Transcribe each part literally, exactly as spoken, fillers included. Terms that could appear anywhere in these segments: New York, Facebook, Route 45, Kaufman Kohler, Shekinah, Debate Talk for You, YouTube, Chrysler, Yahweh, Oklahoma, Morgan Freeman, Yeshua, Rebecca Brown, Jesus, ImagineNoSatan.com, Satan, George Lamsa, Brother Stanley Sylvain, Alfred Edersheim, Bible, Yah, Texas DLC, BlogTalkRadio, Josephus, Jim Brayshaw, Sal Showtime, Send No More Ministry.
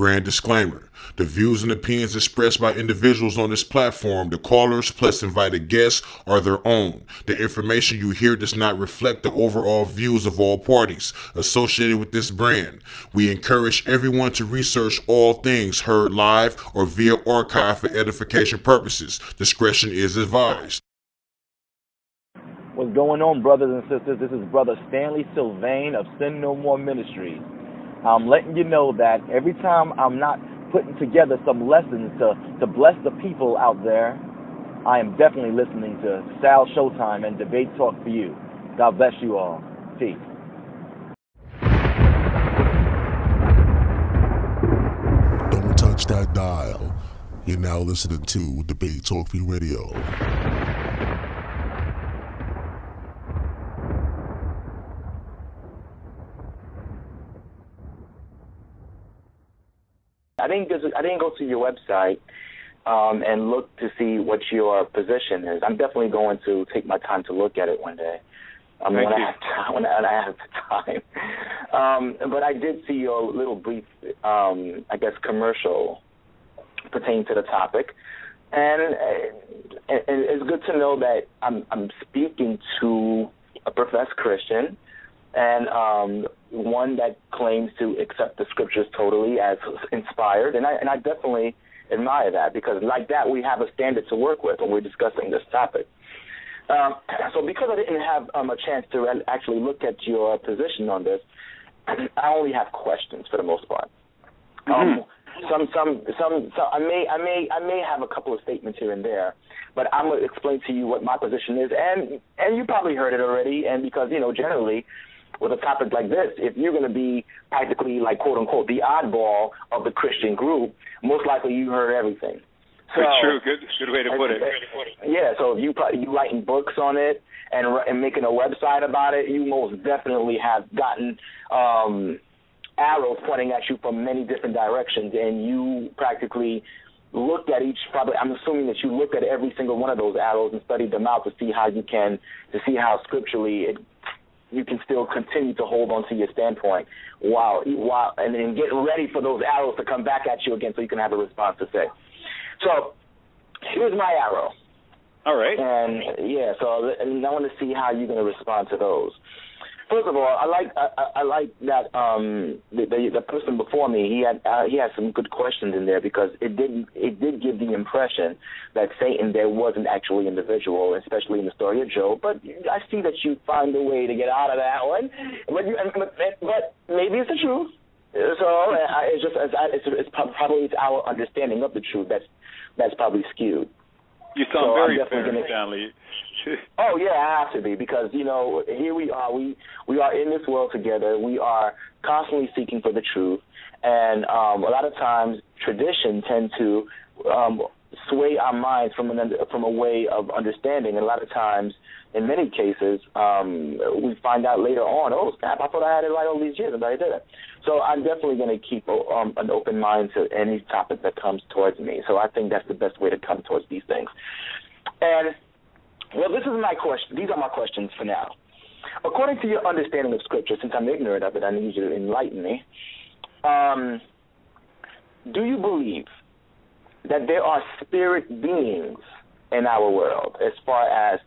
Brand disclaimer. The views and opinions expressed by individuals on this platform, the callers plus invited guests, are their own. The information you hear does not reflect the overall views of all parties associated with this brand. We encourage everyone to research all things heard live or via archive for edification purposes. Discretion is advised. What's going on, brothers and sisters? This is Brother Stanley Sylvain of Send No More Ministry. I'm letting you know that every time I'm not putting together some lessons to, to bless the people out there, I am definitely listening to Sal Showtime and Debate Talk for You. God bless you all. Peace. Don't touch that dial. You're now listening to Debate Talk for You Radio. I didn't go to, I didn't go to your website um, and look to see what your position is. I'm definitely going to take my time to look at it one day. Um, when, I have, when, I, when I have time. Um, but I did see your little brief, um, I guess, commercial pertaining to the topic. And, and it's good to know that I'm, I'm speaking to a professed Christian and um, one that claims to accept the scriptures totally as inspired. And I, and I definitely admire that, because like that we have a standard to work with when we're discussing this topic. Um, so because I didn't have um, a chance to actually look at your position on this, I only have questions for the most part. Mm-hmm. Um, some, some, some, some, I may, I may, I may have a couple of statements here and there, but I'm going to explain to you what my position is. And, and you probably heard it already. And because, you know, generally, with a topic like this, if you're going to be practically, like, quote-unquote, the oddball of the Christian group, most likely you heard everything. So, true. Good, good way to put it. Yeah, so if you you writing books on it and, and making a website about it, you most definitely have gotten um, arrows pointing at you from many different directions, and you practically looked at each probably. I'm assuming that you looked at every single one of those arrows and studied them out to see how you can, to see how scripturally it you can still continue to hold on to your standpoint while, while and then get ready for those arrows to come back at you again so you can have a response to say. So here's my arrow. All right. And, yeah, so and I want to see how you're going to respond to those. First of all, I like I, I like that um, the, the the person before me, he had uh, he had some good questions in there, because it did it did give the impression that Satan there was an actual individual, especially in the story of Job. But I see that you find a way to get out of that one. But you, but, but maybe it's the truth. So I, it's just it's, it's probably it's our understanding of the truth that's that's probably skewed. You sound so very fair, gonna, Stanley. Oh, yeah, I have to be, because, you know, here we are. We we are in this world together. We are constantly seeking for the truth. And um, a lot of times tradition tend to um, sway our minds from, an, from a way of understanding. And a lot of times, in many cases, um, we find out later on, oh, snap, I thought I had it right all these years, and I didn't. So I'm definitely going to keep a, um, an open mind to any topic that comes towards me. So I think that's the best way to come towards these things. And well, this is my question. These are my questions for now. According to your understanding of Scripture, since I'm ignorant of it, I need you to enlighten me. Um, do you believe that there are spirit beings in our world, as far as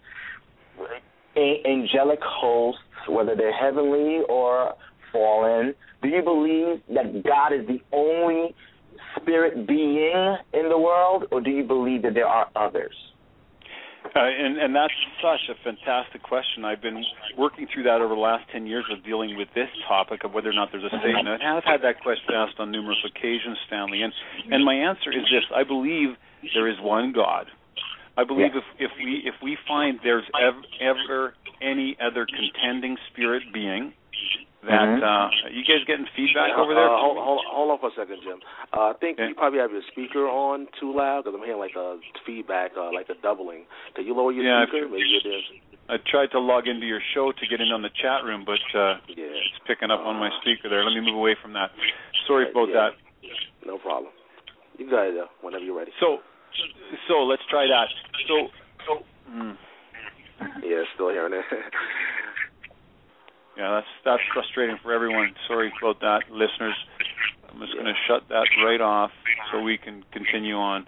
a- angelic hosts, whether they're heavenly or fallen? Do you believe that God is the only spirit being in the world, or do you believe that there are others? Uh, and, and that's such a fantastic question. I've been working through that over the last ten years of dealing with this topic of whether or not there's a Satan. And I've had that question asked on numerous occasions, Stanley. And, and my answer is this. I believe there is one God. I believe yeah. if, if we if we find there's ever, ever any other contending spirit being, that mm-hmm. uh, you guys getting feedback over there? Uh, hold, hold, hold on for a second, Jim. Uh, I think yeah. you probably have your speaker on too loud, because I'm hearing like a feedback, uh, like a doubling. Can you lower your yeah, speaker? I tried to log into your show to get in on the chat room, but uh, yeah. it's picking up on my speaker there. Let me move away from that. Sorry about yeah. that. No problem. You guys, uh, whenever you're ready. So, so let's try that. So, so mm. yeah, still hearing it. Yeah, that's that's frustrating for everyone. Sorry about that, listeners. I'm just going to shut that right off so we can continue on.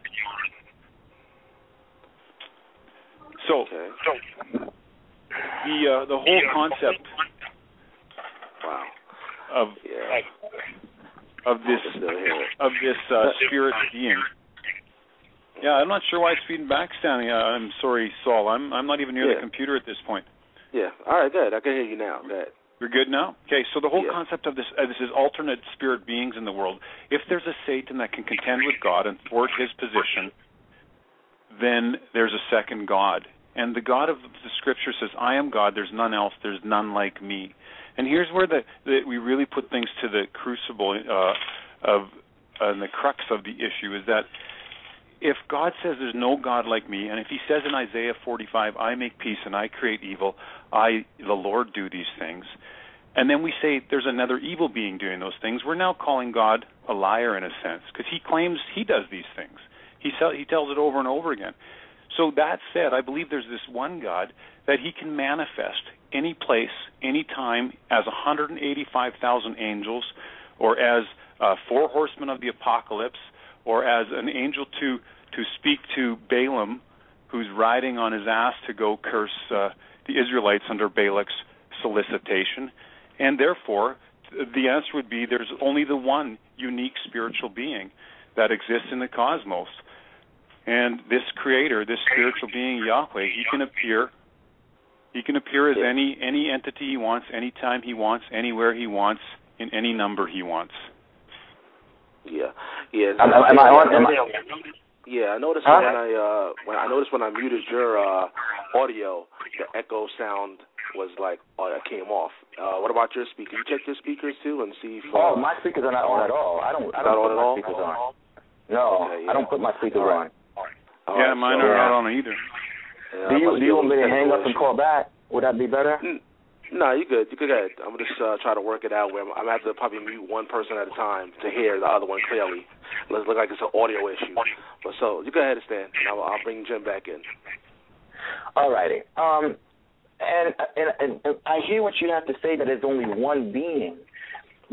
So, okay. so the uh, the whole concept wow. of yeah. of this of this uh, spirit being. Yeah, I'm not sure why it's feeding back, Stanley. Uh, I'm sorry, Saul. I'm I'm not even near yeah. the computer at this point. Yeah. All right, good. I can hear you now. Good. You're good now? Okay, so the whole yeah. concept of this uh, this is alternate spirit beings in the world. If there's a Satan that can contend with God and thwart his position, then there's a second God. And the God of the Scripture says, I am God, there's none else, there's none like me. And here's where the, the we really put things to the crucible uh, of uh, and the crux of the issue is that if God says there's no God like me, and if he says in Isaiah forty-five, I make peace and I create evil, I, the Lord, do these things, and then we say there's another evil being doing those things, we're now calling God a liar in a sense, because he claims he does these things. He, he tells it over and over again. So that said, I believe there's this one God that he can manifest any place, any time, as one hundred eighty-five thousand angels, or as uh, four horsemen of the apocalypse, or as an angel to, to speak to Balaam, who's riding on his ass to go curse uh, the Israelites under Balak's solicitation. And therefore, the answer would be there's only the one unique spiritual being that exists in the cosmos. And this creator, this spiritual being, Yahweh, he can appear he can appear as any, any entity he wants, anytime he wants, anywhere he wants, in any number he wants. Yeah, yeah. Am, am, am I on? Am I, yeah, I noticed huh? when I uh, when I noticed when I muted your uh, audio, the echo sound was like oh, that came off. Uh, what about your speaker? You check your speakers too and see if. Uh, oh, my speakers are not on at all. I don't. I don't put my speakers on. No, okay, yeah. I don't put my speakers all right. on. All right. Yeah, mine so, are not on either. Yeah, do you do you want me to hang up and call back? Would that be better? Mm. No, you're good. You could go ahead. I'm just uh, try to work it out. Where I'm, I'm going to have to probably mute one person at a time to hear the other one clearly. Let's look like it's an audio issue. But so you go ahead and stand. And I'll, I'll bring Jim back in. All righty. Um, and, and, and, and I hear what you have to say, that there's only one being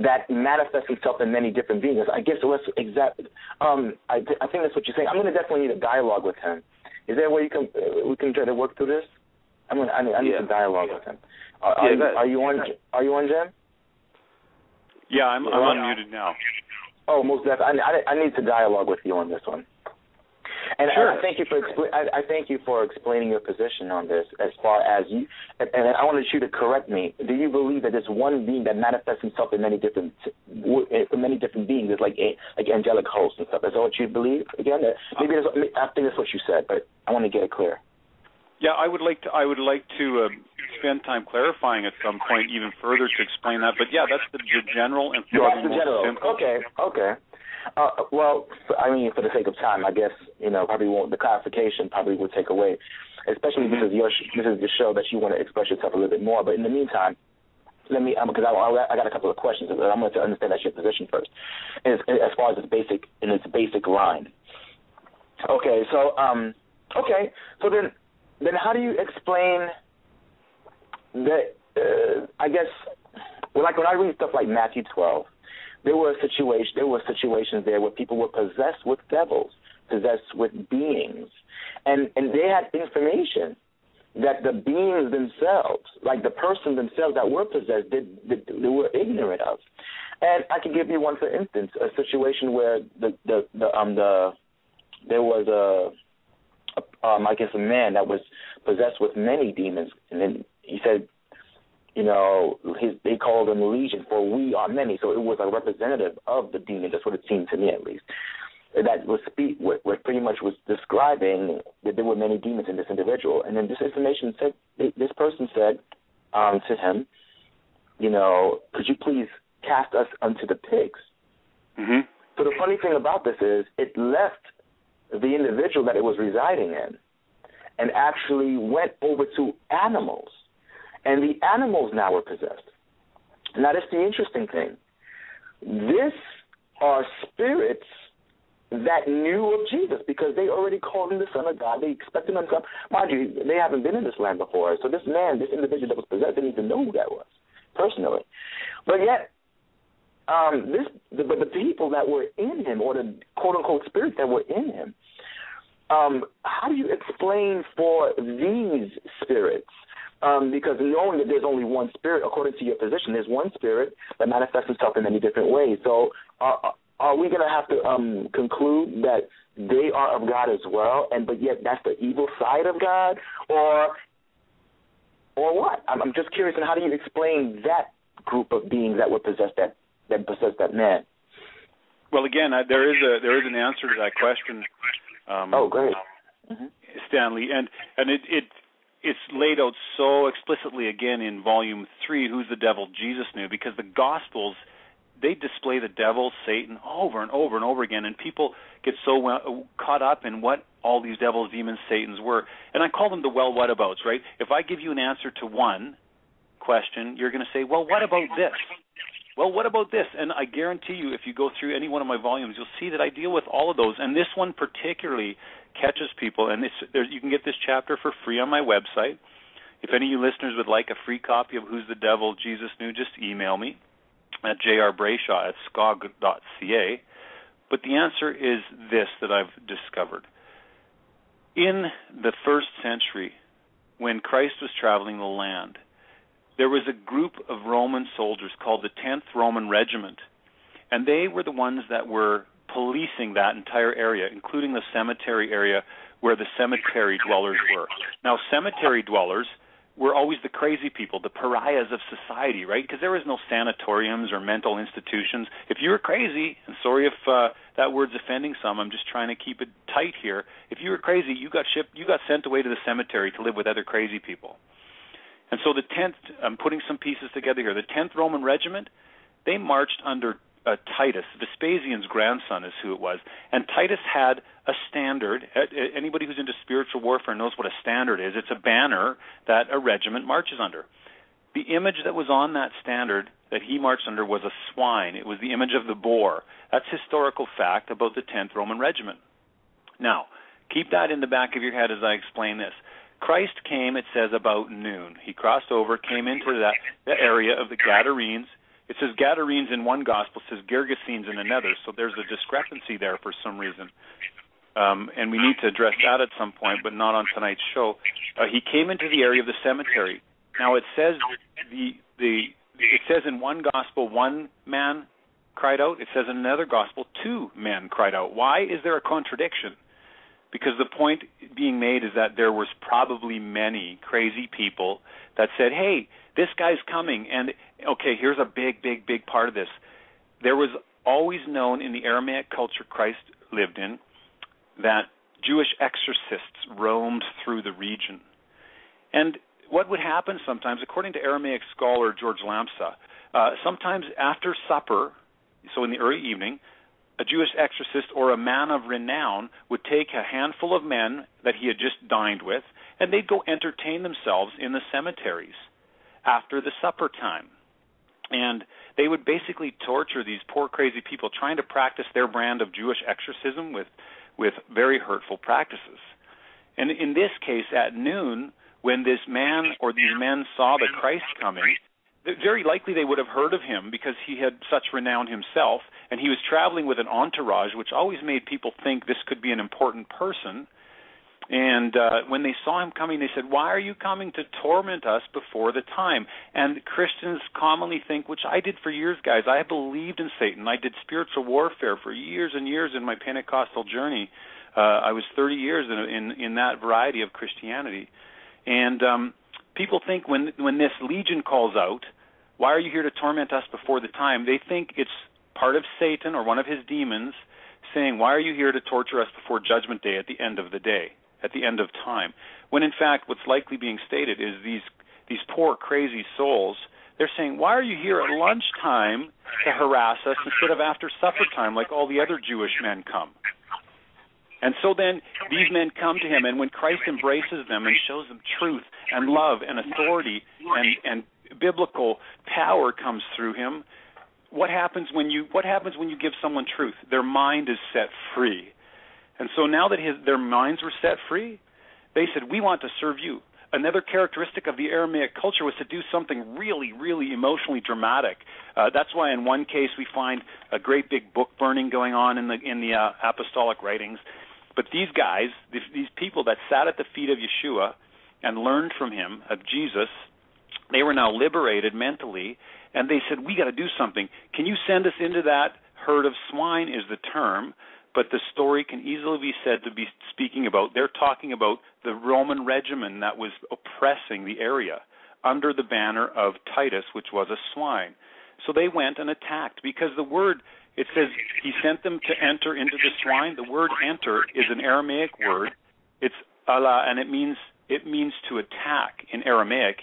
that manifests itself in many different beings. I guess that's exactly. Um, I, th- I think that's what you're saying. I'm going to definitely need a dialogue with him. Is there a way you can uh, we can try to work through this? I'm gonna, I need, I need yeah. some dialogue yeah. with him. Are, are, yeah, you, are you on? Are you on, Jim? Yeah, I'm, I'm unmuted now. Oh, most definitely. I, I, I need to dialogue with you on this one. And sure. I, I thank you for expl- I, I thank you for explaining your position on this. As far as you, and, and I wanted you to correct me. Do you believe that this one being that manifests himself in many different, in many different beings is like a, like angelic hosts and stuff? Is that what you believe? Again, maybe that's, I think that's what you said, but I want to get it clear. Yeah, I would like to. I would like to uh, spend time clarifying at some point, even further, to explain that. But yeah, that's the, the general and yeah, that's the general. Simple. Okay, okay. Uh, well, I mean, for the sake of time, I guess you know probably won't. The clarification probably will take away, especially because your this is the show that you want to express yourself a little bit more. But in the meantime, let me because um, I, I got a couple of questions. I'm going to understand that's your position first, as, as far as its basic in its basic line. Okay, so um, okay, so then. Then how do you explain that, uh, I guess, well, like when I read stuff like Matthew twelve, there were, situation, there were situations there where people were possessed with devils, possessed with beings, and, and they had information that the beings themselves, like the person themselves that were possessed, did, did, they were ignorant of. And I can give you one, for instance, a situation where the, the, the, um, the there was a... Um, I guess a man that was possessed with many demons, and then he said, you know, his, they called him legion, for we are many. So it was a representative of the demon. That's what it seemed to me, at least. That was speak, what, what pretty much was describing that there were many demons in this individual. And then this information said, this person said um, to him, you know, could you please cast us unto the pigs? Mm-hmm. So the funny thing about this is, it left the individual that it was residing in and actually went over to animals, and the animals now were possessed. Now, that's the interesting thing. This are spirits that knew of Jesus because they already called him the Son of God. They expected him to come. Mind you, they haven't been in this land before, so this man, this individual that was possessed, didn't even know who that was personally. But yet, um, this the, the people that were in him, or the quote-unquote spirits that were in him, um, how do you explain for these spirits? Um, because knowing that there's only one spirit, according to your position, there's one spirit that manifests itself in many different ways. So are, are we going to have to um, conclude that they are of God as well, and but yet that's the evil side of God, or or what? I'm, I'm just curious. And how do you explain that group of beings that would possess that that possess that man? Well, again, I, there is a there is an answer to that question. Um, oh, great, mm-hmm. Stanley, and and it, it it's laid out so explicitly again in Volume Three, Who's the Devil? Jesus Knew, because the Gospels, they display the devil, Satan, over and over and over again, and people get so well, caught up in what all these devils, demons, Satans were. And I call them the well whatabouts, right? If I give you an answer to one question, you're going to say, well, what about this? Well, what about this? And I guarantee you, if you go through any one of my volumes, you'll see that I deal with all of those. And this one particularly catches people. And it's, there's, you can get this chapter for free on my website. If any of you listeners would like a free copy of Who's the Devil, Jesus Knew, just email me at j r brayshaw at scog dot c a. But the answer is this that I've discovered. In the first century, when Christ was traveling the land, there was a group of Roman soldiers called the tenth Roman Regiment, and they were the ones that were policing that entire area, including the cemetery area where the cemetery dwellers were. Now, cemetery dwellers were always the crazy people, the pariahs of society, right? Because there was no sanatoriums or mental institutions. If you were crazy, and sorry if uh, that word's offending some, I'm just trying to keep it tight here. If you were crazy, you got shipped, you got sent away to the cemetery to live with other crazy people. And so the tenth, I'm putting some pieces together here, the tenth Roman Regiment, they marched under uh, Titus, Vespasian's grandson is who it was, and Titus had a standard. Anybody who's into spiritual warfare knows what a standard is. It's a banner that a regiment marches under. The image that was on that standard that he marched under was a swine. It was the image of the boar. That's historical fact about the tenth Roman Regiment. Now, keep that in the back of your head as I explain this. Christ came, it says, about noon. He crossed over, came into that, that area of the Gadarenes. It says Gadarenes in one gospel, it says Gergesenes in another, so there's a discrepancy there for some reason. Um, and we need to address that at some point, but not on tonight's show. Uh, he came into the area of the cemetery. Now it says the the it says in one gospel one man cried out. It says in another gospel two men cried out. Why is there a contradiction? Because the point being made is that there was probably many crazy people that said, hey, this guy's coming. And, okay, here's a big, big, big part of this. There was always known in the Aramaic culture Christ lived in that Jewish exorcists roamed through the region. And what would happen sometimes, according to Aramaic scholar George Lamsa, uh, sometimes after supper, so in the early evening, a Jewish exorcist or a man of renown would take a handful of men that he had just dined with, and they'd go entertain themselves in the cemeteries after the supper time. And they would basically torture these poor crazy people trying to practice their brand of Jewish exorcism with, with very hurtful practices. And in this case, at noon, when this man or these men saw the Christ coming, very likely they would have heard of him because he had such renown himself, and he was traveling with an entourage, which always made people think this could be an important person. And uh, when they saw him coming, they said, why are you coming to torment us before the time? And Christians commonly think, which I did for years, guys, I believed in Satan. I did spiritual warfare for years and years in my Pentecostal journey. Uh, I was thirty years in, in, in that variety of Christianity. And um people think when when this legion calls out, why are you here to torment us before the time? They think it's part of Satan or one of his demons saying, why are you here to torture us before judgment day at the end of the day, at the end of time? When in fact what's likely being stated is these these poor crazy souls, they're saying, why are you here at lunchtime to harass us instead of after supper time like all the other Jewish men come? And so then these men come to him, and when Christ embraces them and shows them truth and love and authority and, and biblical power comes through him, what happens when you what happens when you give someone truth? Their mind is set free. And so now that his, their minds were set free, they said, we want to serve you. another characteristic of the Aramaic culture was to do something really, really emotionally dramatic. Uh, that's why in one case we find a great big book burning going on in the in the uh, apostolic writings. But these guys, these people that sat at the feet of Yeshua and learned from him, of Jesus, they were now liberated mentally, and they said, we got to do something. Can you send us into that herd of swine is the term, but the story can easily be said to be speaking about, they're talking about the Roman regimen that was oppressing the area under the banner of Titus, which was a swine. So they went and attacked, because the word, it says he sent them to enter into the swine. The word enter is an Aramaic word. It's Allah, and it means it means to attack in Aramaic,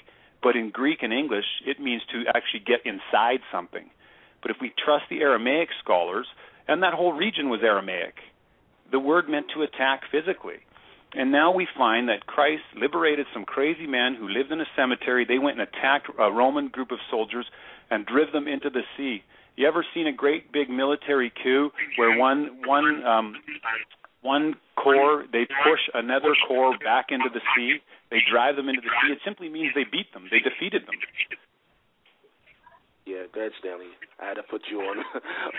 but in Greek and English it means to actually get inside something. But if we trust the Aramaic scholars, and that whole region was Aramaic, the word meant to attack physically. And now we find that Christ liberated some crazy men who lived in a cemetery. They went and attacked a Roman group of soldiers and drove them into the sea. You ever seen a great big military coup where one one um, one corps, they push another corps back into the sea, they drive them into the sea? It simply means they beat them, they defeated them. Yeah, go ahead, Stanley. I had to put you on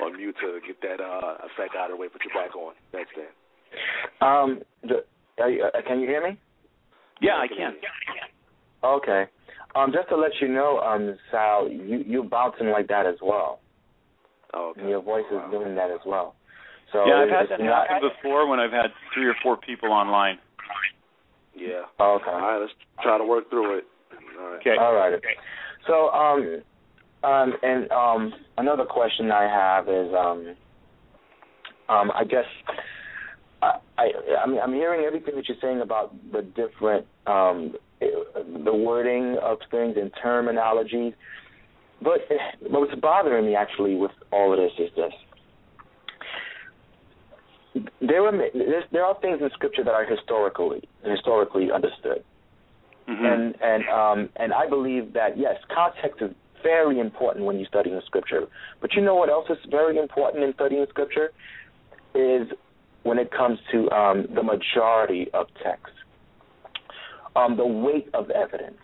on mute to get that uh, effect out of the way. Put you back on. Thanks, Dan. Um, the, are you, uh, can you hear me? Yeah, I can. Okay. Um, just to let you know, um, Sal, you you're bouncing like that as well. Oh, okay. And your voice is doing that as well. So yeah, I've had that happen before when I've had three or four people online. Yeah. Okay. All right, let's try to work through it. All right. Okay. All right. Okay. So, um, um, and um, another question I have is, um, um, I guess I, I I'm, I'm hearing everything that you're saying about the different um, the wording of things and terminology. But what's bothering me, actually, with all of this is this. There are, there are things in Scripture that are historically historically understood. Mm-hmm. And and um, and I believe that, yes, context is very important when you're studying Scripture. But you know what else is very important in studying Scripture? Is when it comes to um, the majority of text. Um, the weight of evidence.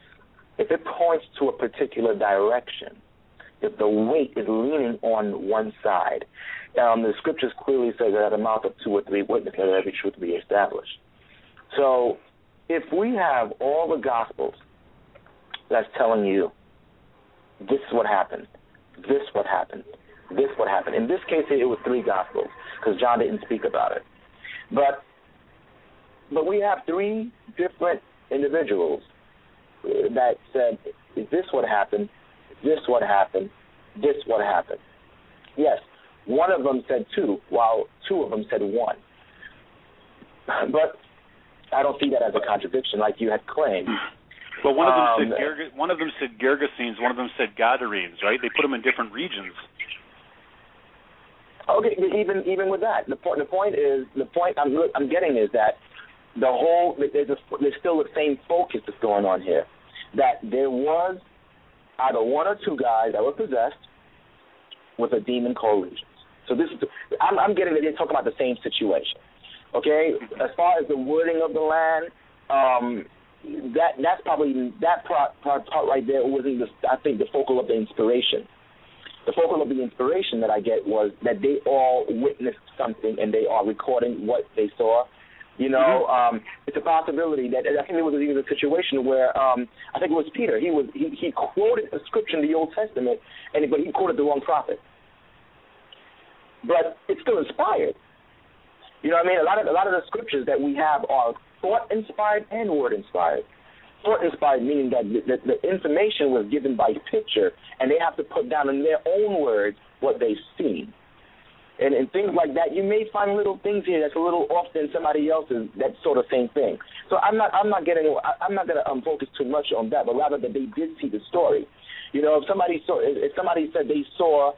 If it points to a particular direction, if the weight is leaning on one side, um, the Scriptures clearly say that at the mouth of two or three witnesses, every truth be established. So if we have all the Gospels that's telling you, this is what happened, this is what happened, this is what happened. In this case, it was three Gospels because John didn't speak about it. But, but we have three different individuals that said, is this what happened, this what happened, this what happened. Yes, one of them said two, while two of them said one. But I don't see that as a contradiction like you had claimed. Well, one of them um, said Gerg- one of them said Gergesenes, one of them said Gadarenes, right? They put them in different regions. Okay, even even with that, the point the point is the point I'm I'm getting is that the whole there's a, there's still the same focus that's going on here. That there was either one or two guys that were possessed with a demon called legions. So this is, the, I'm, I'm getting that they're talking about the same situation. Okay, as far as the wording of the land, um, that that's probably that part, part, part right there wasn't the, I think the focal of the inspiration. The focal of the inspiration that I get was that they all witnessed something and they are recording what they saw. You know, um, it's a possibility that I think it was even a situation where um, I think it was Peter. He was he, he quoted a scripture in the Old Testament, and but he quoted the wrong prophet. But it's still inspired. You know what I mean? A lot of a lot of the scriptures that we have are thought inspired and word inspired. Thought inspired meaning that the, the, the information was given by picture, and they have to put down in their own words what they've seen. And, and things like that, you may find little things here that's a little off than somebody else's. That sort of same thing. So I'm not, I'm not getting, I'm not going to um, focus too much on that, but rather that they did see the story. You know, if somebody saw, if somebody said they saw,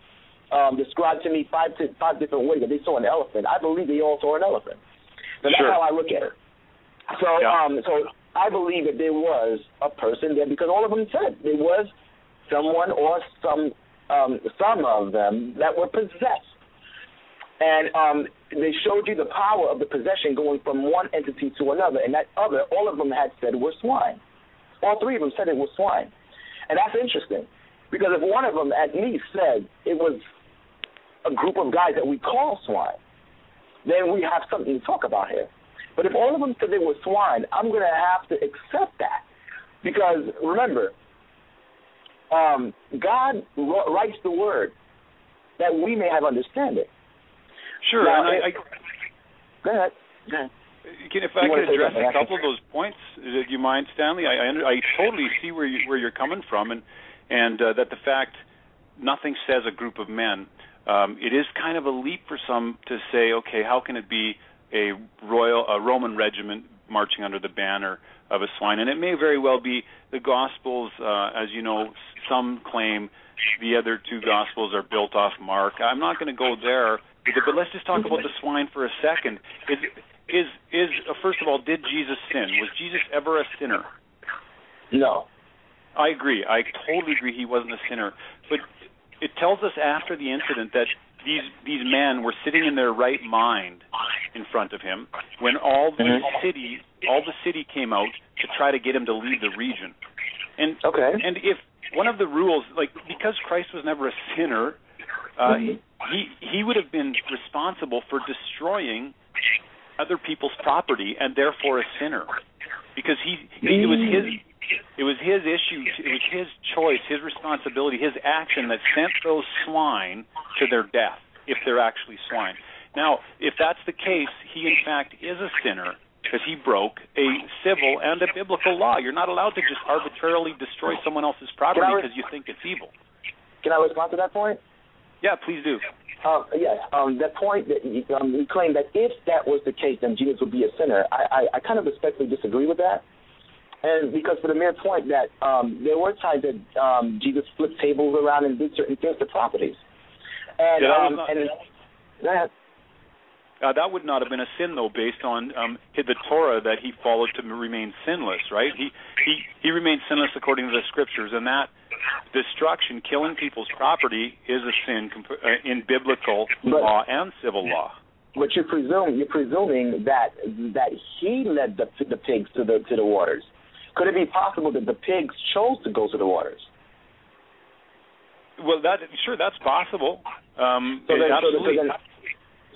um, described to me five, to, five different ways that they saw an elephant, I believe they all saw an elephant. So that's sure. how I look at it. So, yeah. um, so I believe that there was a person there because all of them said there was someone or some, um, some of them that were possessed. And um, they showed you the power of the possession going from one entity to another, and that other, all of them had said, were swine. All three of them said it was swine. And that's interesting, because if one of them at least said it was a group of guys that we call swine, then we have something to talk about here. But if all of them said they were swine, I'm going to have to accept that. Because, remember, um, God writes the word that we may have understanding. Sure. Now, and I, I, go ahead. Go ahead. Can, if you I could address a couple of those points, do you mind, Stanley? I, I, I totally see where, you, where you're coming from, and, and uh, that the fact nothing says a group of men. Um, it is kind of a leap for some to say, okay, how can it be a royal, a Roman regiment marching under the banner of a swine? And it may very well be the Gospels, uh, as you know, some claim the other two Gospels are built off Mark. I'm not going to go there, but let's just talk about the swine for a second. Is, is, is uh, first of all, did Jesus sin? Was Jesus ever a sinner? No. I agree. I totally agree he wasn't a sinner. But it tells us after the incident that these these men were sitting in their right mind in front of him when all the mm-hmm. city all the city came out to try to get him to leave the region. And okay. and if one of the rules, like, because Christ was never a sinner, uh, mm-hmm. he he would have been responsible for destroying other people's property and therefore a sinner, because he, he it was his. It was his issue, it was his choice, his responsibility, his action that sent those swine to their death, if they're actually swine. Now, if that's the case, he in fact is a sinner, because he broke a civil and a biblical law. You're not allowed to just arbitrarily destroy someone else's property because you think it's evil. Can I respond to that point? Yeah, please do. Um, yes, um, that point that you, um, you claimed that if that was the case, then Jesus would be a sinner. I, I, I kind of respectfully disagree with that. And because for the mere point that um, there were times that um, Jesus flipped tables around and did certain things to properties. And, yeah, that, um, not, and it, that, uh, that would not have been a sin, though, based on um, the Torah that he followed to remain sinless, right? He, he, he remained sinless according to the Scriptures, and that destruction, killing people's property, is a sin comp- uh, in biblical but, law and civil law. But you presume, you're presuming that that he led the, the pigs to the to the waters. Could it be possible that the pigs chose to go to the waters? Well, that sure, that's possible. Um, so, then, absolutely. So, then,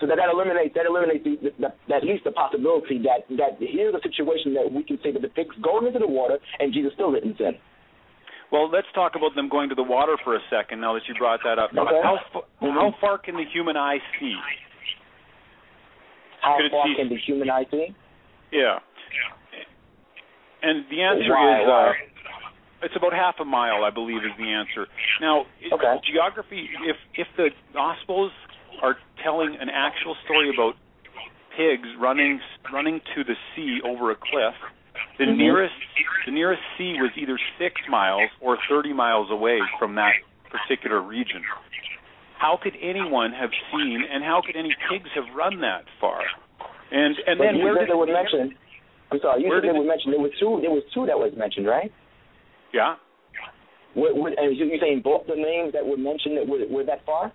so that, that eliminates that eliminates the, the, the, at least the possibility that, that here's a situation that we can say that the pigs go into the water and Jesus still didn't sin. Well, let's talk about them going to the water for a second. Now that you brought that up, okay. how mm-hmm. how far can the human eye see? How Could far see? Can the human eye see? Yeah. And the answer is, uh, it's about half a mile, I believe, is the answer. Now, okay. geography, if, if the Gospels are telling an actual story about pigs running running to the sea over a cliff, the mm-hmm. nearest the nearest sea was either six miles or thirty miles away from that particular region. How could anyone have seen, and how could any pigs have run that far? And and but then you where did they mention? I'm sorry, you Where said they were mentioned. There were two. There was two that was mentioned, right? Yeah. What, what, and you're saying both the names that were mentioned were, were that far?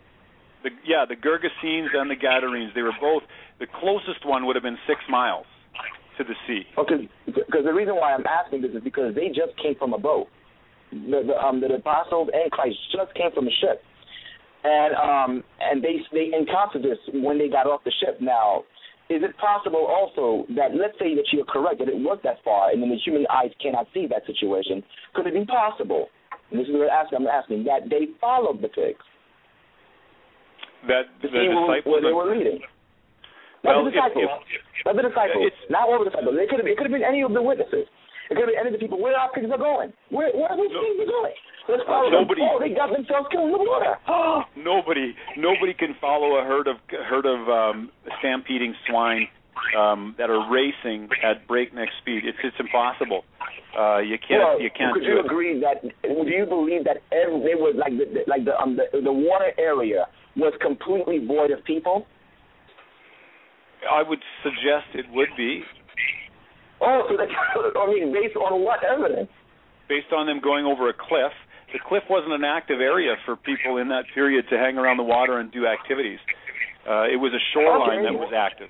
The, yeah, the Gergesenes and the Gadarenes. They were both. The closest one would have been six miles to the sea. Okay, because the reason why I'm asking this is because they just came from a boat. The, the, um, the apostles and Christ just came from a ship, and um, and they they encountered this when they got off the ship. Now, is it possible also that, let's say that you're correct, that it was that far, and then the human eyes cannot see that situation? Could it be possible, and this is what I'm asking, that they followed the pigs? That the, the disciples... Where they were leading. Well, not the disciples. If, if, not the disciples. Not all the disciples. It could have, it could have been any of the witnesses. It could have been any of the people. Where our pigs are going? Where, where are these no, pigs are going? Let's follow nobody, them. Oh, they got themselves killed in the water. Oh. Nobody, nobody can follow a herd of herd of um, stampeding swine um, that are racing at breakneck speed. It's it's impossible. Uh, you can't well, you can't. Could do you it. agree that? Do you believe that every, they were like the, like the, um, the the water area was completely void of people? I would suggest it would be. Oh, so that, I mean, based on what evidence? Based on them going over a cliff. The cliff wasn't an active area for people in that period to hang around the water and do activities. Uh, it was a shoreline okay. that was active.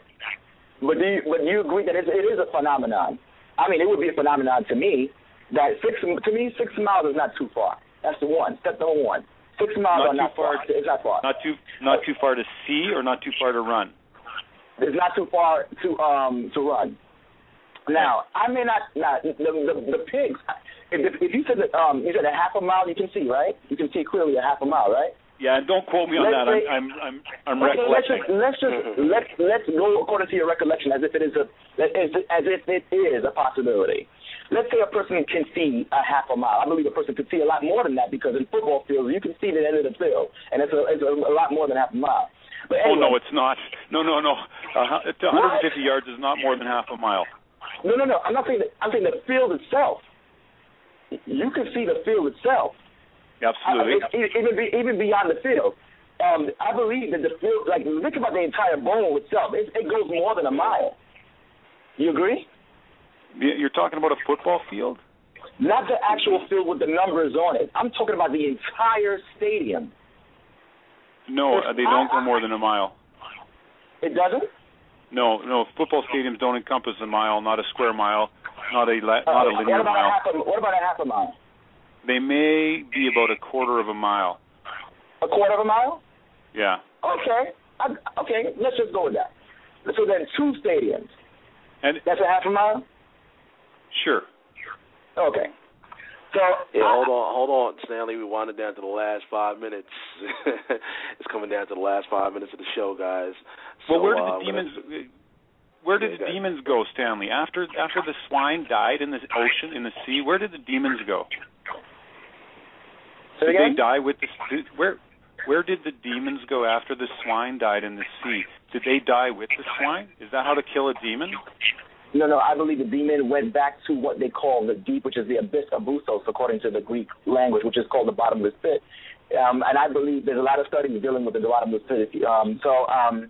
But do you, but do you agree that it, it is a phenomenon? I mean, it would be a phenomenon to me That six to me, six miles is not too far. That's the one. Step number one. Six miles not are not far. far. It's not far. Not too not too far to see, or not too far to run. It's not too far to um to run. Now I may not, not the, the the pigs. If if you said that, um you said a half a mile, you can see, right? You can see clearly a half a mile, right? Yeah, and don't quote me on let's that. Say, I'm I'm I'm, I'm okay, recollecting. Let's just, let's just let's let's go according to your recollection, as if it is a as if it is a possibility. Let's say a person can see a half a mile. I believe a person could see a lot more than that, because in football fields you can see the end of the field, and it's a, it's a, a lot more than half a mile. But anyway, oh no, it's not. No, no, no. Uh, one hundred fifty what? yards is not more than half a mile. No, no, no. I'm not saying that. I'm saying the field itself. You can see the field itself. Absolutely. I, it, even even beyond the field, um, I believe that the field, like, think about the entire bowl itself. It, it goes more than a mile. You agree? You're talking about a football field? Not the actual field with the numbers on it. I'm talking about the entire stadium. No, they don't I, go more than a mile. It doesn't? No, no. Football stadiums don't encompass a mile, not a square mile, not a la- uh, not a linear what about mile. A half a, what about a half a mile? They may be about a quarter of a mile. A quarter of a mile? Yeah. Okay. I, okay. Let's just go with that. So then, two stadiums. And that's a half a mile. Sure. Okay. So yeah, I, hold on, hold on, Stanley. We wanted down to the last five minutes. It's coming down to the last five minutes of the show, guys. So, well, where did the uh, demons? Gonna... Where did yeah, the guys. demons go, Stanley? After after the swine died in the ocean, in the sea, where did the demons go? Did they die with the where? Where did the demons go after the swine died in the sea? Did they die with the swine? Is that how to kill a demon? No, no, I believe the demon went back to what they call the deep, which is the abyss of Bustos, according to the Greek language, which is called the bottomless pit. Um, and I believe there's a lot of studies dealing with the bottomless pit. Um, so, um,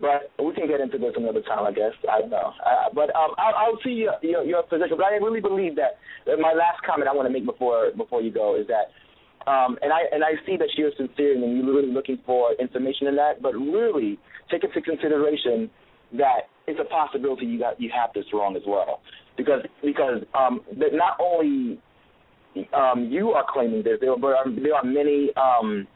but we can get into this another time, I guess. I don't know. Uh, but um, I'll, I'll see your, your, your position. But I really believe that, that my last comment I want to make before before you go is that, Um, and I and I see that you're sincere and you're really looking for information in that, but really take into consideration that it's a possibility you got you have this wrong as well, because because um, that not only um, you are claiming this, there are there are many, um,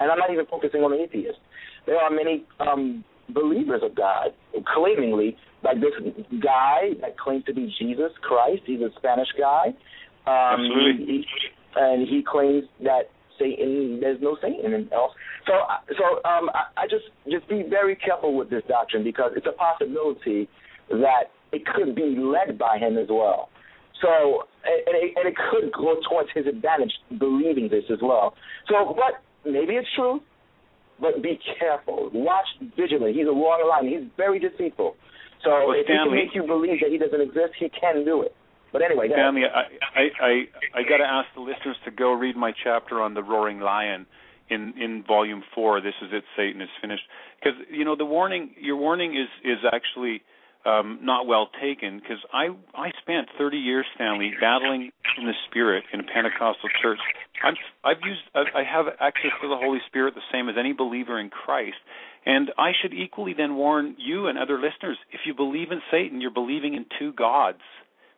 and I'm not even focusing on the atheists. There are many um, believers of God claimingly, like this guy that claims to be Jesus Christ. He's a Spanish guy. Um, Absolutely. He, he, And he claims that Satan, there's no Satan and else. So, so um, I, I just just be very careful with this doctrine, because it's a possibility that it could be led by him as well. So, and it, and it could go towards his advantage believing this as well. So, but maybe it's true. But be careful. Watch vigilant. He's a wrong line. He's very deceitful. So, well, if Stanley, he can make you believe that he doesn't exist, he can do it. But anyway, Stanley, I I I, I got to ask the listeners to go read my chapter on the roaring lion in, in volume four. This is it. Satan is finished. Because you know the warning, your warning is is actually um, not well taken. Because I I spent thirty years, Stanley, battling in the spirit in a Pentecostal church. I'm I've used I have access to the Holy Spirit the same as any believer in Christ. And I should equally then warn you and other listeners: if you believe in Satan, you're believing in two gods.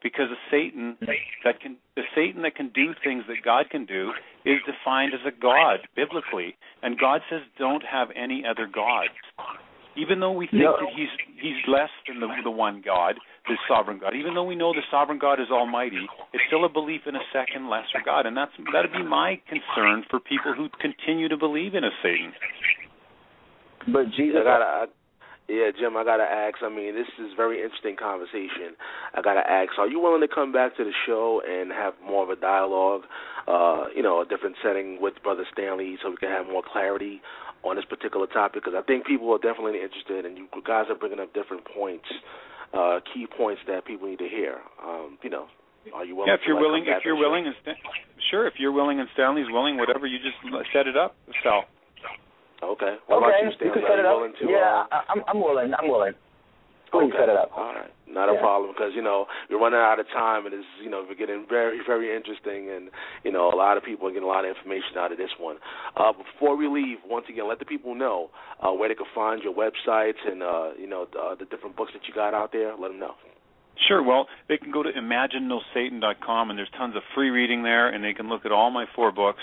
Because a Satan that can the Satan that can do things that God can do is defined as a god biblically, and God says don't have any other gods. Even though we think no. that he's he's less than the, the one God, the sovereign God. Even though we know the sovereign God is almighty, it's still a belief in a second lesser God, and that's that'd be my concern for people who continue to believe in a Satan. But Jesus. I gotta, I- Yeah, Jim, I got to ask, I mean, this is very interesting conversation. I got to ask, are you willing to come back to the show and have more of a dialogue, uh, you know, a different setting with Brother Stanley, so we can have more clarity on this particular topic? Because I think people are definitely interested, and you guys are bringing up different points, uh, key points that people need to hear. Um, you know, are you willing yeah, if to you're like, willing, come back if you're willing, and Stan- Sure, if you're willing and Stanley's willing, whatever, you just set it up, Sal. Okay. What okay. about you, Stan? You can set it up. To, yeah, uh, I, I'm, I'm willing. I'm willing. Please okay. set it up. All right. Not yeah. a problem, because, you know, you're running out of time, and it's, you know, we're getting very, very interesting, and, you know, a lot of people are getting a lot of information out of this one. Uh, before we leave, once again, let the people know uh, where they can find your websites and, uh, you know, the, the different books that you got out there. Let them know. Sure. Well, they can go to Imagine No Satan dot com, and there's tons of free reading there, and they can look at all my four books.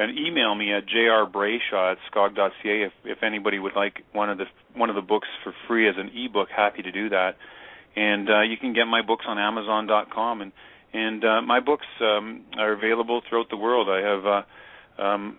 And email me at j r brayshaw at scog dot c a if, if anybody would like one of the one of the books for free as an ebook. Happy to do that. And uh, you can get my books on amazon dot com, and and uh, my books um, are available throughout the world. I have uh, um,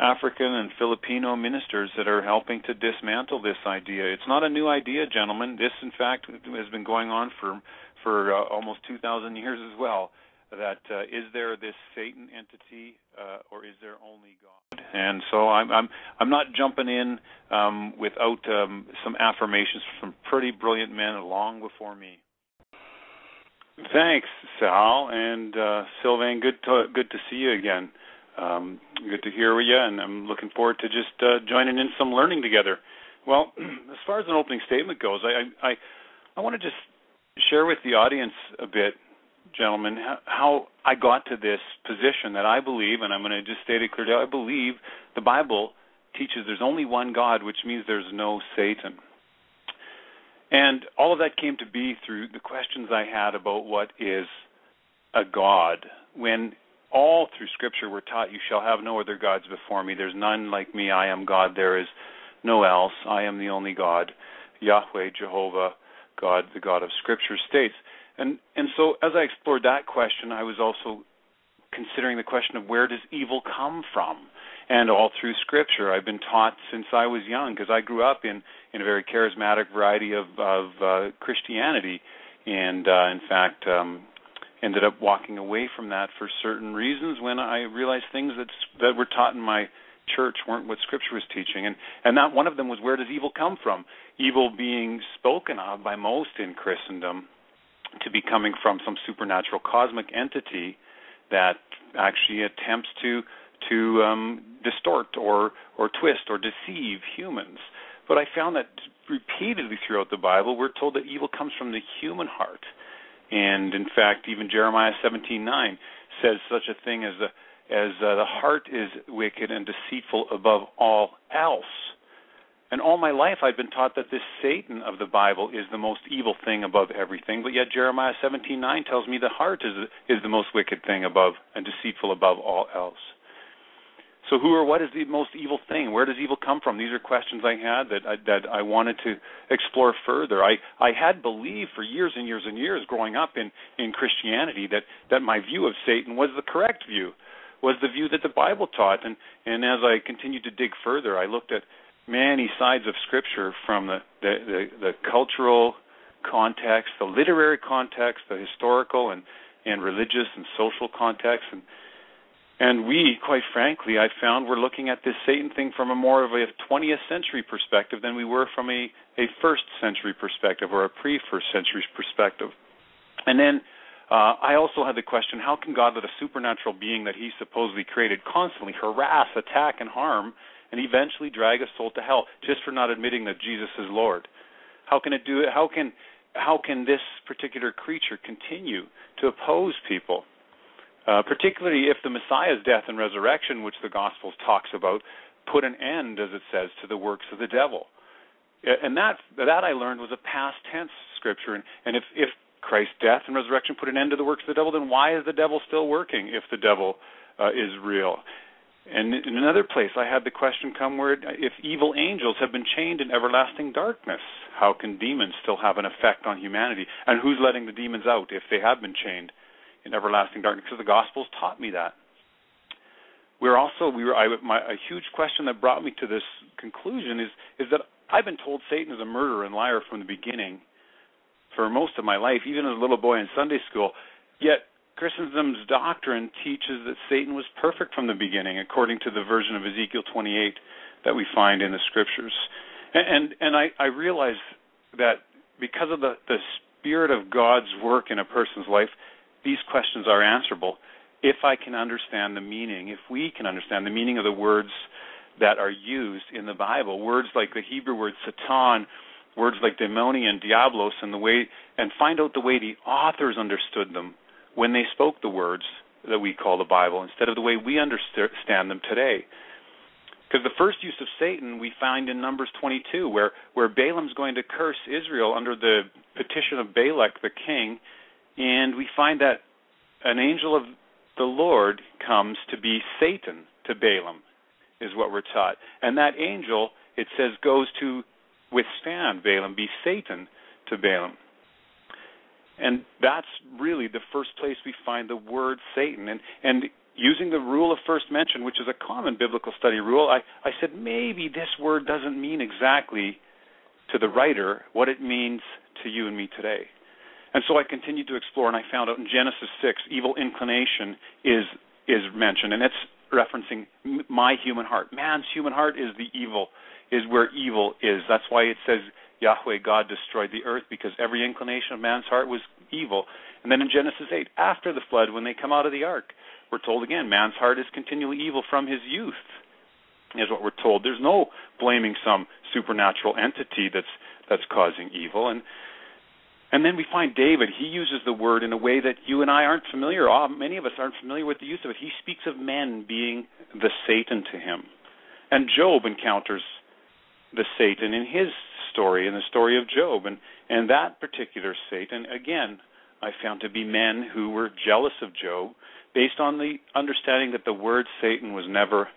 African and Filipino ministers that are helping to dismantle this idea. It's not a new idea, gentlemen. This, in fact, has been going on for for uh, almost two thousand years as well. That uh, is there this Satan entity, uh, or is there only God? And so I'm I'm I'm not jumping in um, without um, some affirmations from pretty brilliant men long before me. Thanks, Sal and uh, Sylvain. Good to good to see you again. Um, good to hear you, and I'm looking forward to just uh, joining in some learning together. Well, as far as an opening statement goes, I I, I want to just share with the audience a bit, gentlemen, how I got to this position that I believe, and I'm going to just state it clearly, I believe the Bible teaches there's only one God, which means there's no Satan. And all of that came to be through the questions I had about what is a God, when all through Scripture we're taught, you shall have no other gods before me. There's none like me. I am God. There is no else. I am the only God. Yahweh, Jehovah, God, the God of Scripture states. And and so as I explored that question, I was also considering the question of where does evil come from? And all through Scripture, I've been taught since I was young, because I grew up in, in a very charismatic variety of, of uh, Christianity, and uh, in fact um, ended up walking away from that for certain reasons when I realized things that that were taught in my church weren't what Scripture was teaching. And, and that one of them was, where does evil come from? Evil being spoken of by most in Christendom to be coming from some supernatural cosmic entity that actually attempts to to um, distort or, or twist or deceive humans. But I found that repeatedly throughout the Bible, we're told that evil comes from the human heart. And in fact, even Jeremiah seventeen nine says such a thing as the, as uh, the heart is wicked and deceitful above all else. And all my life I've been taught that this Satan of the Bible is the most evil thing above everything, but yet Jeremiah seventeen nine tells me the heart is is the most wicked thing above and deceitful above all else. So who or what is the most evil thing? Where does evil come from? These are questions I had that I, that I wanted to explore further. I, I had believed for years and years and years growing up in, in Christianity that, that my view of Satan was the correct view, was the view that the Bible taught. And, and as I continued to dig further, I looked at many sides of Scripture from the, the, the, the cultural context, the literary context, the historical and, and religious and social context. And, and we, quite frankly, I found we're looking at this Satan thing from a more of a twentieth century perspective than we were from a, a first century perspective or a pre-first century perspective. And then uh, I also had the question, how can God let a supernatural being that he supposedly created constantly harass, attack, and harm and eventually drag a soul to hell just for not admitting that Jesus is Lord? How can it do it? How can how can this particular creature continue to oppose people, uh, particularly if the Messiah's death and resurrection, which the Gospels talks about, put an end, as it says, to the works of the devil? And that that I learned was a past tense Scripture. And, and if if Christ's death and resurrection put an end to the works of the devil, then why is the devil still working if the devil uh, is real? And in another place, I had the question come where, if evil angels have been chained in everlasting darkness, how can demons still have an effect on humanity? And who's letting the demons out if they have been chained in everlasting darkness? Because the Gospels taught me that. We're also, we were, I, my, a huge question that brought me to this conclusion is, is that I've been told Satan is a murderer and liar from the beginning for most of my life, even as a little boy in Sunday school, yet Christendom's doctrine teaches that Satan was perfect from the beginning, according to the version of Ezekiel twenty-eight that we find in the Scriptures. And and, and I, I realize that because of the, the Spirit of God's work in a person's life, these questions are answerable if I can understand the meaning, if we can understand the meaning of the words that are used in the Bible, words like the Hebrew word Satan, words like demonian, diablos, and the way, and find out the way the authors understood them when they spoke the words that we call the Bible, instead of the way we understand them today. Because the first use of Satan we find in Numbers twenty-two, where, where Balaam's going to curse Israel under the petition of Balak the king, and we find that an angel of the Lord comes to be Satan to Balaam, is what we're taught. And that angel, it says, goes to withstand Balaam, be Satan to Balaam. And that's really the first place we find the word Satan. And, and using the rule of first mention, which is a common biblical study rule, I, I said maybe this word doesn't mean exactly to the writer what it means to you and me today. And so I continued to explore, and I found out in Genesis six, evil inclination is is mentioned, and it's referencing my human heart. Man's human heart is the evil, is where evil is. That's why it says Yahweh, God, destroyed the earth, because every inclination of man's heart was evil. And then in Genesis eight, after the flood, when they come out of the ark, we're told again, man's heart is continually evil from his youth, is what we're told. There's no blaming some supernatural entity that's that's causing evil. And and then we find David. He uses the word in a way that you and I aren't familiar, oh, many of us aren't familiar with the use of it. He speaks of men being the Satan to him. And Job encounters the Satan in his story, in the story of Job. And, and that particular Satan, again, I found to be men who were jealous of Job, based on the understanding that the word Satan was never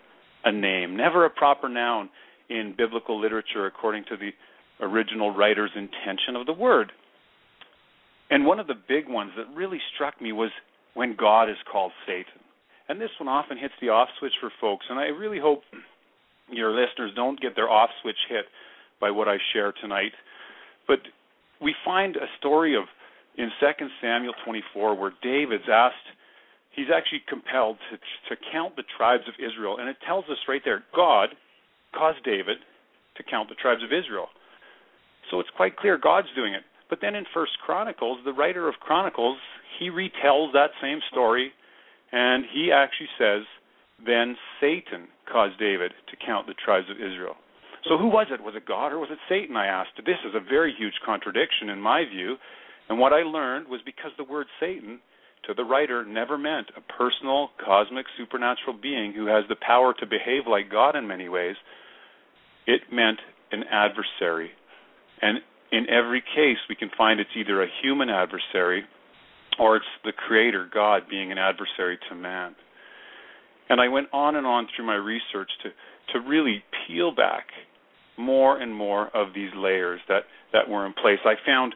a name, never a proper noun in biblical literature according to the original writer's intention of the word. And one of the big ones that really struck me was when God is called Satan. And this one often hits the off switch for folks, and I really hope your listeners don't get their off switch hit by what I share tonight. But we find a story of in Second Samuel twenty-four where David's asked, he's actually compelled to, to count the tribes of Israel, and it tells us right there, God caused David to count the tribes of Israel. So it's quite clear God's doing it. But then in First Chronicles, the writer of Chronicles, he retells that same story, and he actually says, then Satan caused David to count the tribes of Israel. So who was it? Was it God or was it Satan, I asked. This is a very huge contradiction in my view, and what I learned was because the word Satan to the writer never meant a personal, cosmic, supernatural being who has the power to behave like God in many ways. It meant an adversary, and in every case, we can find it's either a human adversary or it's the Creator, God, being an adversary to man. And I went on and on through my research to, to really peel back more and more of these layers that, that were in place. I found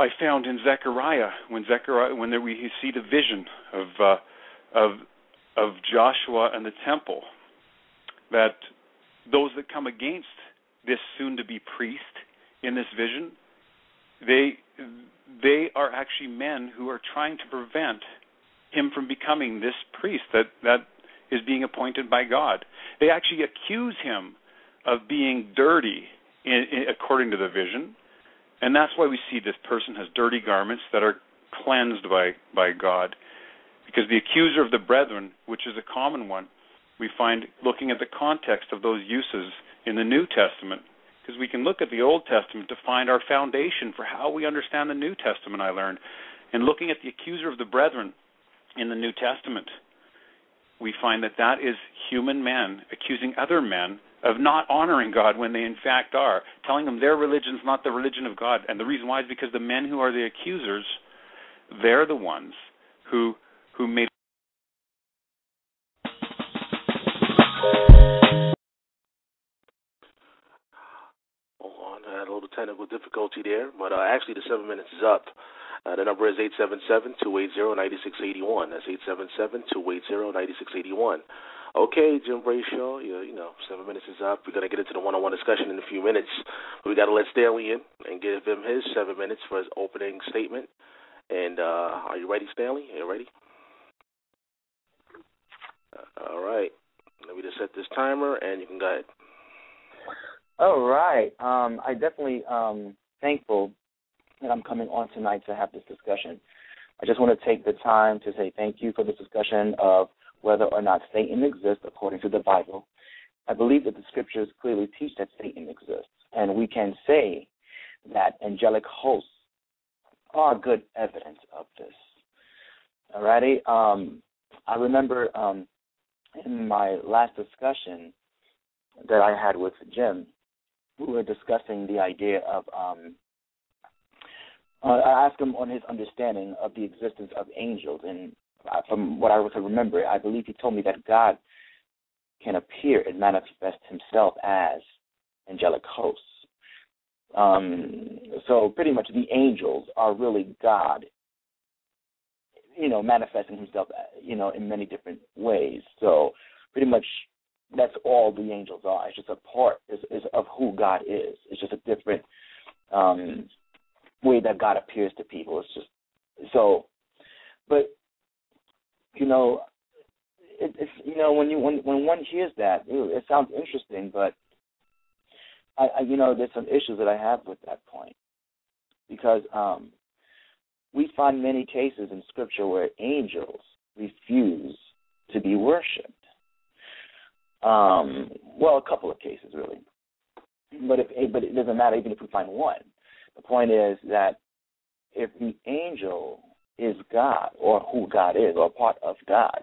I found in Zechariah, when Zechariah when there we see the vision of uh, of of Joshua and the temple, that those that come against this soon-to-be priest in this vision, they they are actually men who are trying to prevent him from becoming this priest that, that is being appointed by God. They actually accuse him of being dirty, in, in, according to the vision, and that's why we see this person has dirty garments that are cleansed by, by God, because the accuser of the brethren, which is a common one, we find looking at the context of those uses in the New Testament, because we can look at the Old Testament to find our foundation for how we understand the New Testament, I learned. And looking at the accuser of the brethren in the New Testament, we find that that is human men accusing other men of not honoring God when they in fact are, telling them their religion's not the religion of God. And the reason why is because the men who are the accusers, they're the ones who who made I had a little technical difficulty there, but uh, actually the seven minutes is up. Uh, the number is eight seven seven, two eight zero, nine six eight one. That's eight seven seven, two eight zero, nine six eight one. Okay, Jim Brayshaw, you, you know, seven minutes is up. We're going to get into the one-on-one discussion in a few minutes. We got to let Stanley in and give him his seven minutes for his opening statement. And uh, are you ready, Stanley? Are you ready? Uh, all right. Let me just set this timer, and you can go ahead. All right. Um, I definitely um thankful that I'm coming on tonight to have this discussion. I just want to take the time to say thank you for this discussion of whether or not Satan exists according to the Bible. I believe that the scriptures clearly teach that Satan exists, and we can say that angelic hosts are good evidence of this. All righty. Um, I remember um, in my last discussion, that I had with Jim. We were discussing the idea of, um, uh, I asked him on his understanding of the existence of angels. And from what I can remember, I believe he told me that God can appear and manifest himself as angelic hosts. Um, so pretty much the angels are really God, you know, manifesting himself, you know, in many different ways. So pretty much that's all the angels are. It's just a part is, is of who God is. It's just a different um, way that God appears to people. It's just so, but you know, it, it's you know when you when when one hears that, it sounds interesting, but I, I you know there's some issues that I have with that point, because um, we find many cases in Scripture where angels refuse to be worshipped. Um, well, a couple of cases, really. But if, but it doesn't matter even if we find one. The point is that if the angel is God, or who God is, or part of God,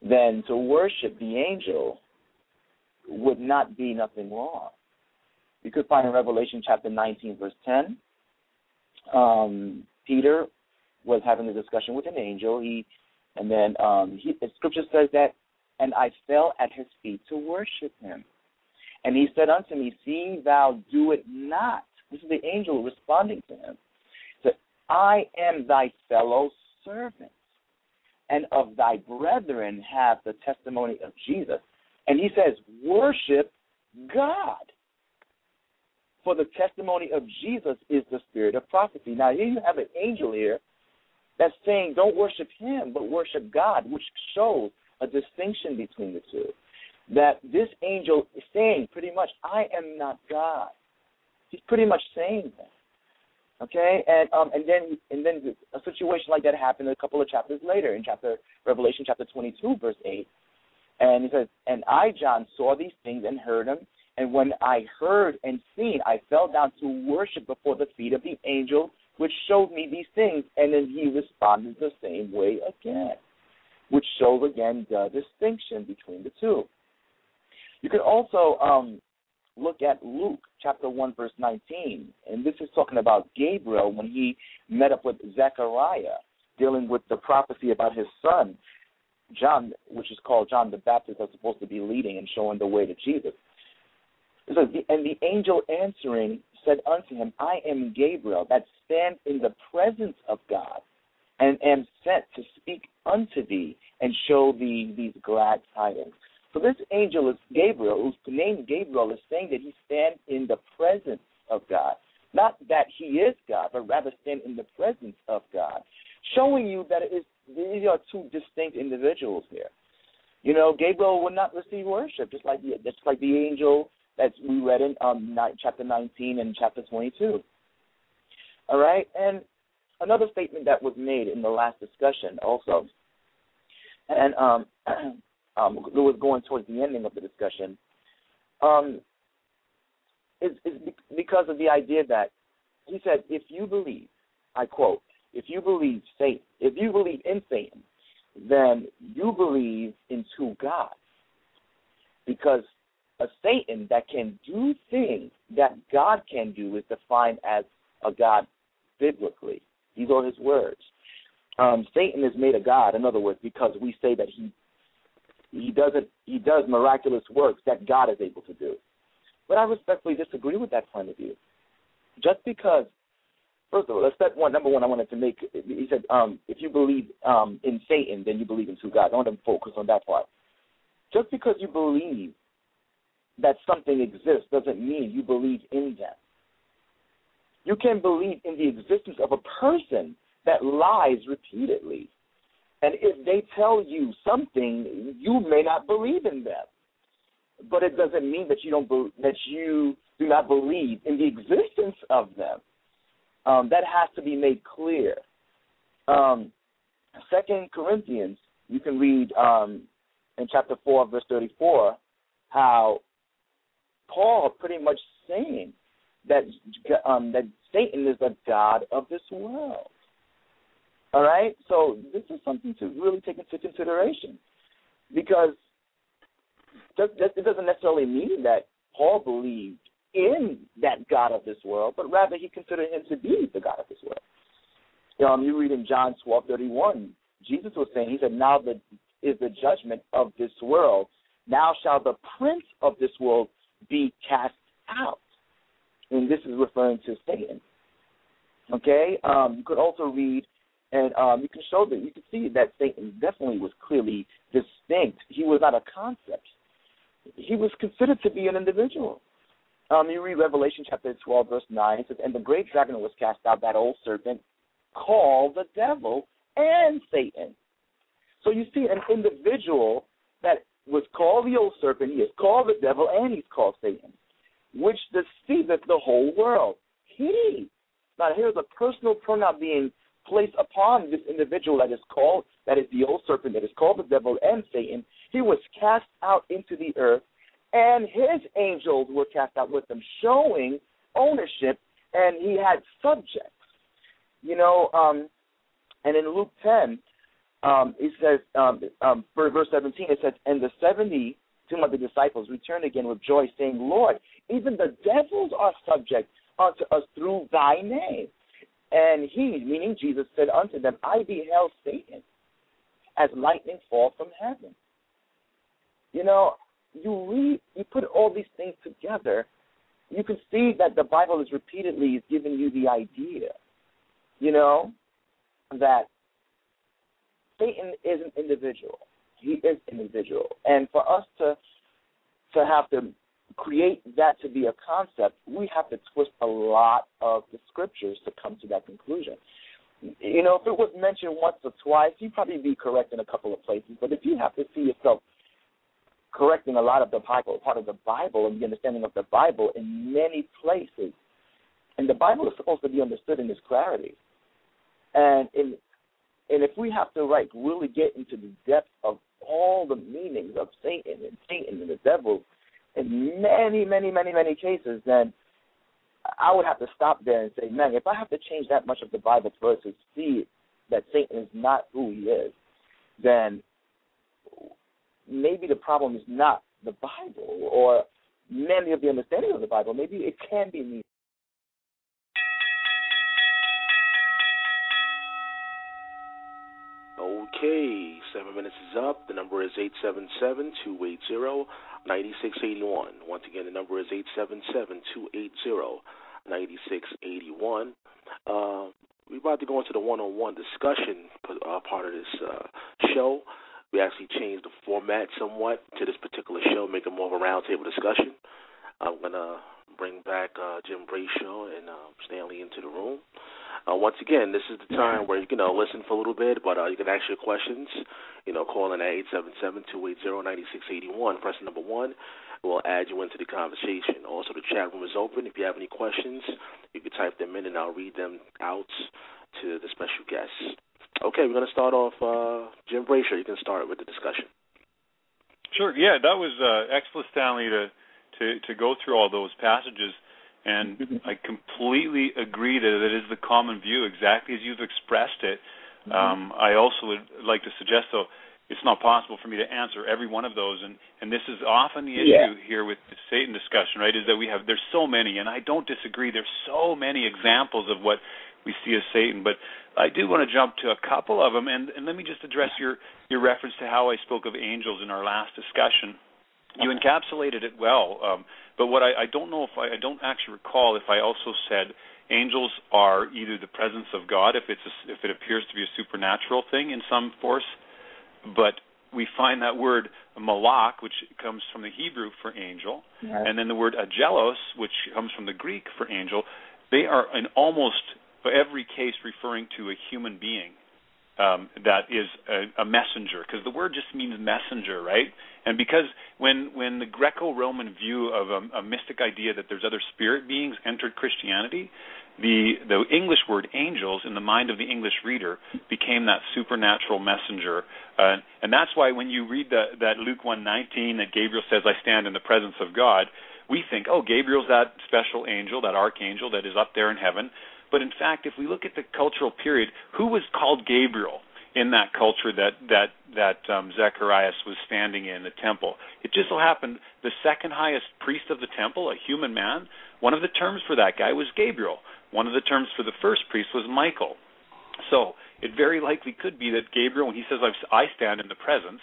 then to worship the angel would not be nothing wrong. You could find in Revelation chapter nineteen, verse ten, um, Peter was having a discussion with an angel. He, and then um, he, the Scripture says that, and I fell at his feet to worship him. And he said unto me, see thou do it not. This is the angel responding to him. He said, I am thy fellow servant, and of thy brethren have the testimony of Jesus. And he says, worship God. For the testimony of Jesus is the spirit of prophecy. Now, here you have an angel here that's saying don't worship him, but worship God, which shows a distinction between the two, that this angel is saying pretty much, I am not God. He's pretty much saying that, okay? And um, and then and then a situation like that happened a couple of chapters later in chapter Revelation chapter twenty-two, verse eight, and he says, and I, John, saw these things and heard them, and when I heard and seen, I fell down to worship before the feet of the angel which showed me these things, and then he responded the same way again, which shows, again, the distinction between the two. You can also um, look at Luke chapter one, verse nineteen, and this is talking about Gabriel when he met up with Zechariah, dealing with the prophecy about his son, John, which is called John the Baptist, that's supposed to be leading and showing the way to Jesus. It says, and the angel answering said unto him, I am Gabriel, that stand in the presence of God, and am sent to speak unto thee and show thee these glad tidings. So this angel is Gabriel, who's named Gabriel, is saying that he stands in the presence of God. Not that he is God, but rather stand in the presence of God, showing you that it is, these are two distinct individuals here. You know, Gabriel would not receive worship, just like the, just like the angel that we read in um, chapter nineteen and chapter twenty-two. All right? And another statement that was made in the last discussion also, and um, um, it was going towards the ending of the discussion, um, is, is because of the idea that he said, if you believe, I quote, if you believe Satan, if you believe in Satan, then you believe in two gods, because a Satan that can do things that God can do is defined as a god biblically. These are his words. Um, Satan is made a god, in other words, because we say that he he doesn't he does miraculous works that God is able to do. But I respectfully disagree with that point of view. Just because, first of all, let's step one. Number one, I wanted to make. He said, um, if you believe um, in Satan, then you believe in two gods. I want to focus on that part. Just because you believe that something exists doesn't mean you believe in them. You can believe in the existence of a person that lies repeatedly. And if they tell you something, you may not believe in them. But it doesn't mean that you don't be, that you do not believe in the existence of them. Um, that has to be made clear. Um, Second Corinthians, you can read um, in chapter four, verse thirty-four, how Paul pretty much saying that um, that Satan is a god of this world. All right? So this is something to really take into consideration, because it doesn't necessarily mean that Paul believed in that God of this world, but rather he considered him to be the God of this world. You, know, um, you read in John twelve thirty-one, Jesus was saying, he said, now the, is the judgment of this world. Now shall the prince of this world be cast out. And this is referring to Satan. Okay? Um, you could also read, and um, you can show that, you can see that Satan definitely was clearly distinct. He was not a concept. He was considered to be an individual. Um, you read Revelation chapter twelve, verse nine. It says, and the great dragon was cast out, that old serpent, called the devil and Satan. So you see an individual that was called the old serpent, he is called the devil, and he's called Satan, which deceiveth the whole world. He. Now here's a personal pronoun being placed upon this individual that is called, that is the old serpent, that is called the devil and Satan. He was cast out into the earth, and his angels were cast out with him, showing ownership, and he had subjects. You know, um, and in Luke ten, um, it says, um, um, verse seventeen, it says, and the seventy, two of the disciples, returned again with joy, saying, Lord, even the devils are subject unto us through thy name. And he, meaning Jesus, said unto them, I beheld Satan as lightning fall from heaven. You know, you read, you put all these things together, you can see that the Bible is repeatedly is giving you the idea, you know, that Satan is an individual. He is an individual. And for us to to have to create that to be a concept, we have to twist a lot of the scriptures to come to that conclusion. You know, if it was mentioned once or twice, you'd probably be correct in a couple of places. But if you have to see yourself correcting a lot of the Bible, part of the Bible and the understanding of the Bible in many places, and the Bible is supposed to be understood in its clarity. And in, and if we have to like really get into the depth of all the meanings of Satan and Satan and the devil, in many, many, many, many cases, then I would have to stop there and say, man, if I have to change that much of the Bible for us to see that Satan is not who he is, then maybe the problem is not the Bible or many of the understanding of the Bible. Maybe it can be me. Okay, seven minutes is up. The number is eight seven seven, two eight zero, nine six eight one. Once again, the number is eight seven seven, two eight zero, nine six eight one. Uh, we're about to go into the one-on-one discussion uh, part of this uh, show. We actually changed the format somewhat to this particular show, make it more of a roundtable discussion. I'm going to bring back uh, Jim Brayshaw and uh, Stanley into the room. Uh, once again, this is the time where you can uh, listen for a little bit, but uh, you can ask your questions. You know, call in at eight seven seven, two eight zero, nine six eight one, press number one. We'll add you into the conversation. Also, the chat room is open. If you have any questions, you can type them in, and I'll read them out to the special guests. Okay, we're going to start off. Uh, Jim Brayshaw, you can start with the discussion. Sure, yeah, that was uh, excellent, Stanley, to, to, to go through all those passages. And I completely agree that it is the common view, exactly as you've expressed it. Mm-hmm. Um, I also would like to suggest, though, it's not possible for me to answer every one of those. And, and this is often the issue yeah. here with the Satan discussion, right, is that we have, there's so many, and I don't disagree, there's so many examples of what we see as Satan. But I do want to jump to a couple of them, and, and let me just address your, your reference to how I spoke of angels in our last discussion. You encapsulated it well, um, but what I, I don't know if I, I don't actually recall if I also said angels are either the presence of God, if it's a, if it appears to be a supernatural thing in some force, but we find that word malak, which comes from the Hebrew for angel, yes. and then the word angelos, which comes from the Greek for angel. They are in almost every case referring to a human being. Um, that is a, a messenger, because the word just means messenger, right? And because when when the Greco-Roman view of a, a mystic idea that there's other spirit beings entered Christianity, the the English word angels in the mind of the English reader became that supernatural messenger, uh, and that's why when you read the, that Luke one nineteen that Gabriel says, "I stand in the presence of God," we think, "Oh, Gabriel's that special angel, that archangel that is up there in heaven." But in fact, if we look at the cultural period, who was called Gabriel? in that culture that that that um, Zacharias was standing in the temple. It just so happened the second highest priest of the temple, a human man, one of the terms for that guy was Gabriel. One of the terms for the first priest was Michael. So it very likely could be that Gabriel, when he says, I stand in the presence,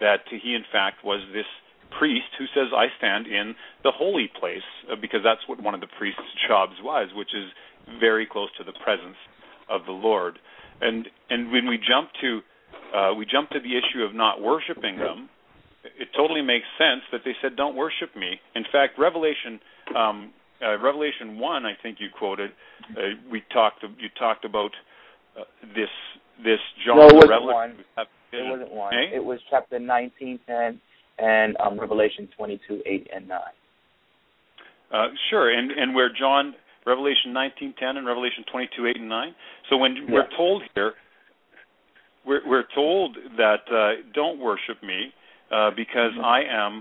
that he, in fact, was this priest who says, I stand in the holy place, because that's what one of the priest's jobs was, which is very close to the presence of the Lord. And and when we jump to uh, we jump to the issue of not worshiping them, it totally makes sense that they said, don't worship me. In fact, Revelation um, uh, Revelation one, I think you quoted, uh, we talked you talked about Uh, this this John no, it the Revelation. It wasn't one. Eh? It was chapter nineteen, ten, and um, Revelation twenty-two, eight, and nine. Uh, sure, and and where John Revelation nineteen, ten, and Revelation twenty-two, eight, and nine. So when yes. we're told here, we're we're told that uh, don't worship me uh, because mm-hmm. I am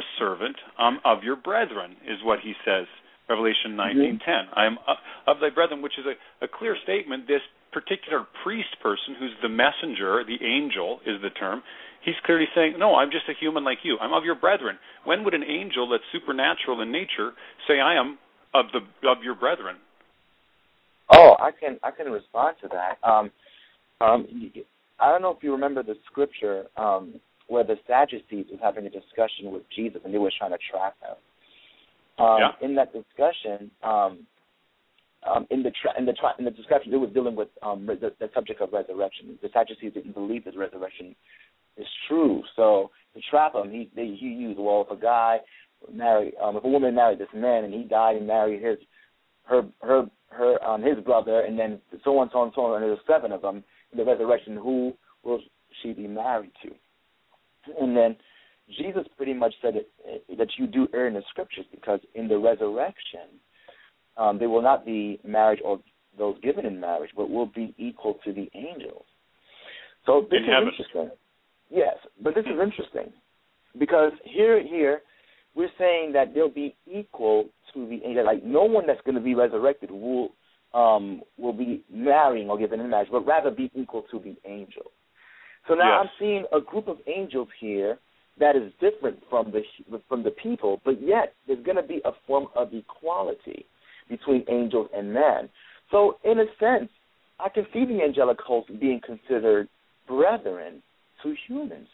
a servant. I'm of your brethren, is what he says. Revelation nineteen, mm-hmm. ten. I am of thy brethren, which is a, a clear statement. This particular priest person, who's the messenger, the angel is the term, he's clearly saying, no, I'm just a human like you. I'm of your brethren. When would an angel that's supernatural in nature say, I am of the of your brethren? Oh, I can I can respond to that. Um, um, I don't know if you remember the scripture um, where the Sadducees was having a discussion with Jesus and they were trying to trap him. Um, yeah. In that discussion, um, Um, in the tra- in the tra- in the discussion, it was dealing with um, re- the, the subject of resurrection. The Sadducees didn't believe that resurrection is true, so to trap him, he they, he used, well, if a guy married, um, if a woman married this man and he died and married his her her her um, his brother, and then so on so on so on, and there were seven of them in the resurrection, who will she be married to? And then Jesus pretty much said that, that you do err in the scriptures, because in the resurrection, Um, they will not be married or those given in marriage, but will be equal to the angels. So this is interesting. Yes, but this is interesting because here, here, we're saying that they'll be equal to the angels. Like no one that's going to be resurrected will um, will be marrying or given in marriage, but rather be equal to the angels. So now yes. I'm seeing a group of angels here that is different from the from the people, but yet there's going to be a form of equality between angels and man. So in a sense, I can see the angelic host being considered brethren to humans,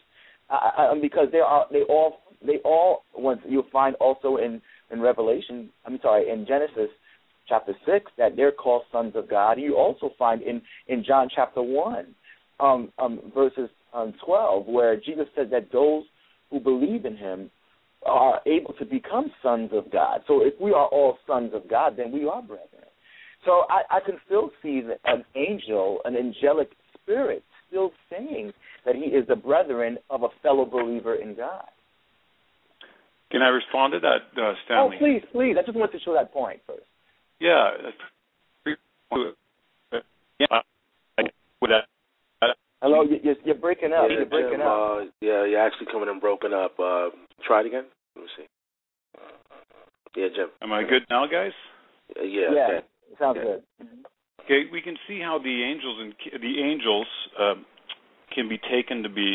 I, I, because they are they all they all once you'll find also in, in Revelation. I'm sorry, in Genesis chapter six that they're called sons of God. You also find in, in John chapter one, um, um, verses um, twelve, where Jesus said that those who believe in him are able to become sons of God. So if we are all sons of God, then we are brethren. So I, I can still see that an angel, an angelic spirit, still saying that he is the brethren of a fellow believer in God. Can I respond to that, uh, Stanley? Oh, please, please. I just wanted to show that point first. Yeah. Hello, you're, you're breaking up. Yeah, you're breaking Jim, up. Uh, yeah, you're actually coming and broken up. Uh, try it again. Let me see. Yeah, Jim. Am I good now, guys? Yeah. Yeah. Okay. Sounds yeah. good. Okay, we can see how the angels and the angels um, can be taken to be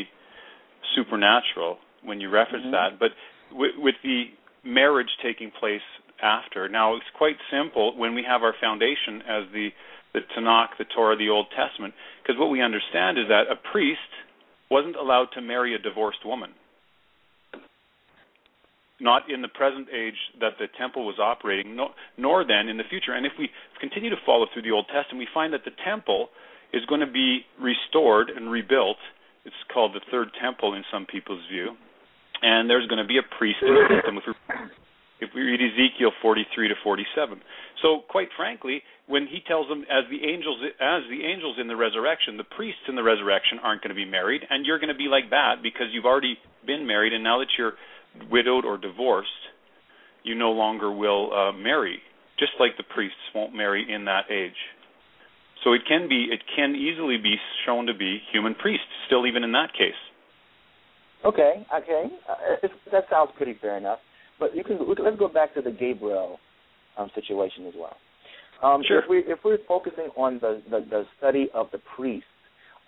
supernatural when you reference mm-hmm. that, but with, with the marriage taking place after. Now, it's quite simple when we have our foundation as the the Tanakh, the Torah, the Old Testament, because what we understand is that a priest wasn't allowed to marry a divorced woman. Not in the present age that the temple was operating, nor, nor then in the future. And if we continue to follow through the Old Testament, we find that the temple is going to be restored and rebuilt. It's called the Third Temple in some people's view. And there's going to be a priest in the system with if we read Ezekiel forty-three to forty-seven. So quite frankly, when he tells them as the angels as the angels in the resurrection, the priests in the resurrection aren't going to be married, and you're going to be like that because you've already been married, and now that you're widowed or divorced, you no longer will uh, marry, just like the priests won't marry in that age. So it can be, it can easily be shown to be human priests, still even in that case. Okay, okay. Uh, that sounds pretty fair enough. But you can, let's go back to the Gabriel um, situation as well. Um, sure. If, we, if we're focusing on the, the, the study of the priest,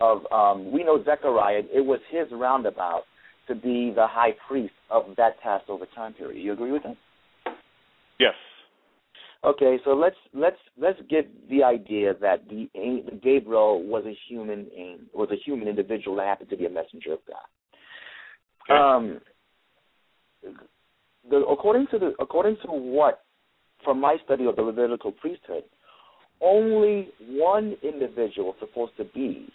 of um, we know Zechariah, it was his roundabout to be the high priest of that Passover time period. You agree with that? Yes. Okay, so let's let's let's get the idea that the Gabriel was a human was a human individual that happened to be a messenger of God. Okay. Um, the, according to the according to what from my study of the Levitical priesthood, only one individual is supposed to be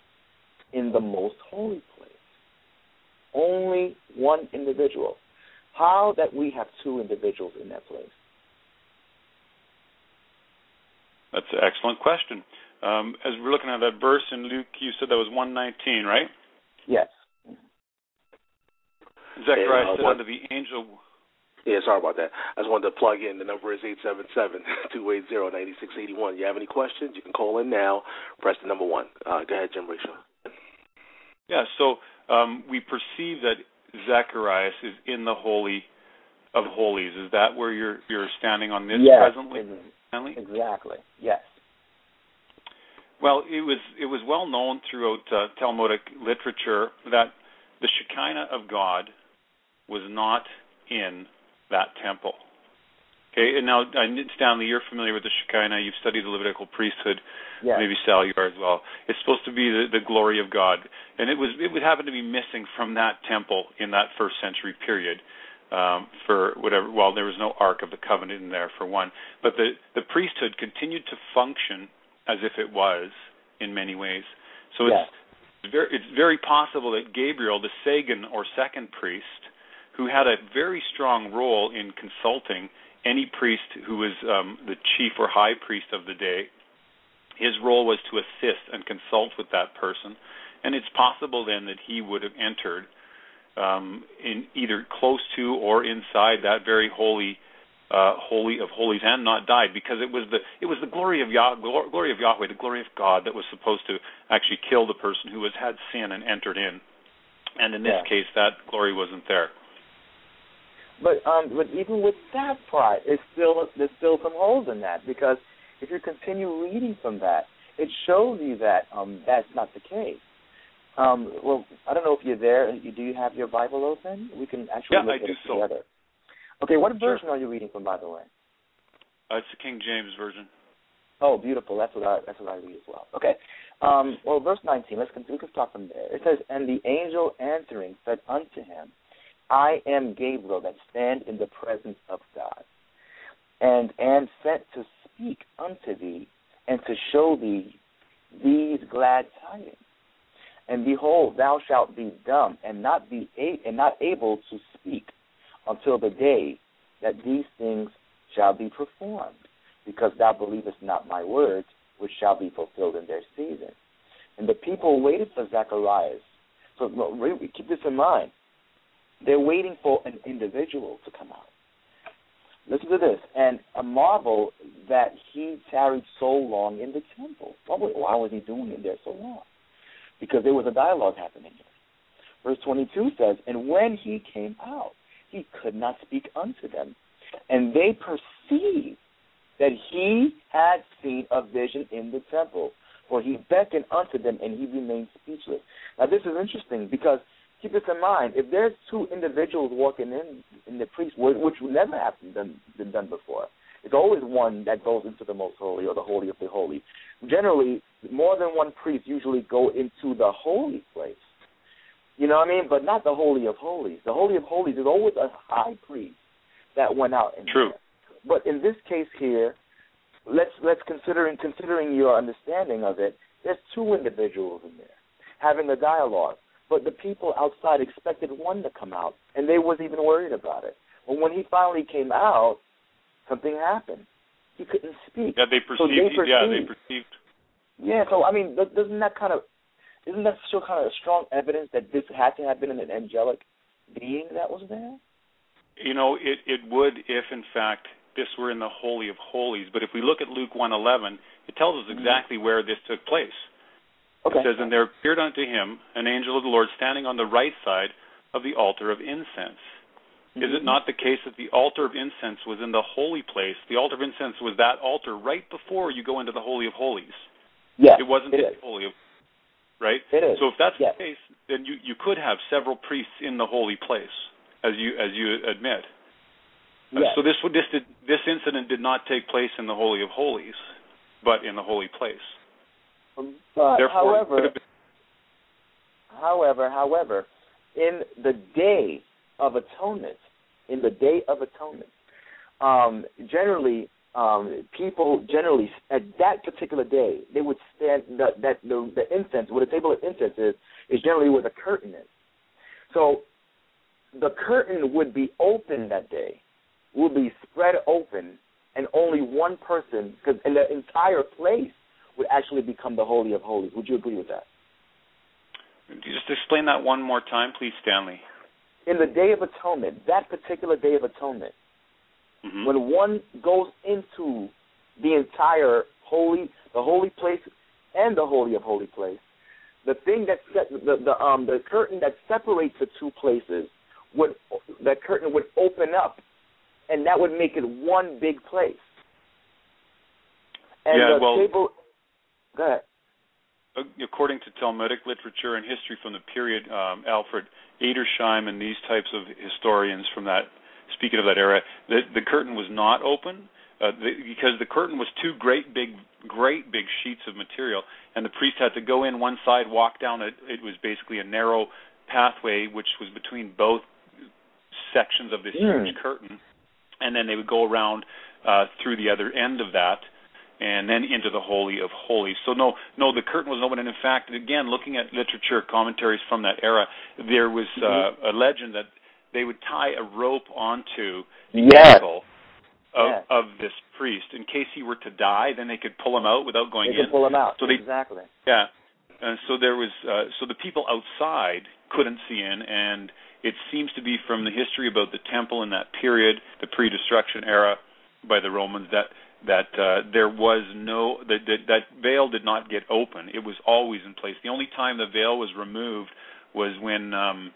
in the most holy place. Only one individual. How that we have two individuals in that place? That's an excellent question. Um, as we're looking at that verse in Luke, you said that was one nineteen, right? Yes. Zechariah said unto the angel... Yeah, sorry about that. I just wanted to plug in. The number is eight seven seven, two eight zero, nine six eight one. You have any questions, you can call in now. Press the number one. Uh, go ahead, Jim Brayshaw. Yeah, so um, we perceive that Zacharias is in the Holy of Holies. Is that where you're you're standing on this yes, presently? Mm-hmm. Exactly. Yes. Well, it was it was well known throughout uh, Talmudic literature that the Shekinah of God was not in that temple. Okay. And now, Stanley, you're familiar with the Shekinah. You've studied the Levitical priesthood. Yes. Maybe Sal, you are as well. It's supposed to be the, the glory of God, and it was it would happen to be missing from that temple in that first century period. Um, for whatever, well, there was no Ark of the Covenant in there for one, but the, the priesthood continued to function as if it was in many ways. So it's yeah. very, it's very possible that Gabriel, the Sagan or second priest, who had a very strong role in consulting any priest who was um, the chief or high priest of the day, his role was to assist and consult with that person, and it's possible then that he would have entered Um, in either close to or inside that very holy, uh, holy of holies, and not died, because it was the it was the glory of Yah, glory of Yahweh, the glory of God that was supposed to actually kill the person who was had sin and entered in, and in this yeah. case, that glory wasn't there. But um, but even with that part, it's still there's still some holes in that, because if you continue reading from that, it shows you that um, that's not the case. Um, well, I don't know if you're there. Do you have your Bible open? We can actually yeah, look I at do it so. together. Okay, what sure. version are you reading from, by the way? Uh, it's the King James Version. Oh, beautiful. That's what I, that's what I read as well. Okay. Um, well, verse nineteen, let's continue. Let's start from there. It says, "And the angel answering said unto him, I am Gabriel, that stand in the presence of God, and am sent to speak unto thee, and to show thee these glad tidings. And behold, thou shalt be dumb, and not be a- and not able to speak until the day that these things shall be performed, because thou believest not my words, which shall be fulfilled in their season." And the people waited for Zacharias. So really, keep this in mind. They're waiting for an individual to come out. Listen to this. "And a marvel that he tarried so long in the temple." Why was he doing it there so long? Because there was a dialogue happening here. Verse twenty-two says, "And when he came out, he could not speak unto them. And they perceived that he had seen a vision in the temple, for he beckoned unto them, and he remained speechless." Now, this is interesting, because keep this in mind. If there's two individuals walking in, in the priest, which would never have been, been done before, it's always one that goes into the most holy or the holy of the holy. Generally, more than one priest usually go into the holy place. You know what I mean? But not the holy of holies. The holy of holies is always a high priest that went out. In True. There. But in this case here, let's let's consider in considering your understanding of it, there's two individuals in there having a dialogue. But the people outside expected one to come out, and they wasn't even worried about it. But when he finally came out, something happened. He couldn't speak. Yeah, they perceived. So they perceived. Yeah, they perceived. Yeah, so I mean, doesn't that kind of, isn't that still kind of strong evidence that this had to have been an angelic being that was there? You know, it it would if in fact this were in the holy of holies. But if we look at Luke one eleven, it tells us exactly mm-hmm. where this took place. Okay. It says, "And there appeared unto him an angel of the Lord standing on the right side of the altar of incense." Is it not the case that the altar of incense was in the holy place? The altar of incense was that altar right before you go into the Holy of Holies. Yes, it wasn't it the is. Holy of right? It is. So if that's yes. the case, then you, you could have several priests in the holy place, as you as you admit. Yes. So this this this incident did not take place in the Holy of Holies, but in the holy place. But Therefore, however, it could have been However, however, in the Day of Atonement, in the Day of Atonement, um, generally um, people generally at that particular day they would stand that, that the, the incense, where the table of incense is, is generally where the curtain is. So the curtain would be open that day, would be spread open, and only one person, because and the entire place would actually become the Holy of Holies. Would you agree with that? Just explain that one more time, please, Stanley. In the Day of Atonement, that particular Day of Atonement, mm-hmm. when one goes into the entire holy, the holy place, and the Holy of Holy Place, the thing that set, the the um the curtain that separates the two places would that curtain would open up, and that would make it one big place. And yeah, the well, table. Go ahead. According to Talmudic literature and history from the period, um, Alfred Edersheim and these types of historians from that, speaking of that era, the, the curtain was not open uh, the, because the curtain was two great big, great big sheets of material, and the priest had to go in one side, walk down it. It was basically a narrow pathway which was between both sections of this mm. huge curtain, and then they would go around uh, through the other end of that, and then into the Holy of Holies. So no, no, the curtain was open. And in fact, again, looking at literature commentaries from that era, there was mm-hmm. uh, a legend that they would tie a rope onto the yes. ankle of, yes. of this priest. In case he were to die, then they could pull him out without going they in. They could pull him out, so they, exactly. Yeah, and so there was, uh, so the people outside couldn't see in, and it seems to be from the history about the temple in that period, the pre-destruction era by the Romans, that that uh, there was no, that, that that veil did not get open. It was always in place. The only time the veil was removed was when um,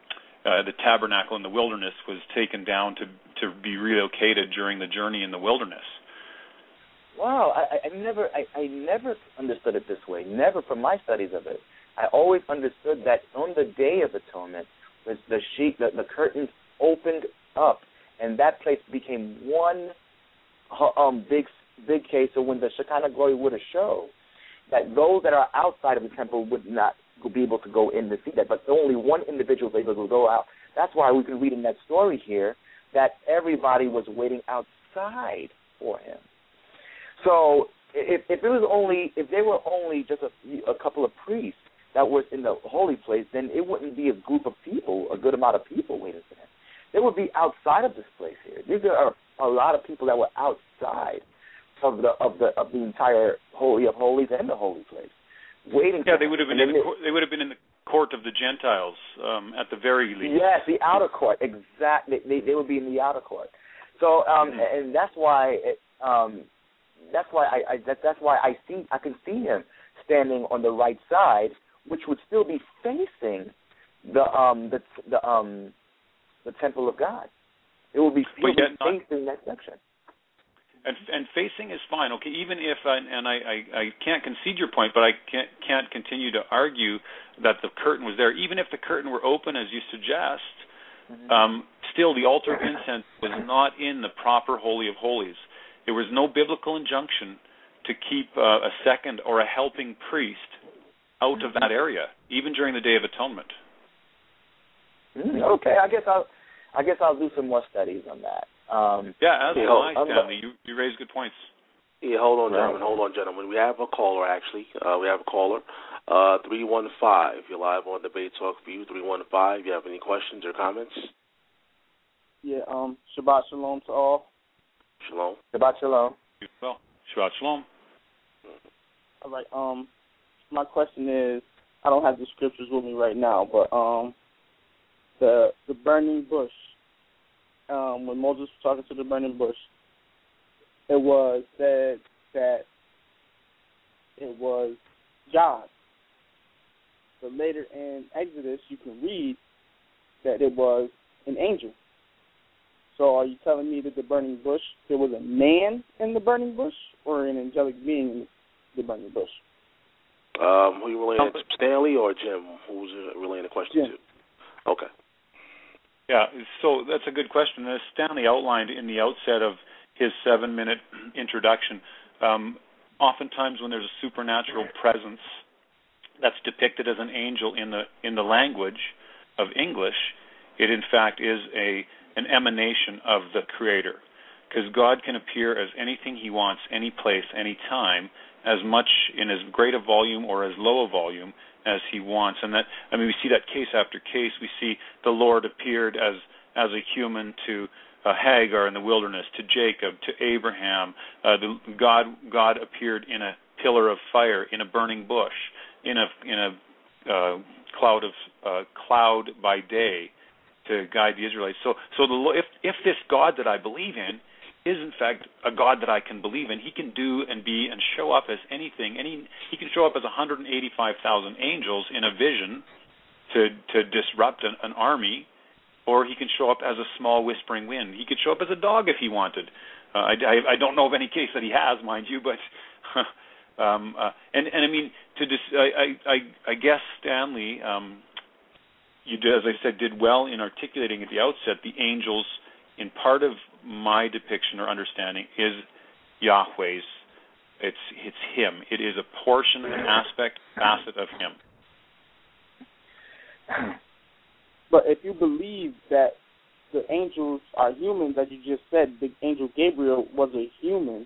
uh, the tabernacle in the wilderness was taken down to, to be relocated during the journey in the wilderness. Wow, I, I never I, I never understood it this way, never from my studies of it. I always understood that on the Day of Atonement, the, the sheet, the, the curtains opened up, and that place became one um, big big case, so when the Shekinah glory would have showed, that those that are outside of the temple would not be able to go in to see that, but only one individual was able to go out. That's why we can read in that story here that everybody was waiting outside for him. So if, if it was only, if they were only just a, a couple of priests that were in the holy place, then it wouldn't be a group of people, a good amount of people waiting for him. They would be outside of this place here. These are a lot of people that were outside of the of the of the entire Holy of Holies and the holy place, waiting. Yeah, they would have been in the court, they would have been in the court of the Gentiles um, at the very least. Yes, the outer court, exactly. They, they would be in the outer court. So, um, and that's why it, um, that's why I, I that, that's why I see I can see him standing on the right side, which would still be facing the um the the um the temple of God. It would be still be facing that section. And, and facing is fine, okay, even if, and, and I, I, I can't concede your point, but I can't, can't continue to argue that the curtain was there. Even if the curtain were open, as you suggest, mm-hmm. um, still the altar of incense was not in the proper Holy of Holies. There was no biblical injunction to keep uh, a second or a helping priest out mm-hmm. of that area, even during the Day of Atonement. Mm, okay, I guess I'll, I guess I'll do some more studies on that. Um, yeah, as hey, hold, I, Stanley, you, you raise good points. Yeah, hold on, gentlemen. Hold on, gentlemen. We have a caller, actually. Uh, we have a caller, uh, three one five. You're live on Debate Talk for You, three one five. You have any questions or comments? Yeah, um, Shabbat Shalom to all. Shalom. Shabbat Shalom. Well, Shabbat Shalom. All right. Um, my question is, I don't have the scriptures with me right now, but um, the the burning bush. Um, when Moses was talking to the burning bush, it was said that it was God. But later in Exodus, you can read that it was an angel. So are you telling me that the burning bush, there was a man in the burning bush or an angelic being in the burning bush? Um, who are you relating to, Stanley or Jim? Who's relating the question Jim. to? Okay. Yeah, so that's a good question. As Stanley outlined in the outset of his seven-minute introduction, um, oftentimes when there's a supernatural presence that's depicted as an angel in the in the language of English, it in fact is a an emanation of the Creator, because God can appear as anything He wants, any place, any time, as much in as great a volume or as low a volume as He wants. And that, I mean, we see that case after case. We see the Lord appeared as as a human to uh, Hagar in the wilderness, to Jacob, to Abraham. Uh, the, God God appeared in a pillar of fire, in a burning bush, in a in a uh, cloud of uh, cloud by day, to guide the Israelites. So, so the, if if this God that I believe in is in fact a God that I can believe in, He can do and be and show up as anything. Any He can show up as one hundred eighty-five thousand angels in a vision to to disrupt an, an army, or He can show up as a small whispering wind. He could show up as a dog if He wanted. Uh, I, I, I don't know of any case that He has, mind you, but um, uh, and and I mean to dis, I, I I guess Stanley, Um, you did, as I said, did well in articulating at the outset the angels. In part of my depiction or understanding is Yahweh's. It's it's Him. It is a portion, an aspect, facet of Him. But if you believe that the angels are human, that you just said the angel Gabriel was a human,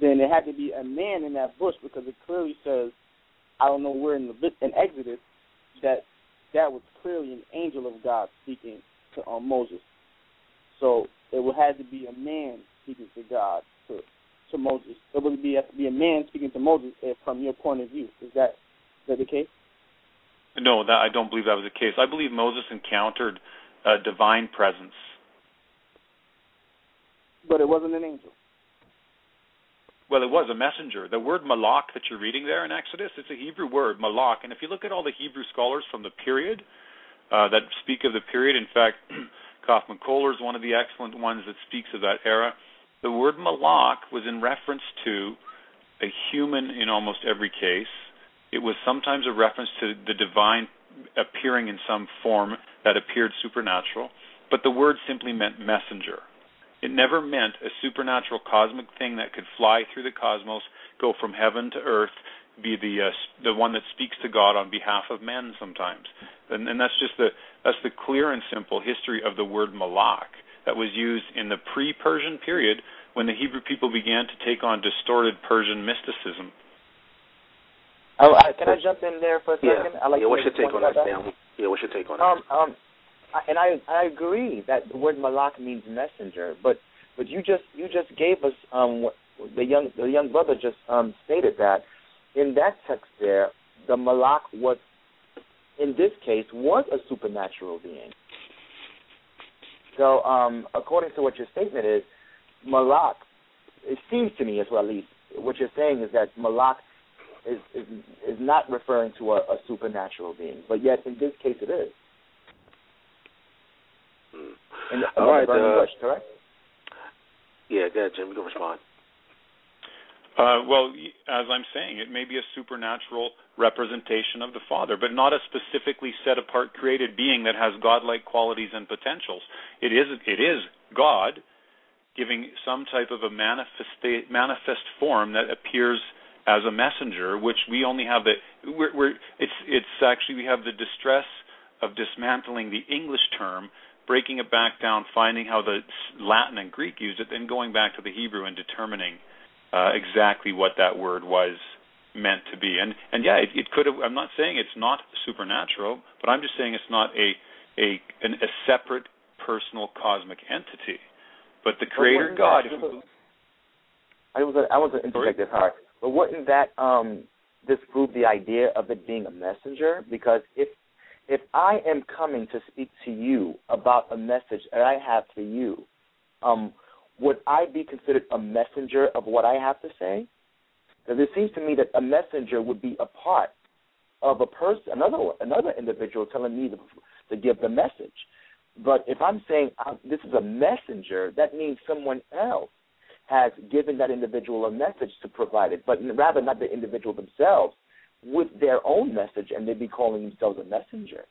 then it had to be a man in that bush, because it clearly says, I don't know where in the in Exodus, that that was clearly an angel of God speaking to um, Moses. So it would have to be a man speaking to God, to to Moses. It would be, have to be a man speaking to Moses, if, from your point of view. Is that is that the case? No, that, I don't believe that was the case. I believe Moses encountered a divine presence. But it wasn't an angel. Well, it was a messenger. The word malach that you're reading there in Exodus, it's a Hebrew word, malach. And if you look at all the Hebrew scholars from the period uh, that speak of the period, in fact, Kaufman Kohler is one of the excellent ones that speaks of that era. The word malach was in reference to a human in almost every case. It was sometimes a reference to the divine appearing in some form that appeared supernatural, but the word simply meant messenger. It never meant a supernatural cosmic thing that could fly through the cosmos, go from heaven to earth, be the uh, the one that speaks to God on behalf of men sometimes. And, and that's just the that's the clear and simple history of the word malach that was used in the pre-Persian period when the Hebrew people began to take on distorted Persian mysticism. Oh, I, can I jump in there for a second? Yeah, I like yeah what's your take on that, Sam? Yeah, what's your take on um, that? Um, and I I agree that the word malach means messenger, but but you just you just gave us um what the young the young brother just um stated that. In that text there, the malach was, in this case, was a supernatural being. So um, according to what your statement is, malach, it seems to me as well, at least, what you're saying is that malach is is, is not referring to a, a supernatural being, but yet in this case it is. Hmm. And, All right. Uh, Bush, correct? Yeah, go ahead, Jim. You can respond. Uh, well, as I'm saying, it may be a supernatural representation of the Father, but not a specifically set-apart, created being that has godlike qualities and potentials. It is, it is God giving some type of a manifest, manifest form that appears as a messenger, which we only have the. We're, we're, it's, it's actually we have the distress of dismantling the English term, breaking it back down, finding how the Latin and Greek used it, then going back to the Hebrew and determining Uh, exactly what that word was meant to be, and and yeah, it, it could have. I'm not saying it's not supernatural, but I'm just saying it's not a a an, a separate personal cosmic entity, but the Creator God. That, I was I was interjected hard, but wouldn't that um, disprove the idea of it being a messenger? Because if if I am coming to speak to you about a message that I have for you, um. would I be considered a messenger of what I have to say? Because it seems to me that a messenger would be a part of a person, another another individual telling me to, to give the message. But if I'm saying I'm, this is a messenger, that means someone else has given that individual a message to provide it, but rather not the individual themselves, with their own message, and they'd be calling themselves a messenger.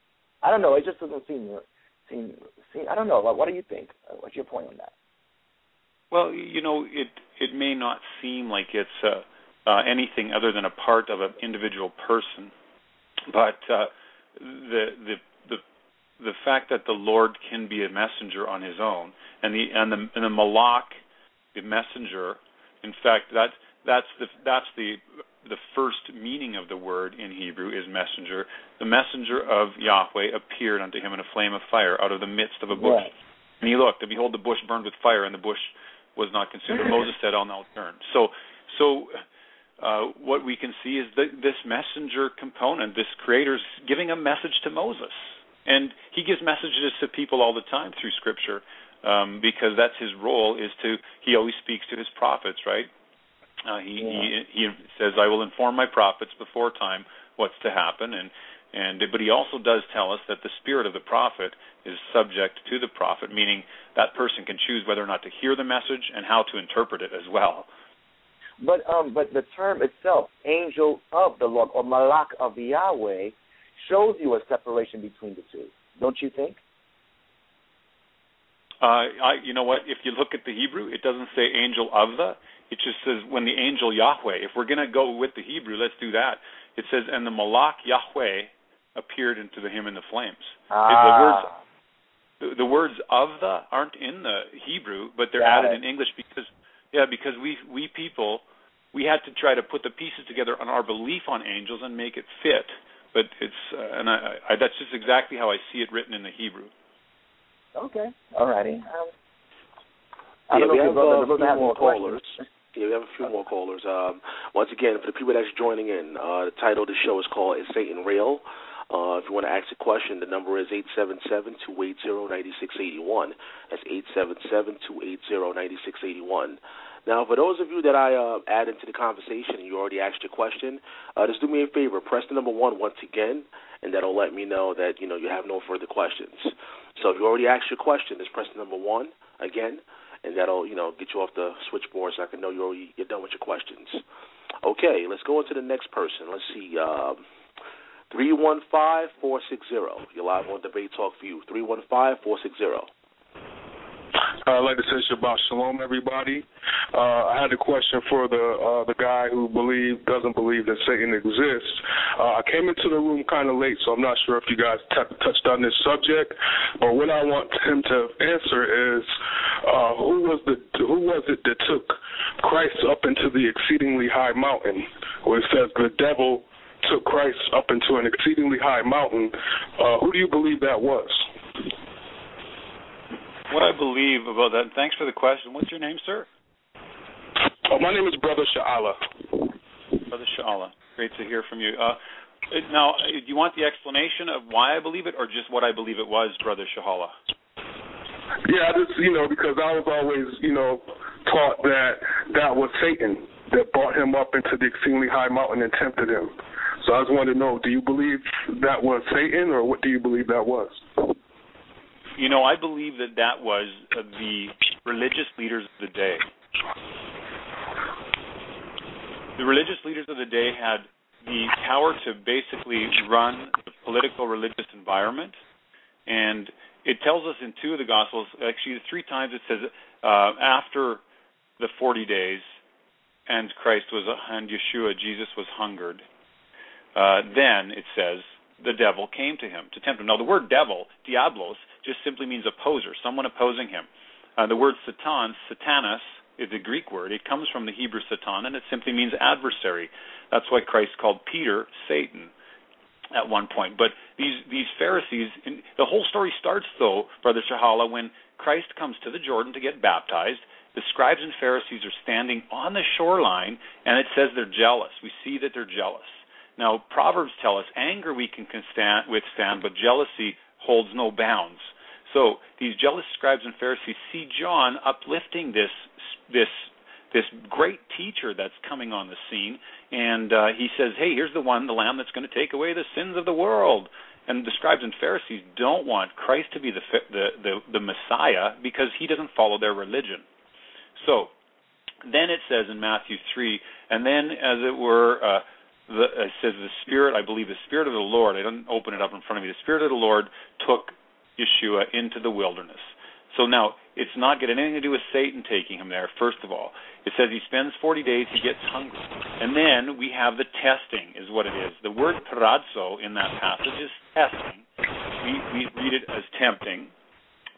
I don't know. It just doesn't seem seem. seem I don't know. What, what do you think? What's your point on that? Well, you know, it it may not seem like it's uh, uh, anything other than a part of an individual person, but uh, the the the the fact that the Lord can be a messenger on His own, and the and the and the Malach, the messenger. In fact, that that's the that's the the first meaning of the word in Hebrew is messenger. The messenger of Yahweh appeared unto him in a flame of fire out of the midst of a bush. Right. And he looked, and behold, the bush burned with fire, and the bush was not consumed. And Moses said, I'll now turn. So so uh, what we can see is the, this messenger component, this creator's giving a message to Moses. And he gives messages to people all the time through Scripture um, because that's his role is to, he always speaks to his prophets, right? Uh, he, yeah. he he says, I will inform my prophets before time what's to happen, and and but he also does tell us that the spirit of the prophet is subject to the prophet, meaning that person can choose whether or not to hear the message and how to interpret it as well. But um, but the term itself, angel of the Lord or Malach of Yahweh, shows you a separation between the two, don't you think? Uh, I, you know what? If you look at the Hebrew, it doesn't say angel of the. It just says when the angel Yahweh. If we're going to go with the Hebrew, let's do that. It says, and the Malach Yahweh appeared into him in the flames. Ah. The, words, the, the words of the aren't in the Hebrew, but they're Got added it. in English because, yeah, because we we people, we had to try to put the pieces together on our belief on angels and make it fit. But it's, uh, and I, I, that's just exactly how I see it written in the Hebrew. Okay. All righty. Um, I don't yeah, know we have brother, a few have more callers. Yeah, we have a few more callers. Um, once again, for the people that's joining in, uh, the title of the show is called Is Satan Real? Uh, if you want to ask a question, the number is eight seven seven, two eight zero, nine six eight one. That's eight seven seven, two eight zero, nine six eight one. Now, for those of you that I uh, add into the conversation and you already asked your question, uh, just do me a favor. Press the number one once again, and that'll let me know that, you know, you have no further questions. So if you already asked your question, just press the number one again, and that'll, you know, get you off the switchboard so I can know you're, already, you're done with your questions. Okay, let's go into the next person. Let's see, uh, three one five, four six zero. You're live on Debate Talk for You, three one five, four six zero. I'd like to say Shabbat Shalom, everybody. Uh, I had a question for the uh, the guy who believe, doesn't believe that Satan exists. Uh, I came into the room kind of late, so I'm not sure if you guys t- touched on this subject. But what I want him to answer is, uh, who was the who was it that took Christ up into the exceedingly high mountain? Where it says the devil took Christ up into an exceedingly high mountain. Uh, who do you believe that was? What I believe about that, and thanks for the question. What's your name, sir? Oh, my name is Brother Sha'ala. Brother Sha'ala, great to hear from you. Uh, now, do you want the explanation of why I believe it or just what I believe it was, Brother Sha'ala? Yeah, I just, you know, because I was always, you know, taught that that was Satan that brought him up into the exceedingly high mountain and tempted him. So I just wanted to know, do you believe that was Satan or what do you believe that was? You know, I believe that that was the religious leaders of the day. The religious leaders of the day had the power to basically run the political religious environment. And it tells us in two of the Gospels, actually three times it says, uh, after the forty days and Christ was, and Yeshua, Jesus was hungered, uh, then it says, the devil came to him to tempt him. Now, the word devil, diablos, just simply means opposer, someone opposing him. Uh, the word satan, satanas, is a Greek word. It comes from the Hebrew satan, and it simply means adversary. That's why Christ called Peter Satan at one point. But these, these Pharisees, in, the whole story starts, though, Brother Sha'ala, when Christ comes to the Jordan to get baptized. The scribes and Pharisees are standing on the shoreline, and it says they're jealous. We see that they're jealous. Now, Proverbs tell us anger we can withstand, but jealousy holds no bounds. So these jealous scribes and Pharisees see John uplifting this this this great teacher that's coming on the scene, and uh, he says, hey, here's the one, the lamb that's going to take away the sins of the world. And the scribes and Pharisees don't want Christ to be the the, the, the Messiah because he doesn't follow their religion. So then it says in Matthew three, and then as it were... Uh, the, it says the Spirit, I believe the Spirit of the Lord, I don't open it up in front of me, the Spirit of the Lord took Yeshua into the wilderness. So now, it's not got anything to do with Satan taking him there, first of all. It says he spends forty days, he gets hungry. And then we have the testing is what it is. The word perazzo in that passage is testing. We, we read it as tempting.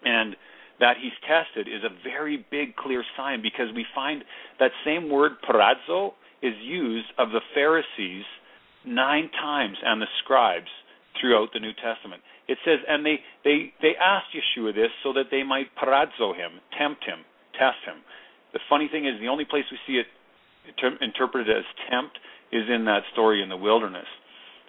And that he's tested is a very big, clear sign, because we find that same word perazzo is used of the Pharisees nine times and the scribes throughout the New Testament. It says, and they, they, they asked Yeshua this so that they might parazzo him, tempt him, test him. The funny thing is, the only place we see it inter- interpreted as tempt is in that story in the wilderness.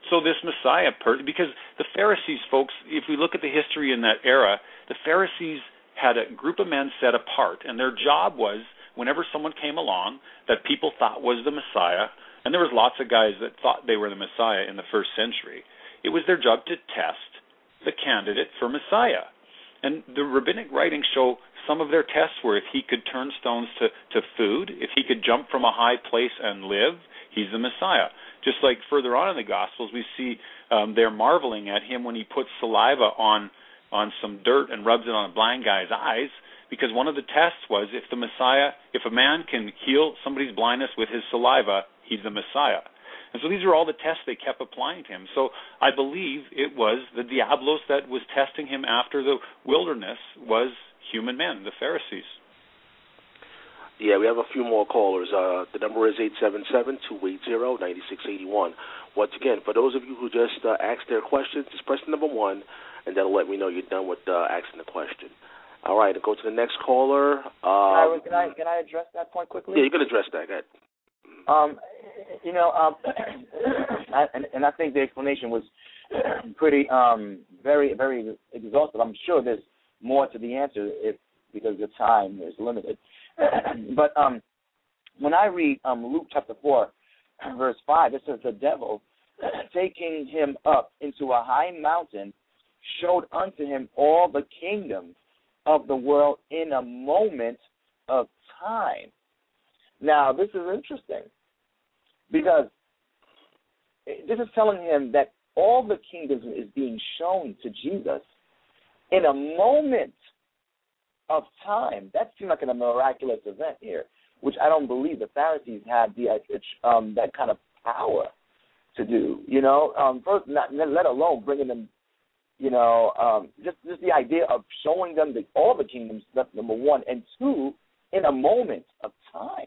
So this Messiah, per- because the Pharisees, folks, if we look at the history in that era, the Pharisees had a group of men set apart, and their job was, whenever someone came along that people thought was the Messiah, and there was lots of guys that thought they were the Messiah in the first century, it was their job to test the candidate for Messiah. And the rabbinic writings show some of their tests were if he could turn stones to, to food, if he could jump from a high place and live, he's the Messiah. Just like further on in the Gospels, we see um, they're marveling at him when he puts saliva on, on some dirt and rubs it on a blind guy's eyes, because one of the tests was if the Messiah, if a man can heal somebody's blindness with his saliva, he's the Messiah. And so these are all the tests they kept applying to him. So I believe it was the Diablos that was testing him after the wilderness was human men, the Pharisees. Yeah, we have a few more callers. Uh, the number is eight seven seven, two eight zero, nine six eight one. Once again, for those of you who just uh, asked their questions, just press the number one, and that'll let me know you're done with uh, asking the question. All right, go to the next caller. Um, can, I, can I can I address that point quickly? Yeah, you can address that. Go ahead. Um, you know, um, I, and, and I think the explanation was pretty, um, very, very exhaustive. I'm sure there's more to the answer if because the time is limited. But um, when I read um, Luke chapter four, verse five, it says the devil, taking him up into a high mountain, showed unto him all the kingdoms of the world in a moment of time. Now, this is interesting because this is telling him that all the kingdoms is being shown to Jesus in a moment of time. That seemed like a miraculous event here, which I don't believe the Pharisees had the, um, that kind of power to do, you know, um, first, not, let alone bringing them, you know, um, just, just the idea of showing them the, all the kingdoms, that's number one, and two, in a moment of time.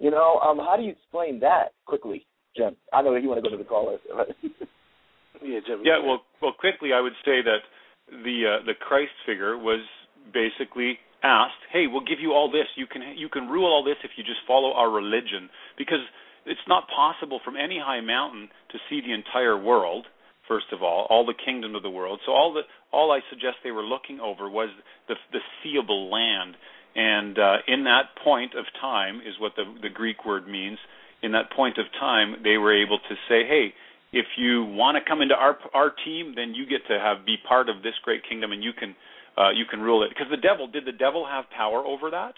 You know, um, how do you explain that quickly, Jim? I know you want to go to the caller. yeah, Jim. Yeah, well, well, quickly, I would say that the uh, the Christ figure was basically asked, "Hey, we'll give you all this. You can you can rule all this if you just follow our religion, because it's not possible from any high mountain to see the entire world. First of all, all the kingdom of the world. So all the all I suggest they were looking over was the the seeable land." And uh, in that point of time is what the, the Greek word means. In that point of time, they were able to say, hey, if you want to come into our our team, then you get to have be part of this great kingdom, and you can uh, you can rule it. Because the devil, did the devil have power over that?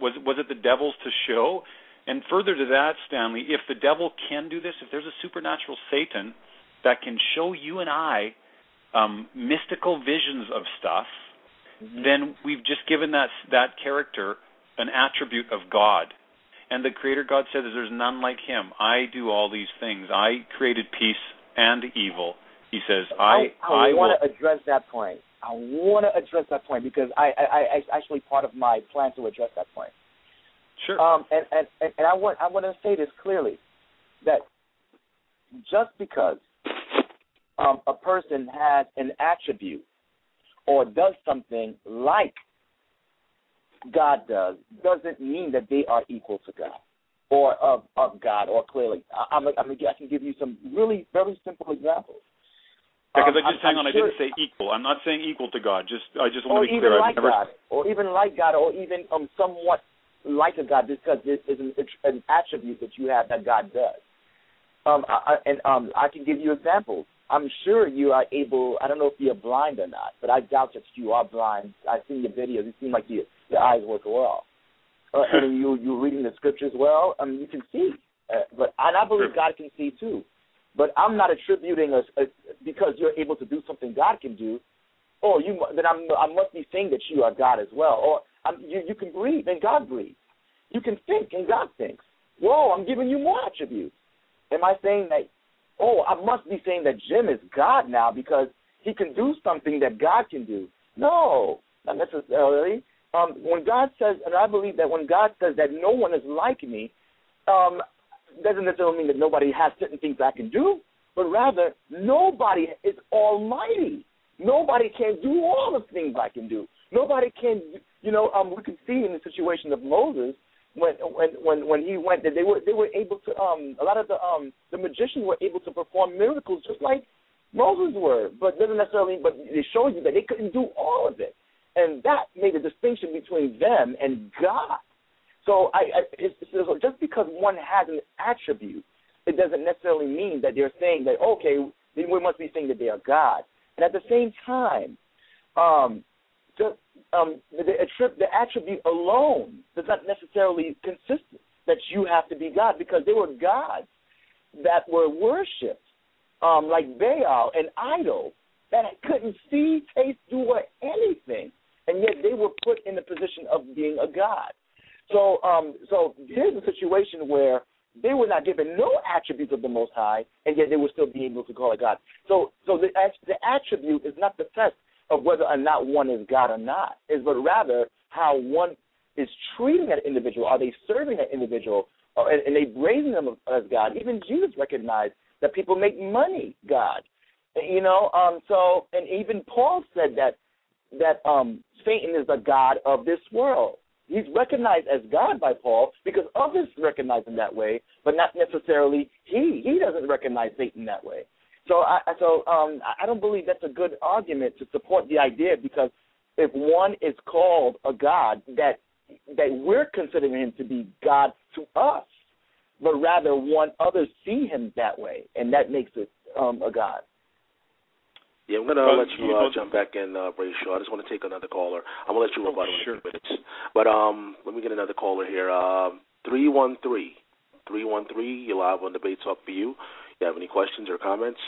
Was was it the devil's to show? And further to that, Stanley, if the devil can do this, if there's a supernatural Satan that can show you and I um, mystical visions of stuff, mm-hmm. then we've just given that that character an attribute of God. And the Creator God says there's none like him. I do all these things. I created peace and evil. He says, I I, I, I want to address that point. I want to address that point because I, I, I it's actually part of my plan to address that point. Sure. Um, and, and, and I want I want to say this clearly, that just because um, a person has an attribute or does something like God does, doesn't mean that they are equal to God or of, of God or clearly. I, I'm, I'm, I can give you some really very simple examples. Because um, I just, I'm, hang on, I'm sure, I didn't say equal. I'm not saying equal to God. Just I just want to be clear. Like never... God, or even like God or even um, somewhat like a God, because this is an, an attribute that you have that God does. Um, I, and um, I can give you examples. I'm sure you are able, I don't know if you're blind or not, but I doubt that you are blind. I've seen your videos. It seems like your, your eyes work well. Uh, and you, you're reading the scriptures well. I mean, you can see. Uh, but and I believe God can see too. But I'm not attributing us because you're able to do something God can do. Oh, you then I'm, I must be saying that you are God as well. Or I'm, you, you can breathe and God breathes. You can think and God thinks. Whoa, I'm giving you more attributes. Am I saying that? Oh, I must be saying that Jim is God now because he can do something that God can do. No, not necessarily. Um, when God says, and I believe that when God says that no one is like me, um, doesn't necessarily mean that nobody has certain things I can do, but rather nobody is almighty. Nobody can do all the things I can do. Nobody can, you know. Um, we can see in the situation of Moses when when when, when he went that they were they were able to. Um, a lot of the um, the magicians were able to perform miracles just like Moses were, but doesn't necessarily. But they showed you that they couldn't do all of it, and that made a distinction between them and God. So, I, I, it's, so just because one has an attribute, it doesn't necessarily mean that they're saying that okay, then we must be saying that they are God. And at the same time, um, just, um, the, the attribute alone does not necessarily consist that you have to be God, because they were gods that were worshipped, um, like Baal and Idol, that couldn't see, taste, do, or anything, and yet they were put in the position of being a god. So, um, so here's a situation where they were not given no attributes of the Most High, and yet they would still be able to call it God. So so the, the attribute is not the test of whether or not one is God or not, is but rather how one is treating that individual. Are they serving that individual? Or, and, and they raising them as God. Even Jesus recognized that people make money God. You know, um, so and even Paul said that that um, Satan is the god of this world. He's recognized as God by Paul because others recognize him that way, but not necessarily he. He doesn't recognize Satan that way. So I, so um, I don't believe that's a good argument to support the idea, because if one is called a God, that that we're considering him to be God to us, but rather one others see him that way, and that makes it um, a God. Yeah, I'm going to let you uh, jump back in, uh, Brayshaw. I just want to take another caller. I'm going to let you rebuttal in a few minutes. But um, let me get another caller here. Um, three one three. three one three, you're live on Debate Talk for You. You have any questions or comments?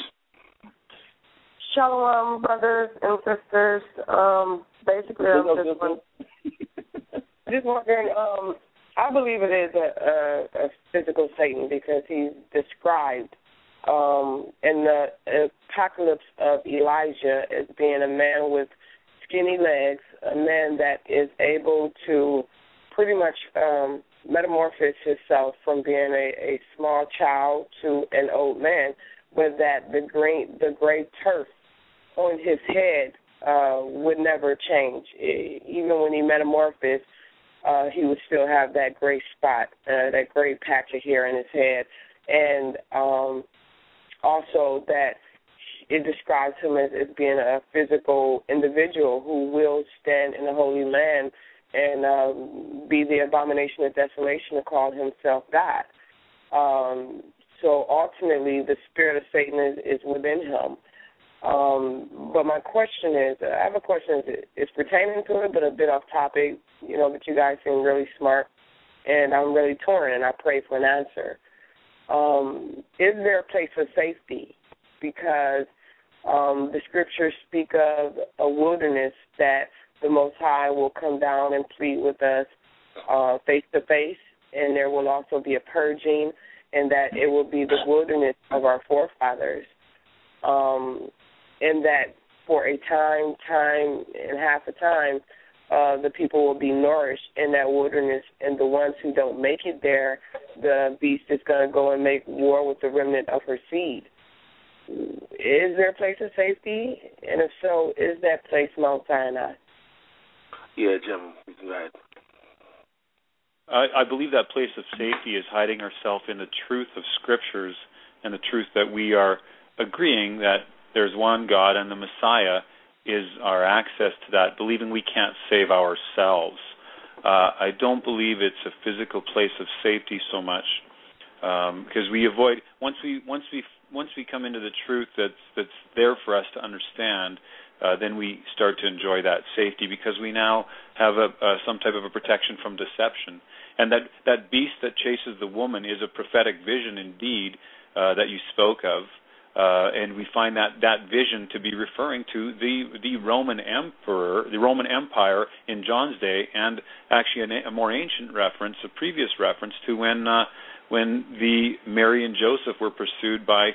Shalom, brothers and sisters. Um, basically, I'm just wondering, just wondering um, I believe it is a, a, a physical Satan because he's described Um, in the apocalypse of Elijah as being a man with skinny legs, a man that is able to pretty much um, metamorphose himself from being a, a small child to an old man, but that the green, the gray turf on his head uh, would never change. Even when he metamorphosed, uh, he would still have that gray spot, uh, that gray patch of hair in his head. And um also that it describes him as, as being a physical individual who will stand in the Holy Land and um, be the abomination of desolation and call himself God. Um, so ultimately the spirit of Satan is, is within him. Um, but my question is, I have a question, it's pertaining to it, but a bit off topic, you know, but you guys seem really smart, and I'm really torn, and I pray for an answer. Um, is there a place for safety? Because um, the scriptures speak of a wilderness that the Most High will come down and plead with us uh, face to face, and there will also be a purging, and that it will be the wilderness of our forefathers, um, and that for a time, time and half a time, uh, the people will be nourished in that wilderness, and the ones who don't make it there, the beast is going to go and make war with the remnant of her seed. Is there a place of safety? And if so, is that place Mount Sinai? Yeah, Jim, you can go ahead. I, I believe that place of safety is hiding ourselves in the truth of scriptures and the truth that we are agreeing that there's one God and the Messiah is our access to that, believing we can't save ourselves. Uh, I don't believe it's a physical place of safety so much, because um, we avoid once we once we once we come into the truth that's that's there for us to understand. Uh, then we start to enjoy that safety because we now have a, uh, some type of a protection from deception. And that, that beast that chases the woman is a prophetic vision indeed uh, that you spoke of. Uh, and we find that, that vision to be referring to the the Roman emperor, the Roman Empire in John's day, and actually a, a more ancient reference, a previous reference to when uh, when the Mary and Joseph were pursued by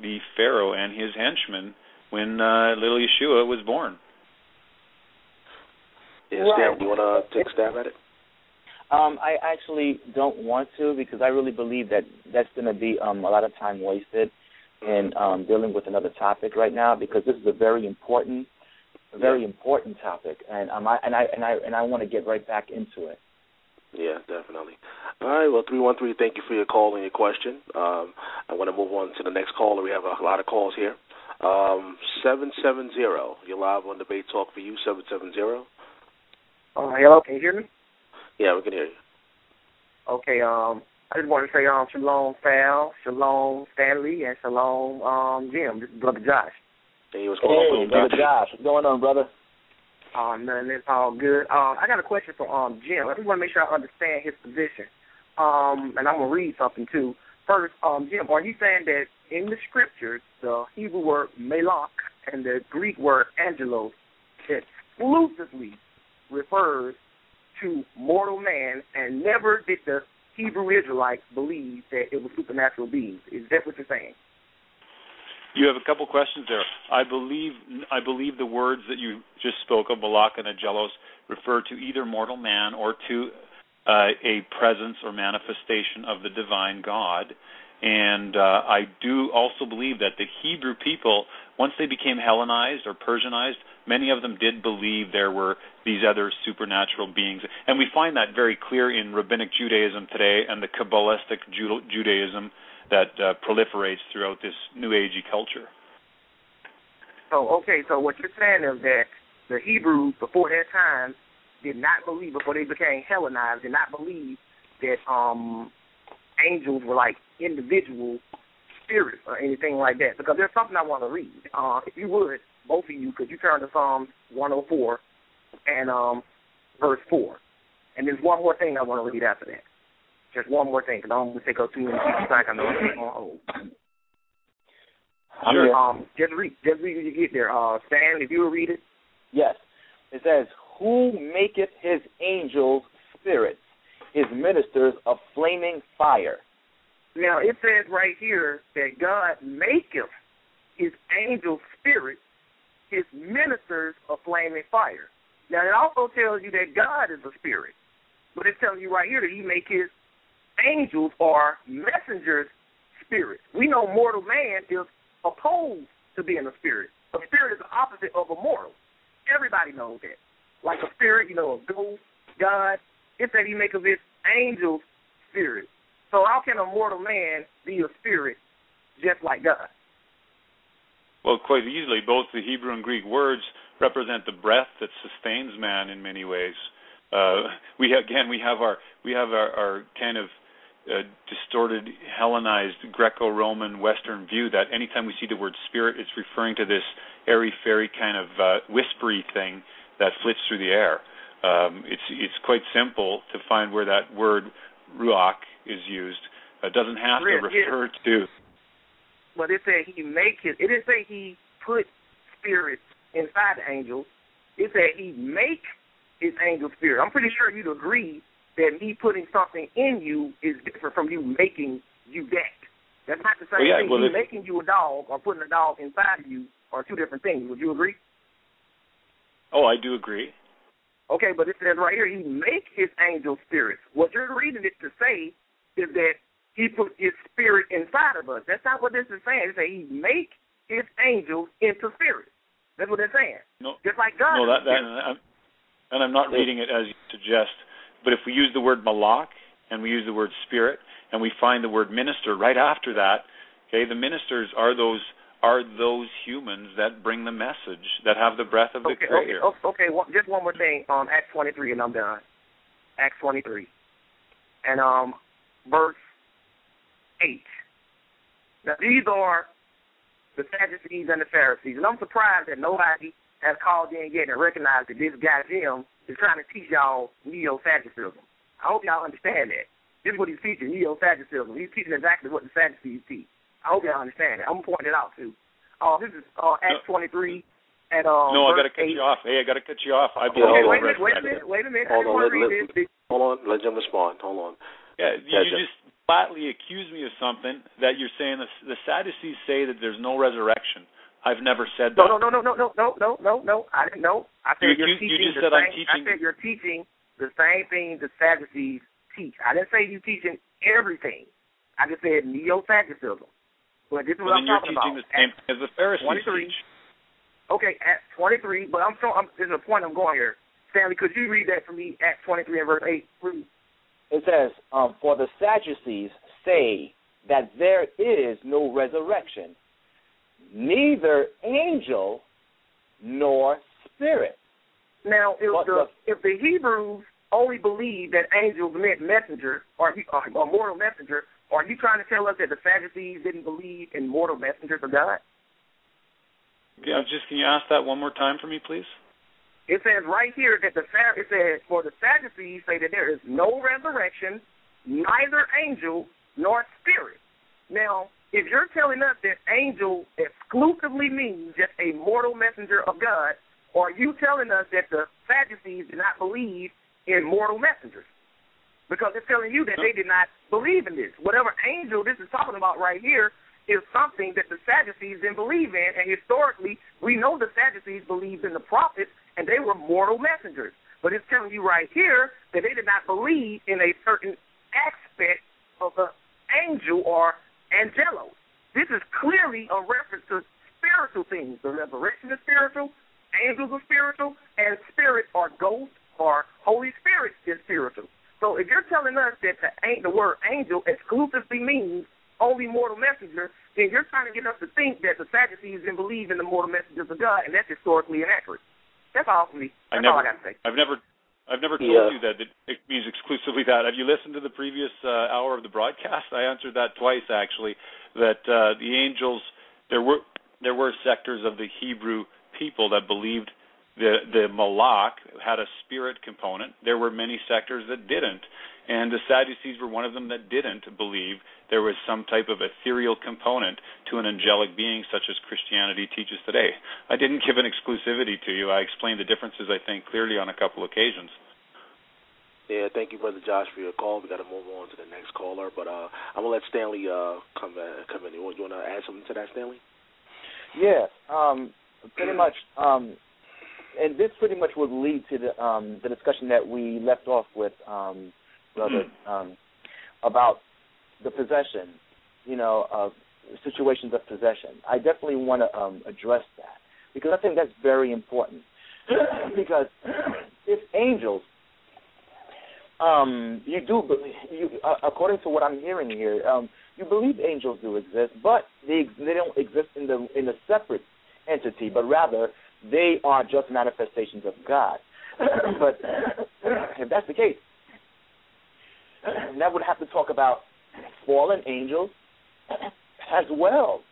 the Pharaoh and his henchmen when uh, little Yeshua was born. Yes, right. Dan, you want to take a stab at it? Um, I actually don't want to, because I really believe that that's going to be um, a lot of time wasted in um, dealing with another topic right now, because this is a very important, a very important topic, and um, I and I and I and I want to get right back into it. Yeah, definitely. All right, well, three one three, thank you for your call and your question. Um, I want to move on to the next caller. We have a lot of calls here. Um, seven seven zero. You're live on Debate Talk for You. Seven seven zero. Oh, hello. Can you hear me? Yeah, we can hear you. Okay. Um. I just want to say um, shalom, Sal, shalom, Stanley, and shalom, um, Jim. This is Brother Josh. Hey, what's going on, hey, Brother Josh? What's going on, brother? Oh, man, it's all good. Um, I got a question for um, Jim. I just want to make sure I understand his position. Um, and I'm going to read something, too. First, um, Jim, are you saying that in the Scriptures, the Hebrew word melach and the Greek word angelos exclusively refers to mortal man, and never did the Hebrew Israelites believed that it was supernatural beings? Is that what you're saying? You have a couple questions there. I believe I believe the words that you just spoke of, Malach and Angelos, refer to either mortal man or to uh, a presence or manifestation of the divine God. And uh, I do also believe that the Hebrew people, once they became Hellenized or Persianized, many of them did believe there were these other supernatural beings. And we find that very clear in Rabbinic Judaism today and the Kabbalistic Judaism that uh, proliferates throughout this New Agey culture. Oh, okay. So what you're saying is that the Hebrews before their time did not believe, before they became Hellenized, did not believe that um, angels were like individual spirits or anything like that, because there's something I want to read. Uh, if you would, both of you, could you turn to Psalms one oh four and um, verse four? And there's one more thing I want to read after that. Just one more thing, because I don't want to take up too many people's time. I know I'm on hold. Sure. Um, just read. Just read when you get there. Uh, Stan, if you will read it. Yes. It says, "Who maketh his angels spirits, his ministers a flaming fire." Now, it says right here that God maketh his angel spirit, his ministers a flaming fire. Now, it also tells you that God is a spirit, but it's telling you right here that he make his angels or messengers spirits. We know mortal man is opposed to being a spirit. A spirit is the opposite of a mortal. Everybody knows that. Like a spirit, you know, a ghost, God. It said he make of his angels spirits. So how can a mortal man be a spirit just like God? Well, quite easily. Both the Hebrew and Greek words represent the breath that sustains man in many ways. Uh, we have, again, we have our we have our, our kind of uh, distorted, Hellenized, Greco-Roman Western view that anytime we see the word spirit, it's referring to this airy-fairy kind of uh, whispery thing that flits through the air. Um, it's it's quite simple to find where that word ruach is used. It doesn't have to refer to. But it said he make his. It didn't say he put spirits inside the angels. It said he make his angel spirit. I'm pretty sure you'd agree that me putting something in you is different from you making you that. That's not the same well, yeah, thing. Well, you making you a dog or putting a dog inside of you are two different things. Would you agree? Oh, I do agree. Okay, but it says right here, he make his angel spirits. What you're reading it to say is that he put his spirit inside of us. That's not what this is saying. It's saying he make his angels into spirits. That's what it's saying. No, just like God. No, that, that, and, I'm, and I'm not reading it as you suggest, but if we use the word malach and we use the word spirit and we find the word minister right after that, okay, the ministers are those are those humans that bring the message, that have the breath of the okay, Creator. Okay, okay, well, just one more thing. Um, Acts twenty-three, and I'm done. Acts twenty-three. And um, verse eight. Now, these are the Sadducees and the Pharisees, and I'm surprised that nobody has called in yet and recognized that this guy, Jim, is trying to teach y'all neo-Sadducism. I hope y'all understand that. This is what he's teaching, neo-Sadducism. He's teaching exactly what the Sadducees teach. I hope y'all understand that. I'm pointing it out, too. Uh, this is uh, Acts no. twenty-three at uh, No, I got to cut you off. Hey, I got to cut you off. I okay, okay, wait, wait, wait a minute. Wait a minute. Hold on. Let, let, let, hold on. Let Jim respond. Hold on. Yeah, yeah you Jim. just flatly accuse me of something that you're saying. The, the Sadducees say that there's no resurrection. I've never said that. No, no, no, no, no, no, no, no, no. I didn't know. I said you, you're teaching you just the said same, I'm teaching. I said you're teaching the same thing the Sadducees teach. I didn't say you're teaching everything. I just said neo-Sadducism. But this is well, what I'm talking about. You're teaching the same thing as the Pharisees teach. Okay, Acts twenty-three. But I'm so. I'm, there's a point I'm going here. Stanley, could you read that for me? Acts twenty-three and verse eight, please. It says, um, "For the Sadducees say that there is no resurrection, neither angel nor spirit." Now, if the, the if the Hebrews only believed that angels meant messenger or, or, or mortal messenger, are you trying to tell us that the Sadducees didn't believe in mortal messengers of God? Yeah, just can you ask that one more time for me, please? It says right here that the it says for the Sadducees say that there is no resurrection, neither angel nor spirit. Now, if you're telling us that angel exclusively means just a mortal messenger of God, are you telling us that the Sadducees did not believe in mortal messengers? Because it's telling you that no. they did not believe in this. Whatever angel this is talking about right here is something that the Sadducees didn't believe in, and historically we know the Sadducees believed in the prophets, and they were mortal messengers. But it's telling you right here that they did not believe in a certain aspect of the angel or angelo. This is clearly a reference to spiritual things. The resurrection is spiritual, angels are spiritual, and spirit or ghost or Holy Spirit is spiritual. So if you're telling us that the, the word angel exclusively means only mortal messenger, then you're trying to get us to think that the Sadducees didn't believe in the mortal messengers of God, and that's historically inaccurate. That's all for me. That's I never, all I got to say. I've never, I've never told yeah. you that it means exclusively that. Have you listened to the previous uh, hour of the broadcast? I answered that twice, actually, that uh, the angels, there were there were sectors of the Hebrew people that believed the, the Malach had a spirit component. There were many sectors that didn't, and the Sadducees were one of them that didn't believe there was some type of ethereal component to an angelic being such as Christianity teaches today. I didn't give an exclusivity to you. I explained the differences, I think, clearly on a couple occasions. Yeah, thank you, Brother Josh, for your call. We've got to move on to the next caller, but uh, I'm going to let Stanley uh, come, uh, come in. You want, you want to add something to that, Stanley? Yes, um, pretty much. Um, And this pretty much would lead to the um, the discussion that we left off with, um, brother, um, about the possession, you know, of situations of possession. I definitely want to um, address that because I think that's very important. Because if angels, um, you do, you, uh, according to what I'm hearing here, um, you believe angels do exist, but they they don't exist in the in a separate entity, but rather they are just manifestations of God. But if that's the case, that would have to talk about fallen angels as well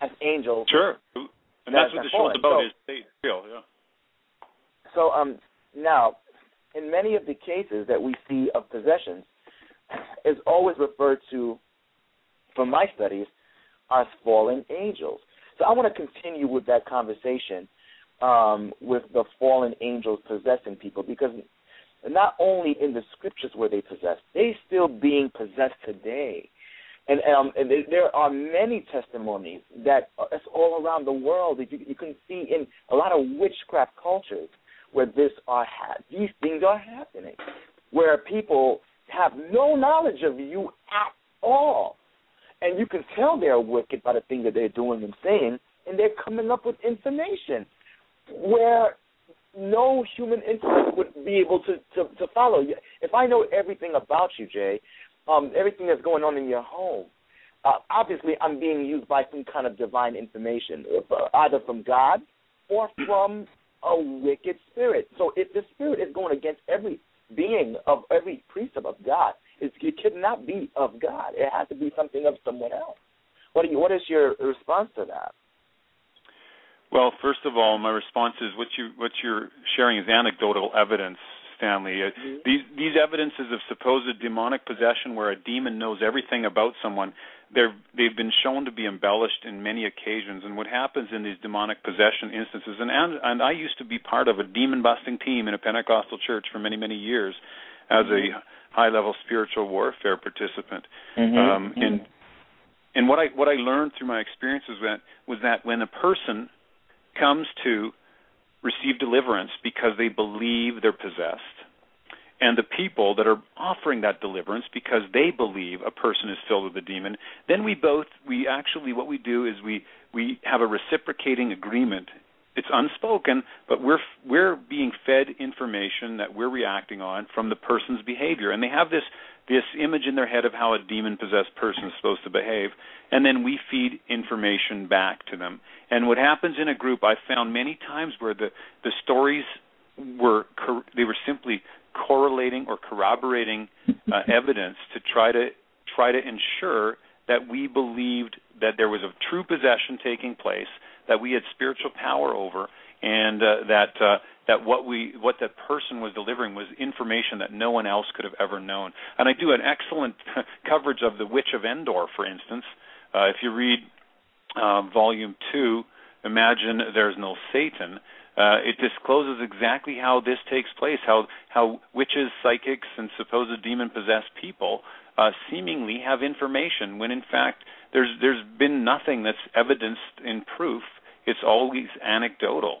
as angels. Sure. And that's, that's what the show's about, so, is they feel, yeah. So um, now, in many of the cases that we see of possessions, is always referred to, from my studies, as fallen angels. So I want to continue with that conversation um, with the fallen angels possessing people, because not only in the scriptures were they possessed, they still being possessed today. And, um, and there are many testimonies that that's all around the world. You, you can see in a lot of witchcraft cultures where this are ha- these things are happening, where people have no knowledge of you at all. And you can tell they're wicked by the thing that they're doing and saying, and they're coming up with information where no human intellect would be able to, to, to follow. If I know everything about you, Jay, um, everything that's going on in your home, uh, obviously I'm being used by some kind of divine information, either from God or from a wicked spirit. So if the spirit is going against every being of every precept of God, it could not be of God. It has to be something of someone else. What, do you, what is your response to that? Well, first of all, my response is what, you, what you're sharing is anecdotal evidence, Stanley. Mm-hmm. These these evidences of supposed demonic possession, where a demon knows everything about someone, they're, they've been shown to be embellished in many occasions. And what happens in these demonic possession instances, and and, and I used to be part of a demon-busting team in a Pentecostal church for many, many years as mm-hmm. a high-level spiritual warfare participant. Mm-hmm. Um, mm-hmm. And and what I what I learned through my experiences was that, was that when a person comes to receive deliverance because they believe they're possessed, and the people that are offering that deliverance because they believe a person is filled with a demon, then we both, we actually, what we do is we, we have a reciprocating agreement. It's unspoken, but we're we're being fed information that we're reacting on from the person's behavior. And they have this, this image in their head of how a demon-possessed person is supposed to behave, and then we feed information back to them. And what happens in a group, I've found many times where the, the stories were, they were simply correlating or corroborating uh, evidence to try to try to ensure that we believed that there was a true possession taking place, that we had spiritual power over, and uh, that uh, that what we what that person was delivering was information that no one else could have ever known. And I do an excellent coverage of the Witch of Endor, for instance. Uh, if you read uh, Volume Two, Imagine There's No Satan. Uh, it discloses exactly how this takes place, how how witches, psychics, and supposed demon-possessed people uh, seemingly have information when, in fact, there's there's been nothing that's evidenced in proof. It's always anecdotal.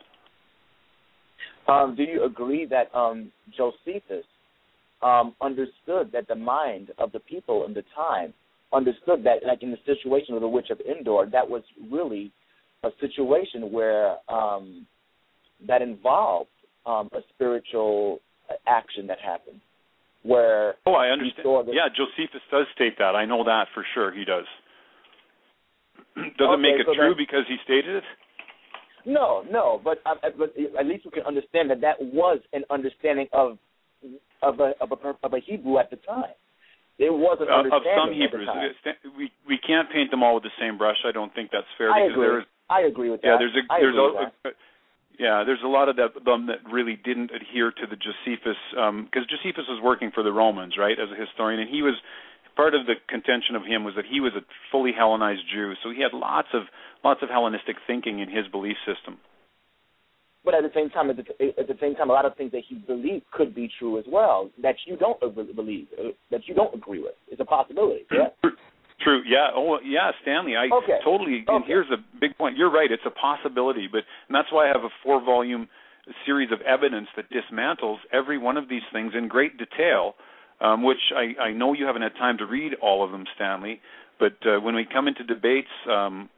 Um, do you agree that um, Josephus um, understood that the mind of the people in the time understood that, like in the situation of the Witch of Endor, that was really a situation where um, that involved um, a spiritual action that happened? Where oh, I understand. The... Yeah, Josephus does state that. I know that for sure. He does. Does okay, it make it so true that, because he stated it? No, no, but, uh, but at least we can understand that that was an understanding of of a, of a, of a Hebrew at the time. It was an uh, understanding of some Hebrews. At the time. We we can't paint them all with the same brush. I don't think that's fair. I agree. There is, I agree with yeah, that. There's a, there's a, that. Yeah, there's a lot of that, them that really didn't adhere to the Josephus, because um, Josephus was working for the Romans, right, as a historian, and he was. Part of the contention of him was that he was a fully Hellenized Jew, so he had lots of lots of Hellenistic thinking in his belief system. But at the same time, at the, at the same time, a lot of things that he believed could be true as well that you don't believe, that you don't agree with. It's a possibility. Correct? True. Yeah. Oh, yeah, Stanley. I okay. totally. And okay. here's a big point. You're right. It's a possibility, but and that's why I have a four-volume series of evidence that dismantles every one of these things in great detail. Um, which I, I know you haven't had time to read all of them, Stanley. But uh, when we come into debates, um,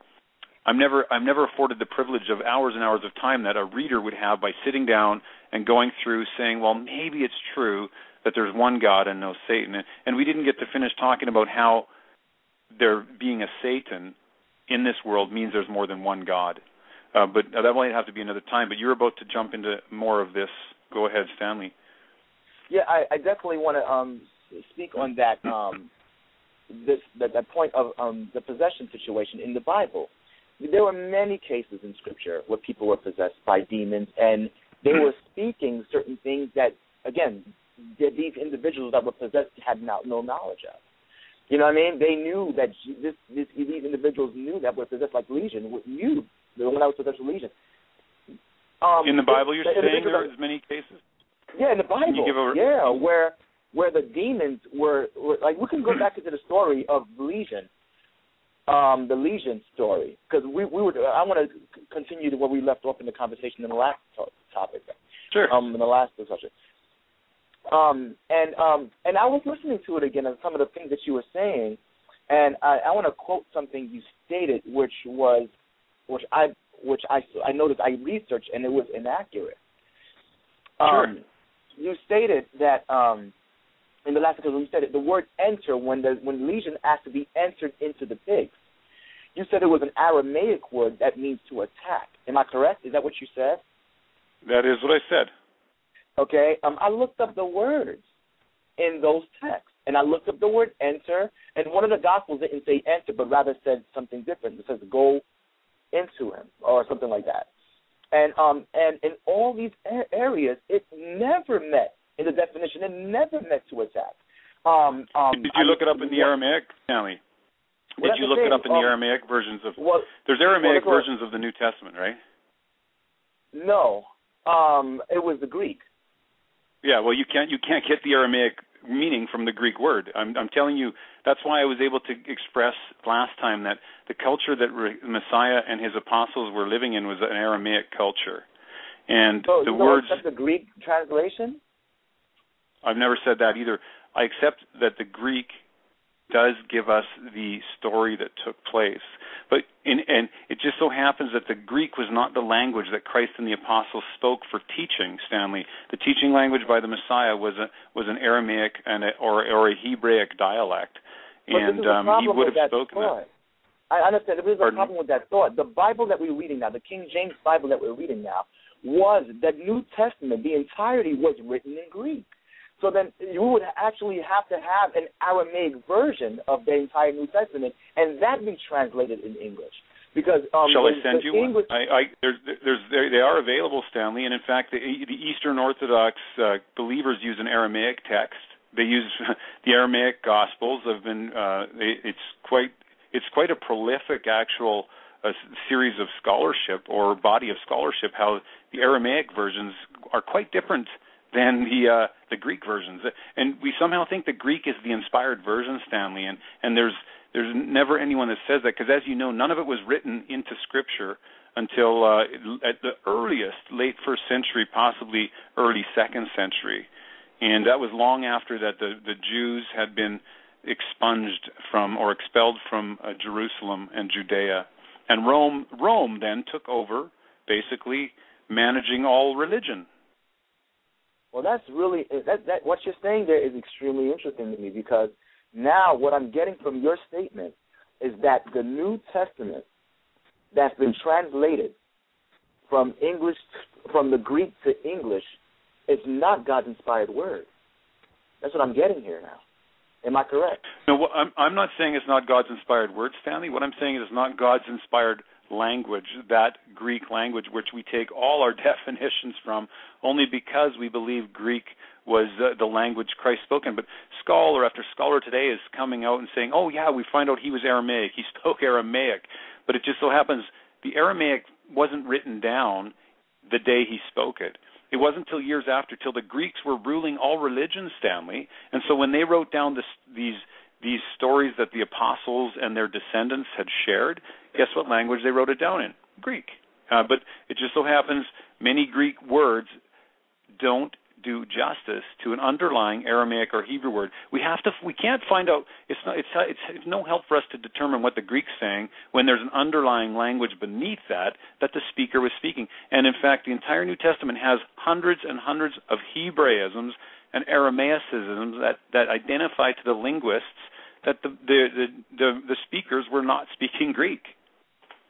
I'm never I'm never afforded the privilege of hours and hours of time that a reader would have by sitting down and going through saying, well, maybe it's true that there's one God and no Satan. And we didn't get to finish talking about how there being a Satan in this world means there's more than one God. Uh, but that might have to be another time. But you're about to jump into more of this. Go ahead, Stanley. Yeah, I, I definitely want to um, speak on that um, this, that, that point of um, the possession situation in the Bible. There were many cases in Scripture where people were possessed by demons, and they were speaking certain things that, again, that these individuals that were possessed had not, no knowledge of. You know what I mean? They knew that this, this, these individuals knew that were possessed, like Legion, knew the one that was possessed with Legion. Um, in the Bible, you're the, saying there are as many cases? Yeah, in the Bible, over- yeah, where where the demons were, were, like, we can go back into the story of Legion, um, the Legion story, because we, we were, I want to continue to where we left off in the conversation in the last to- topic. Sure. Um, in the last discussion. Um, and, um, and I was listening to it again and some of the things that you were saying, and I, I want to quote something you stated, which was, which I, which I, I noticed I researched, and it was inaccurate. Sure. Um, You stated that um, in the last episode, you stated the word "enter" when the when Legion asked to be entered into the pigs. You said it was an Aramaic word that means to attack. Am I correct? Is that what you said? That is what I said. Okay. Um, I looked up the words in those texts, and I looked up the word "enter," and one of the Gospels didn't say "enter," but rather said something different. It says "go into him" or something like that. And um and in all these areas, it never met in the definition. It never meant to attack. Um, um, Did you I, look it up in the what, Aramaic, Stanley? Did you look thing, it up in um, the Aramaic versions of? Well, there's Aramaic well, versions of the New Testament, right? No, um, it was the Greek. Yeah, well, you can't you can't get the Aramaic meaning from the Greek word. I'm, I'm telling you, that's why I was able to express last time that the culture that re- Messiah and his apostles were living in was an Aramaic culture, and oh, the you know, words. That's the Greek translation. I've never said that either. I accept that the Greek does give us the story that took place. But in, and it just so happens that the Greek was not the language that Christ and the apostles spoke for teaching, Stanley. The teaching language by the Messiah was a, was an Aramaic and a, or, or a Hebraic dialect. But and this is um, he would have spoken that. I understand. There is a problem with that thought. The Bible that we're reading now, the King James Bible that we're reading now, was the New Testament. The entirety was written in Greek. So then you would actually have to have an Aramaic version of the entire New Testament, and that be translated in English. Because um, shall I send you English- one? I, I, there's, there's, they are available, Stanley, and in fact, the, the Eastern Orthodox uh, believers use an Aramaic text. They use the Aramaic Gospels. Have been uh, it, it's quite it's quite a prolific actual uh, series of scholarship or body of scholarship. How the Aramaic versions are quite different than the uh, the Greek versions, and we somehow think the Greek is the inspired version, Stanley, and, and there's there's never anyone that says that, because as you know, none of it was written into Scripture until uh, at the earliest, late first century, possibly early second century, and that was long after that the, the Jews had been expunged from or expelled from uh, Jerusalem and Judea, and Rome Rome then took over, basically managing all religion. Well, that's really that, – that, what you're saying there is extremely interesting to me, because now what I'm getting from your statement is that the New Testament that's been translated from English – from the Greek to English is not God's inspired word. That's what I'm getting here now. Am I correct? No, well, I'm, I'm not saying it's not God's inspired word, Stanley. What I'm saying is it's not God's inspired language, that Greek language, which we take all our definitions from, only because we believe Greek was uh, the language Christ spoke in. But scholar after scholar today is coming out and saying, oh, yeah, we find out he was Aramaic. He spoke Aramaic. But it just so happens the Aramaic wasn't written down the day he spoke it. It wasn't till years after, till the Greeks were ruling all religions, Stanley. And so when they wrote down this, these these stories that the apostles and their descendants had shared, guess what language they wrote it down in? Greek. Uh, but it just so happens many Greek words don't do justice to an underlying Aramaic or Hebrew word. We have to. We can't find out. It's not. It's, it's, it's no help for us to determine what the Greek's saying when there's an underlying language beneath that that the speaker was speaking. And in fact, the entire New Testament has hundreds and hundreds of Hebraisms and Aramaicisms that, that identify to the linguists that the the, the, the, the speakers were not speaking Greek.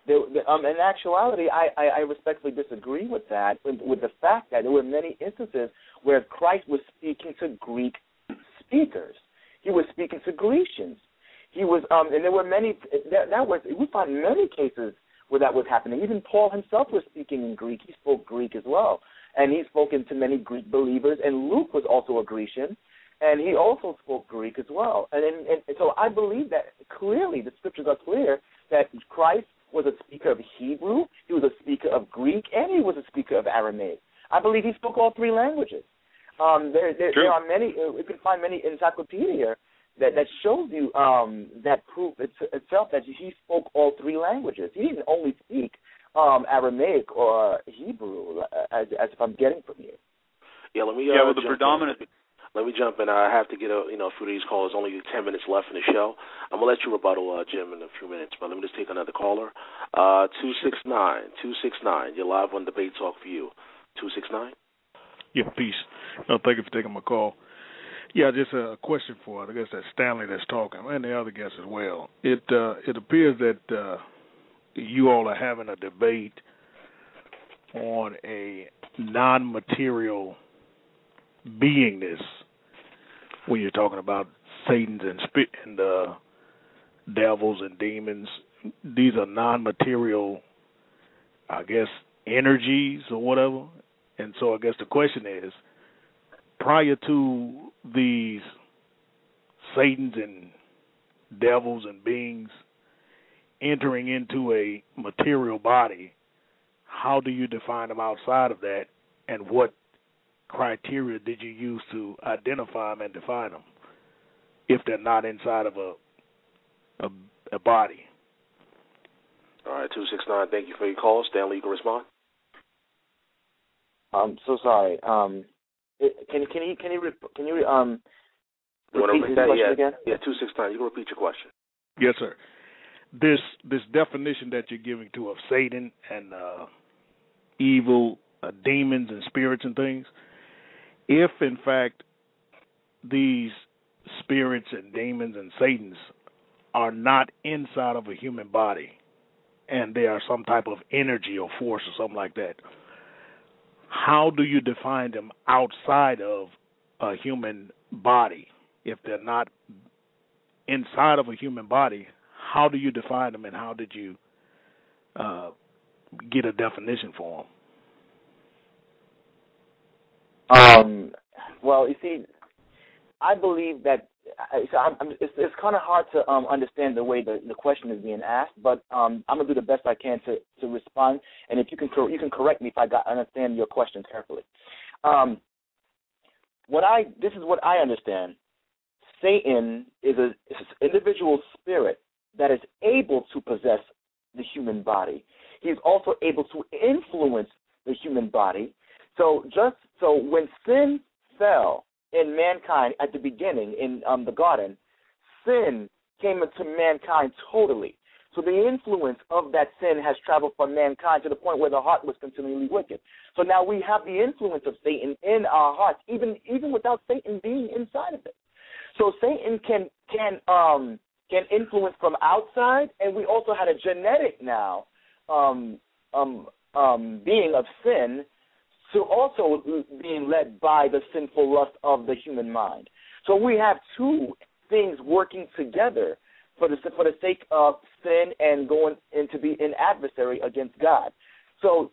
They, they, um, in actuality, I, I, I respectfully disagree with that, with, with the fact that there were many instances where Christ was speaking to Greek speakers. He was speaking to Grecians. He was, um, and there were many. That, that was we find many cases where that was happening. Even Paul himself was speaking in Greek. He spoke Greek as well, and he's spoken to many Greek believers. And Luke was also a Grecian. And he also spoke Greek as well. And, and, and so I believe that clearly the scriptures are clear that Christ was a speaker of Hebrew, he was a speaker of Greek, and he was a speaker of Aramaic. I believe he spoke all three languages. Um, there, there, there are many, uh, we can find many encyclopedia that, that shows you um, that proof it, itself that he spoke all three languages. He didn't only speak um, Aramaic or Hebrew, as, as if I'm getting from you. Yeah, let me, uh, yeah well, the predominant... Let me jump in. I have to get a, you know, a few of these calls. Only ten minutes left in the show. I'm going to let you rebuttal, uh, Jim, in a few minutes, but let me just take another caller. Uh, two six nine, two six nine, you're live on Debate Talk for You. two six nine? Yeah, peace. No, thank you for taking my call. Yeah, just a question for, I guess, that Stanley that's talking, and the other guests as well. It, uh, it appears that uh, you all are having a debate on a non-material beingness when you're talking about Satan's and spit and uh, devils and demons. These are non-material, I guess, energies or whatever. And so I guess the question is, prior to these Satans and devils and beings entering into a material body, how do you define them outside of that, and what criteria did you use to identify them and define them if they're not inside of a a, a body? All right, two six nine, thank you for your call. Stanley, you can respond. I'm so sorry. Um, can can you can you can you um repeat you that question yeah, again? Yeah, two six nine. You can repeat your question. Yes, sir. This this definition that you're giving to of Satan and uh, evil uh, demons and spirits and things, if in fact these spirits and demons and Satans are not inside of a human body, and they are some type of energy or force or something like that, how do you define them outside of a human body? If they're not inside of a human body, how do you define them, and how did you uh, get a definition for them? Um, well, you see, I believe that so I'm, it's, it's kind of hard to um, understand the way the, the question is being asked, but um, I'm going to do the best I can to, to respond, and if you can you can correct me if I got, understand your question carefully. Um, what I This is what I understand. Satan is, a, is an individual spirit that is able to possess the human body. He's also able to influence the human body. So just so when sin fell in mankind at the beginning in um, the garden, sin came into mankind totally. So the influence of that sin has traveled from mankind to the point where the heart was continually wicked. So now we have the influence of Satan in our hearts, even even without Satan being inside of it. So Satan can can um, can influence from outside, and we also had a genetic now um, um, um, being of sin, to also being led by the sinful lust of the human mind. So we have two things working together for the for the sake of sin and going into be an adversary against God. So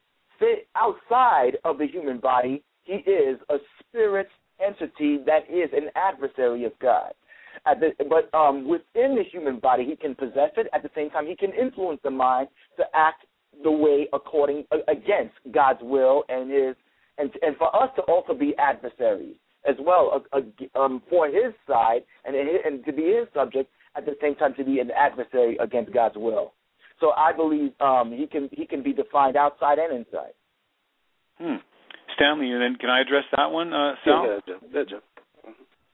outside of the human body, he is a spirit entity that is an adversary of God. At the, but um, within the human body, he can possess it. At the same time, he can influence the mind to act the way according against God's will, and his and and for us to also be adversaries as well, uh, um, for his side and and to be his subject at the same time to be an adversary against God's will. So I believe um, he can he can be defined outside and inside. Hmm. Stanley, and then can I address that one, uh, Sal? Yeah, yeah, yeah, yeah.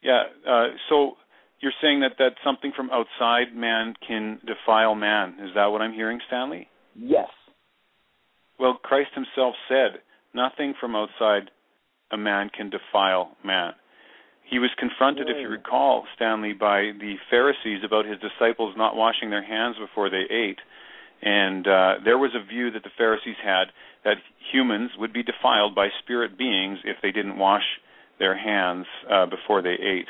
yeah uh, so you're saying that, that something from outside man can defile man. Is that what I'm hearing, Stanley? Yes. Well, Christ himself said, nothing from outside a man can defile man. He was confronted, yeah. if you recall, Stanley, by the Pharisees about his disciples not washing their hands before they ate. And uh, there was a view that the Pharisees had that humans would be defiled by spirit beings if they didn't wash their hands uh, before they ate.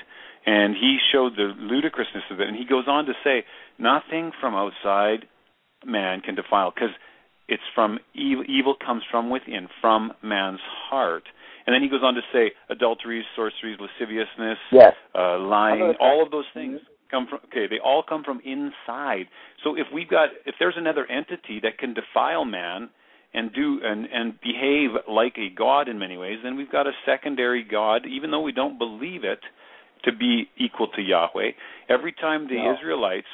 And he showed the ludicrousness of it. And he goes on to say, nothing from outside man can defile, because it's from evil, evil comes from within, from man's heart. And then he goes on to say adulteries, sorceries, lasciviousness, yes. uh, lying, all of those things come from, okay, they all come from inside. So if we've got, if there's another entity that can defile man and do and, and behave like a god in many ways, then we've got a secondary god, even though we don't believe it to be equal to Yahweh. Every time the no. Israelites,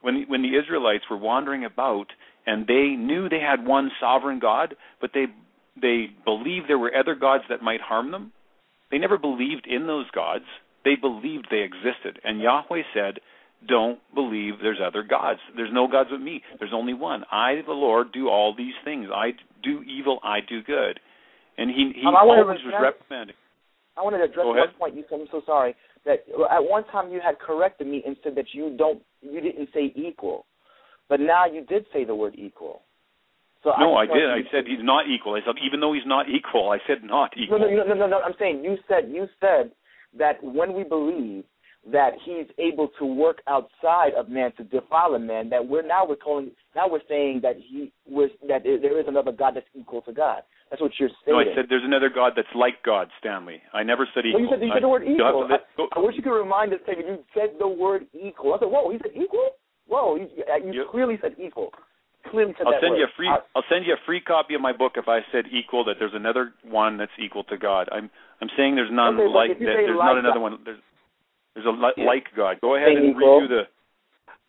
when when the Israelites were wandering about, and they knew they had one sovereign God, but they they believed there were other gods that might harm them. They never believed in those gods. They believed they existed. And Yahweh said, don't believe there's other gods. There's no gods but me. There's only one. I, the Lord, do all these things. I do evil. I do good. And he, he um, always was reprimanding. I wanted to address one point you said. I'm so sorry. That at one time you had corrected me and said that you don't, you didn't say equal. But now you did say the word equal. So no, I, I did. I said he's not equal. I said even though he's not equal, I said not equal. No, no, no, no, no. I'm saying you said you said that when we believe, that he's able to work outside of man to defile a man, that we're now we're calling now we're saying that he was that there is another God that's equal to God. That's what you're saying. No, I said there's another God that's like God, Stanley. I never said equal. Well, you said, you said the word equal. I, I wish you could remind us that you said the word equal. I said, whoa, he said equal? Whoa, you, you yep. clearly said equal. Clearly said I'll that send word. you a free. I, I'll send you a free copy of my book if I said equal. That there's another one that's equal to God. I'm I'm saying there's none okay, like that. There's like not another God. one. There's there's a li- yeah. like God. Go ahead and redo the.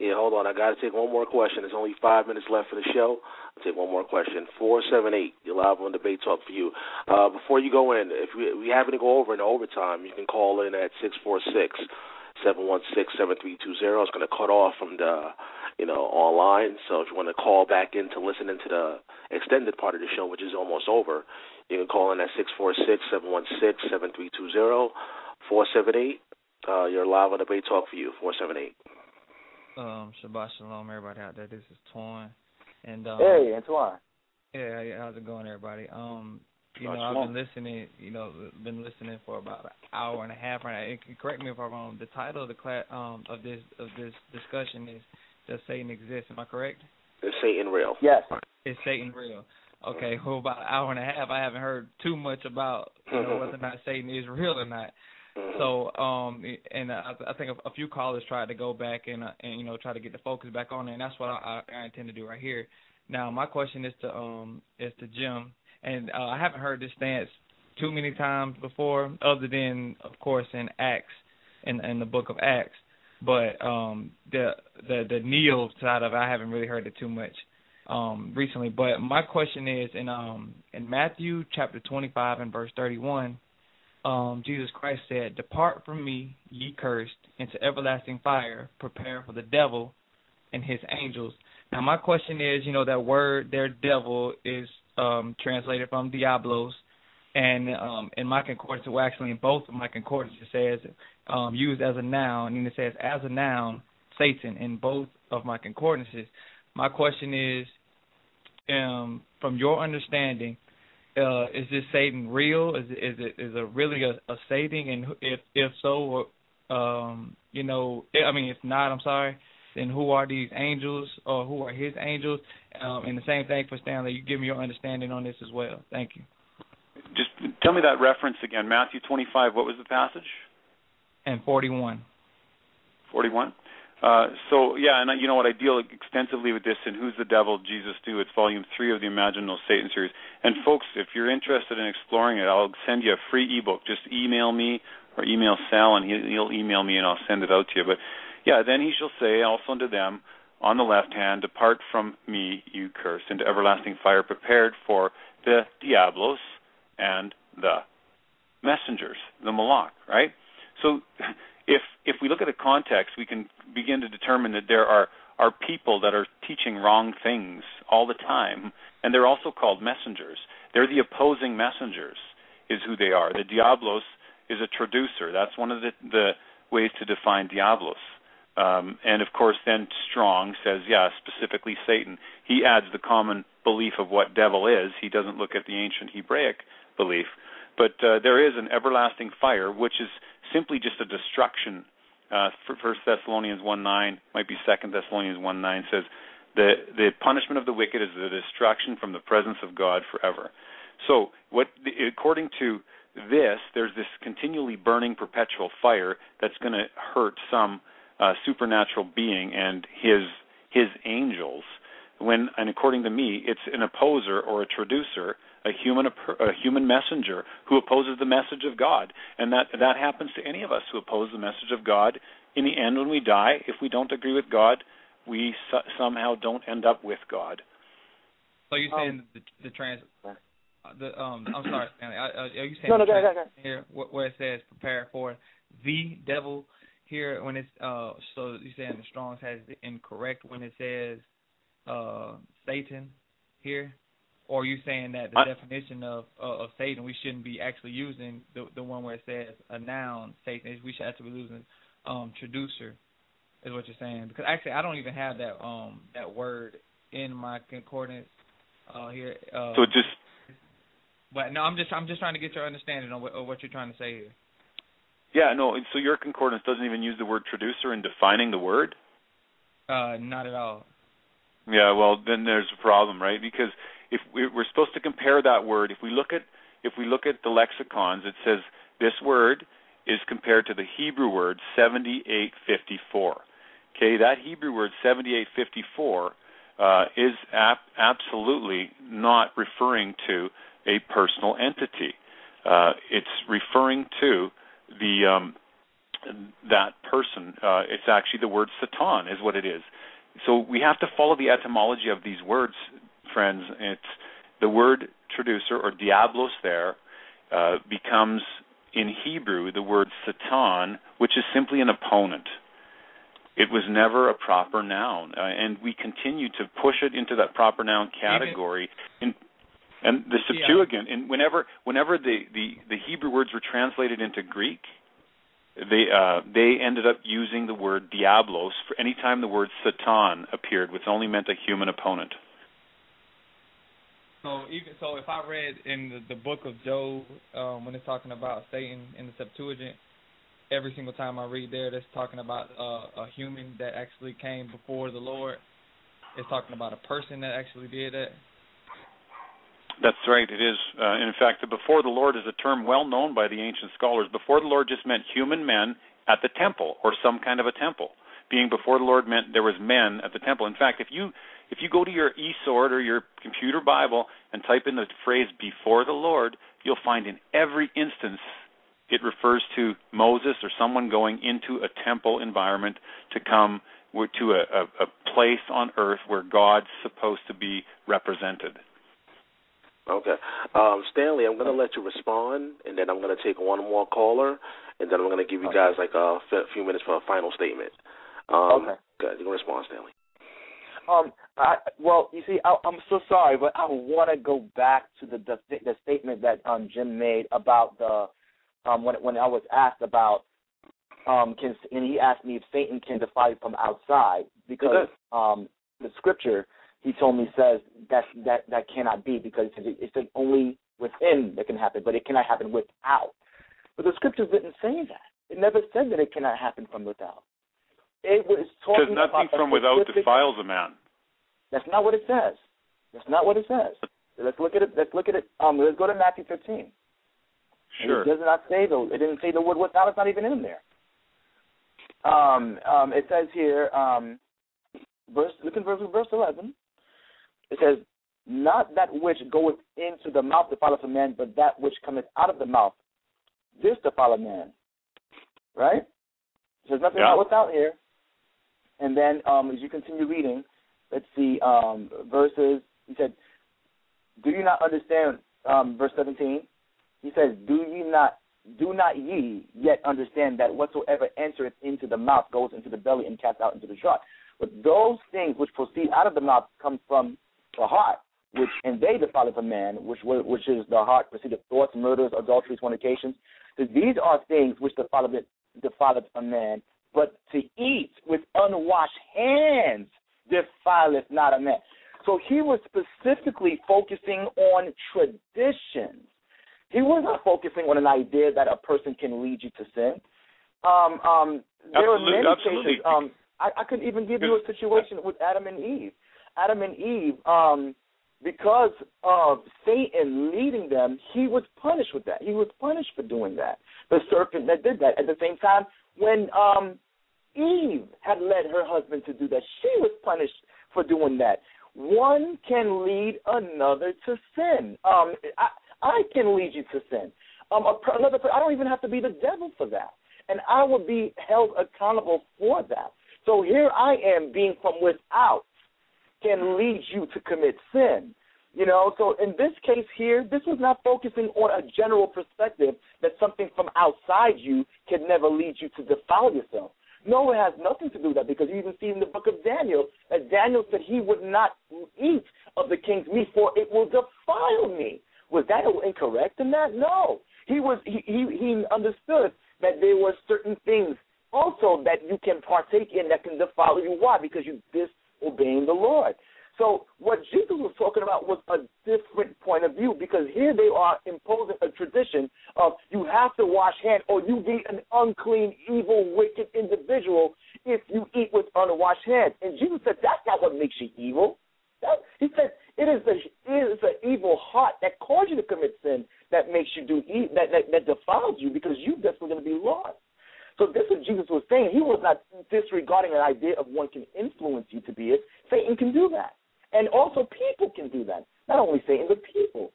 Yeah, hold on. I got to take one more question. There's only five minutes left for the show. I'll take one more question. four seven eight, you're live on Debate Talk for You. Uh, before you go in, if we, we happen to go over in overtime, you can call in at six four six, seven one six, seven three two zero. It's going to cut off from the, you know, online. So if you want to call back in to listen into the extended part of the show, which is almost over, you can call in at six four six, seven one six, seven three two zero. four seven eight, uh, you're live on Debate Talk for You, four seven eight. Um, Shabbat Shalom, everybody out there. This is Twan. And, um, hey, Antoine. Yeah, yeah, how's it going, everybody? Um, you Shabbat know, Shalom. I've been listening, you know, been listening for about an hour and a half. Right? And correct me if I'm wrong. The title of the class, um, of this of this discussion is "Does Satan Exist?" Am I correct? Is Satan real? Yes. Is Satan real? Okay. Well, about an hour and a half, I haven't heard too much about you know whether or not Satan is real or not. So, um, and I, I think a, a few callers tried to go back and, uh, and, you know, try to get the focus back on it, and that's what I, I, I intend to do right here. Now, my question is to um is to Jim, and uh, I haven't heard this stance too many times before, other than, of course, in Acts, in, in the book of Acts, but um the the, the kneel side of it, I haven't really heard it too much um recently. But my question is, in, um, in Matthew chapter twenty-five and verse thirty-one, Um, Jesus Christ said, "Depart from me, ye cursed, into everlasting fire, prepare for the devil and his angels." Now, my question is, you know, that word there, devil, is um, translated from diablos, and um, in my concordance, well, actually in both of my concordance, it says um, used as a noun, and it says as a noun, Satan, in both of my concordances. My question is, um, from your understanding, Uh, is this Satan real? Is is it is it really a, a Satan? And if if so, um, you know, I mean, if not, I'm sorry. Then who are these angels, or who are his angels? Um, and the same thing for Stanley. You give me your understanding on this as well. Thank you. Just tell me that reference again. Matthew twenty-five. What was the passage? And forty-one. Forty-one. Uh, so, yeah, and you know what, I deal extensively with this in Who's the Devil, Jesus Do. It's volume three of the Imagine No Satan series. And, folks, if you're interested in exploring it, I'll send you a free ebook. Just email me or email Sal, and he'll email me, and I'll send it out to you. But, yeah, then he shall say also unto them on the left hand, "Depart from me, you cursed, into everlasting fire prepared for the diablos and the messengers," the malach, right? So If if we look at the context, we can begin to determine that there are, are people that are teaching wrong things all the time, and they're also called messengers. They're the opposing messengers is who they are. The diablos is a traducer. That's one of the, the ways to define diablos. Um, and, of course, then Strong says, yeah, specifically Satan. He adds the common belief of what devil is. He doesn't look at the ancient Hebraic belief. But uh, there is an everlasting fire, which is simply just a destruction. Uh, First Thessalonians one nine, might be Second Thessalonians one nine, says, the, the punishment of the wicked is the destruction from the presence of God forever. So what, according to this, there's this continually burning perpetual fire that's going to hurt some uh, supernatural being and his his angels. When, and according to me, it's an opposer or a traducer, a human a human messenger who opposes the message of God. And that that happens to any of us who oppose the message of God. In the end, when we die, if we don't agree with God, we so, somehow don't end up with God. So you're saying um, the, the trans... The, um, I'm sorry, Stanley. Are you saying no, no, the trans- no, no, no. Here, where it says prepare for the devil here, when it's... Uh, so you're saying the Strong's has the incorrect when it says uh, Satan here? Or are you saying that the I, definition of uh, of Satan, we shouldn't be actually using the the one where it says a noun, Satan? We should actually be using um, traducer, is what you're saying? Because actually, I don't even have that um that word in my concordance uh, here. Uh, so just. But no, I'm just I'm just trying to get your understanding on what, on what you're trying to say here. Yeah, no, so your concordance doesn't even use the word traducer in defining the word? Uh, not at all. Yeah, well, then there's a problem, right? Because if we're supposed to compare that word, if we look at if we look at the lexicons, it says this word is compared to the Hebrew word seventy-eight fifty-four. Okay, that Hebrew word seventy-eight fifty-four uh, is ap- absolutely not referring to a personal entity. Uh, it's referring to the um, that person. Uh, it's actually the word Satan is what it is. So we have to follow the etymology of these words, friends. It's the word traducer or diablos there uh, becomes in Hebrew the word Satan, which is simply an opponent. It was never a proper noun, uh, and we continue to push it into that proper noun category. In, and the Septuagint, and whenever whenever the, the, the Hebrew words were translated into Greek, they uh, they ended up using the word diablos for any time the word Satan appeared, which only meant a human opponent. So even so, if I read in the, the book of Job um, when it's talking about Satan in the Septuagint, every single time I read there, that's talking about uh, a human that actually came before the Lord. It's talking about a person that actually did that. That's right, it is. Uh, in fact, the before the Lord is a term well known by the ancient scholars. Before the Lord just meant human men at the temple or some kind of a temple. Being before the Lord meant there was men at the temple. In fact, if you if you go to your eSword or your computer Bible and type in the phrase before the Lord, you'll find in every instance it refers to Moses or someone going into a temple environment to come to a, a, a place on earth where God's supposed to be represented. Okay. Um, Stanley, I'm going to let you respond, and then I'm going to take one more caller, and then I'm going to give you guys like a few minutes for a final statement. Um, okay. Go ahead, you can respond, Stanley. Um, I, well, you see, I, I'm so sorry, but I want to go back to the, the, the statement that um, Jim made about the Um, when when I was asked about, um, can, and he asked me if Satan can defy from outside because um, the scripture he told me says that that, that cannot be because it's it only within that can happen, but it cannot happen without. But the scriptures didn't say that. It never said that it cannot happen from without. It was talking about nothing from without defiles a man. That's not what it says. That's not what it says. Let's look at it. Let's look at it. Um, let's go to Matthew fifteen. Sure. It does not say the. It didn't say the word without. It's not even in there. Um, um, it says here, um, verse. Look at verse, verse eleven. It says, "Not that which goeth into the mouth defileth a man, but that which cometh out of the mouth, this defileth a man." Right? So there's nothing yeah. about without here. And then, um, as you continue reading, let's see um, verses. He said, "Do you not understand?" Um, verse seventeen. He says, "Do ye not, do not ye yet understand that whatsoever entereth into the mouth goes into the belly and cast out into the draught? But those things which proceed out of the mouth come from the heart, which and they defile a man, which which is the heart proceedeth thoughts, murders, adulteries, fornications. So these are things which defile defile a man. But to eat with unwashed hands defileth not a man." So he was specifically focusing on traditions. He was not focusing on an idea that a person can lead you to sin. Um, um, there are many absolutely. cases. Um, I, I could even give you a situation with Adam and Eve. Adam and Eve, um, because of Satan leading them, he was punished with that. He was punished for doing that. The serpent that did that. At the same time, when um, Eve had led her husband to do that, she was punished for doing that. One can lead another to sin. Um, I, I can lead you to sin. Um, another, I don't even have to be the devil for that, and I will be held accountable for that. So here I am, being from without, can lead you to commit sin. You know. So in this case here, this was not focusing on a general perspective that something from outside you can never lead you to defile yourself. No, it has nothing to do with that because you even see in the book of Daniel that Daniel said he would not eat of the king's meat for it will defile me. Was that incorrect in that? No. He was. He, he he understood that there were certain things also that you can partake in that can defile you. Why? Because you're disobeying the Lord. So what Jesus was talking about was a different point of view, because here they are imposing a tradition of you have to wash hands or you be an unclean, evil, wicked individual if you eat with unwashed hands. And Jesus said that's not what makes you evil. That, he said it is the it is an evil heart that caused you to commit sin that makes you do evil, that, that that defiles you, because you definitely going to be lost. So this is what Jesus was saying. He was not disregarding an idea of one can influence you to be it. Satan can do that. And also people can do that. Not only Satan, but people.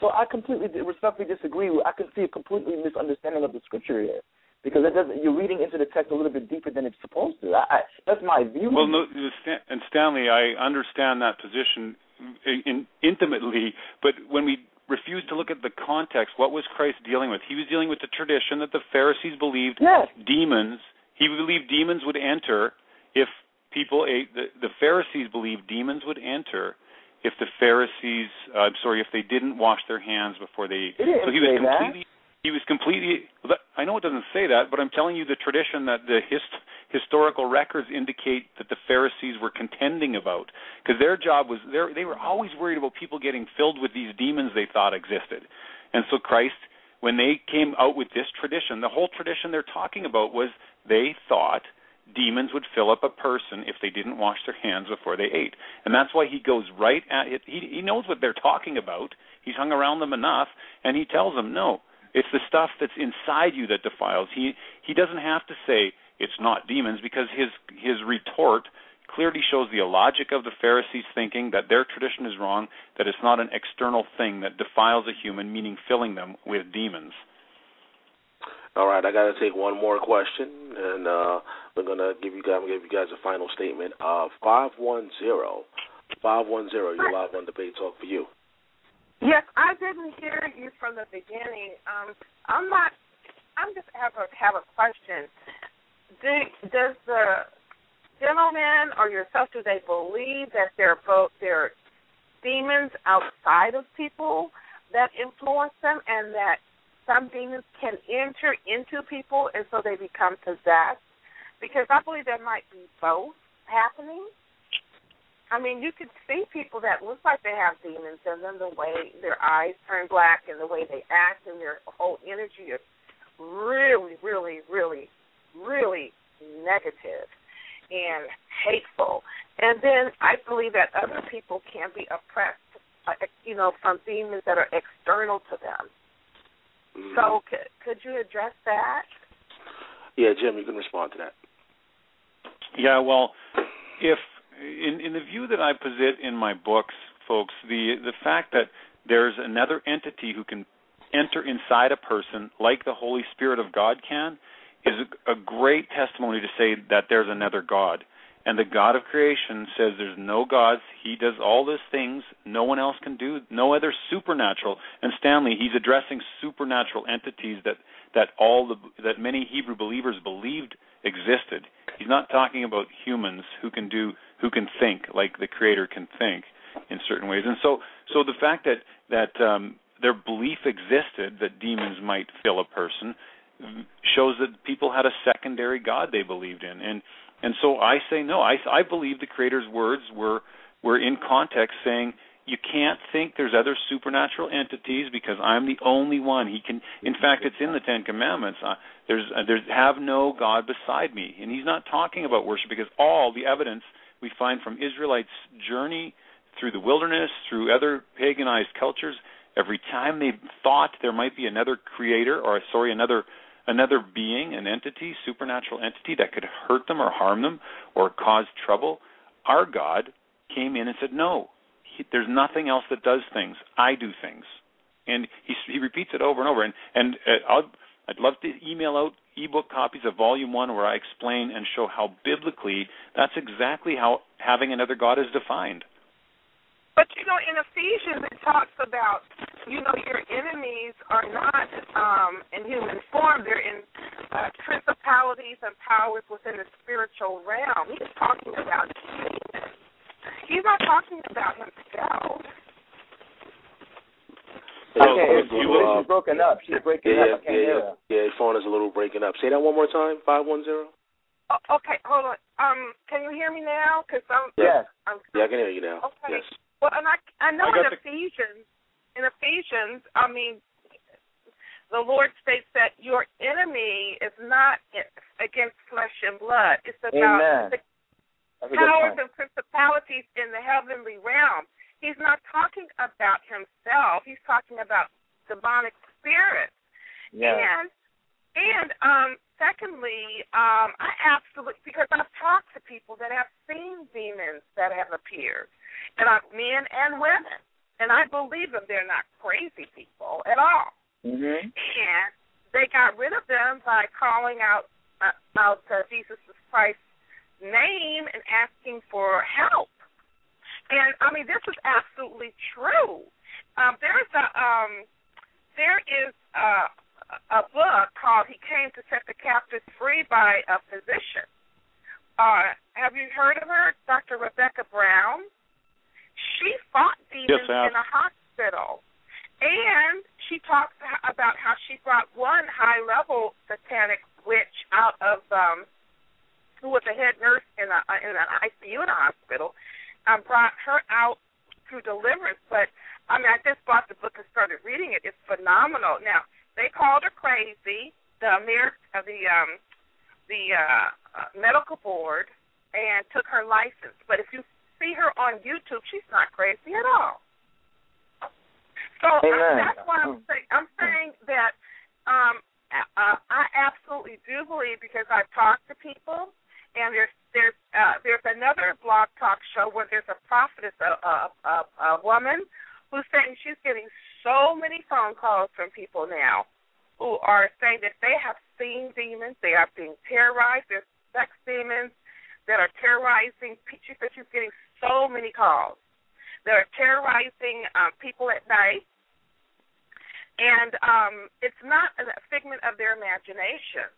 So I completely, respectfully disagree. I can see a completely misunderstanding of the scripture here, because it doesn't, you're reading into the text a little bit deeper than it's supposed to. I, I, that's my view. Well, no, and Stanley, I understand that position in, intimately, but when we refuse to look at the context, what was Christ dealing with? He was dealing with the tradition that the Pharisees believed yes. demons, he believed demons would enter if people ate, the, the Pharisees believed demons would enter if the Pharisees, uh, I'm sorry, if they didn't wash their hands before they ate. It didn't so he was completely, that. he was completely, I know it doesn't say that, but I'm telling you the tradition that the hist, historical records indicate that the Pharisees were contending about, because their job was, they were always worried about people getting filled with these demons they thought existed. And so Christ, when they came out with this tradition, the whole tradition they're talking about was they thought demons would fill up a person if they didn't wash their hands before they ate. And that's why he goes right at it. He, he knows what they're talking about. He's hung around them enough, and he tells them, no, it's the stuff that's inside you that defiles. He he doesn't have to say it's not demons, because his his retort clearly shows the illogic of the Pharisees thinking that their tradition is wrong, that it's not an external thing that defiles a human, meaning filling them with demons. All right, I got to take one more question, and uh, we're gonna give you guys give you guys a final statement. Uh, five one zero, five one zero. You're live on Debate Talk for You. Yes, I didn't hear you from the beginning. Um, I'm not. I'm just have a have a question. Do, does the gentleman or yourself, do they believe that there are both there are demons outside of people that influence them, and that some demons can enter into people and so they become possessed? Because I believe there might be both happening. I mean, you could see people that look like they have demons, and then the way their eyes turn black and the way they act and their whole energy is really, really, really, really negative and hateful. And then I believe that other people can be oppressed, you know, from demons that are external to them. So could, could you address that? Yeah, Jim, you can respond to that. Yeah, well, if in, in the view that I posit in my books, folks, the, the fact that there's another entity who can enter inside a person like the Holy Spirit of God can is a, a great testimony to say that there's another God. And the God of creation says there's no gods. He does all these things. No one else can do, no other supernatural. And Stanley, he's addressing supernatural entities that, that all the that many Hebrew believers believed existed. He's not talking about humans who can do who can think like the Creator can think in certain ways. And so, so the fact that that um, their belief existed that demons might fill a person shows that people had a secondary God they believed in. And And so I say no. I, I believe the Creator's words were were in context saying you can't think there's other supernatural entities because I'm the only one. He can. In fact, it's in the Ten Commandments. Uh, there's uh, there's have no God beside me. And he's not talking about worship, because all the evidence we find from Israelites' journey through the wilderness, through other paganized cultures, every time they thought there might be another creator or sorry another. another being, an entity, supernatural entity that could hurt them or harm them or cause trouble, our God came in and said, no, he, there's nothing else that does things. I do things. And he, he repeats it over and over. And, and uh, I'll, I'd love to email out ebook copies of Volume one where I explain and show how biblically that's exactly how having another God is defined. But, you know, in Ephesians it talks about, you know, your enemies are not um, in human form. They're in uh, principalities and powers within the spiritual realm. He's talking about demons. He's not talking about himself. Okay, it's, it's, it's broken up. She's breaking yeah, up. I can't yeah, hear her. Yeah, his phone is a little breaking up. Say that one more time, five one zero. Oh, okay, hold on. Um, can you hear me now? Cause I'm, yeah. I'm, yeah, I can hear you now. Okay. Yes. Well, and I, I know I in Ephesians, the... in Ephesians, I mean, the Lord states that your enemy is not against flesh and blood. It's about the powers and principalities in the heavenly realm. He's not talking about himself. He's talking about demonic spirits. Yeah. And and um, secondly, um, I absolutely, because I've talked to people that have seen demons that have appeared, and I, men and women, and I believe them. They're not crazy people at all. Mm-hmm. And they got rid of them by calling out uh, out uh, Jesus Christ's name and asking for help. And I mean, this is absolutely true. Um, there is a um, there is a, a book called "He Came to Set the Captives Free" by a physician. Uh, have you heard of her, Doctor Rebecca Brown? She fought demons yes, in a hospital, and she talks about how she brought one high-level satanic witch out of um, who was a head nurse in a in an I C U in a hospital. I brought her out through deliverance, but, I mean, I just bought the book and started reading it. It's phenomenal. Now, they called her crazy, the Amer- uh, the um, the uh, uh, medical board, and took her license. But if you see her on YouTube, she's not crazy at all. So I, that's why I'm, say- I'm saying that um, uh, I absolutely do believe, because I've talked to people, and there's there's uh, there's another blog talk show where there's a prophetess, a, a, a, a woman, who's saying she's getting so many phone calls from people now who are saying that they have seen demons, they are being terrorized, there's sex demons that are terrorizing people. But she's getting so many calls that are terrorizing um, people at night, and um, it's not a figment of their imagination.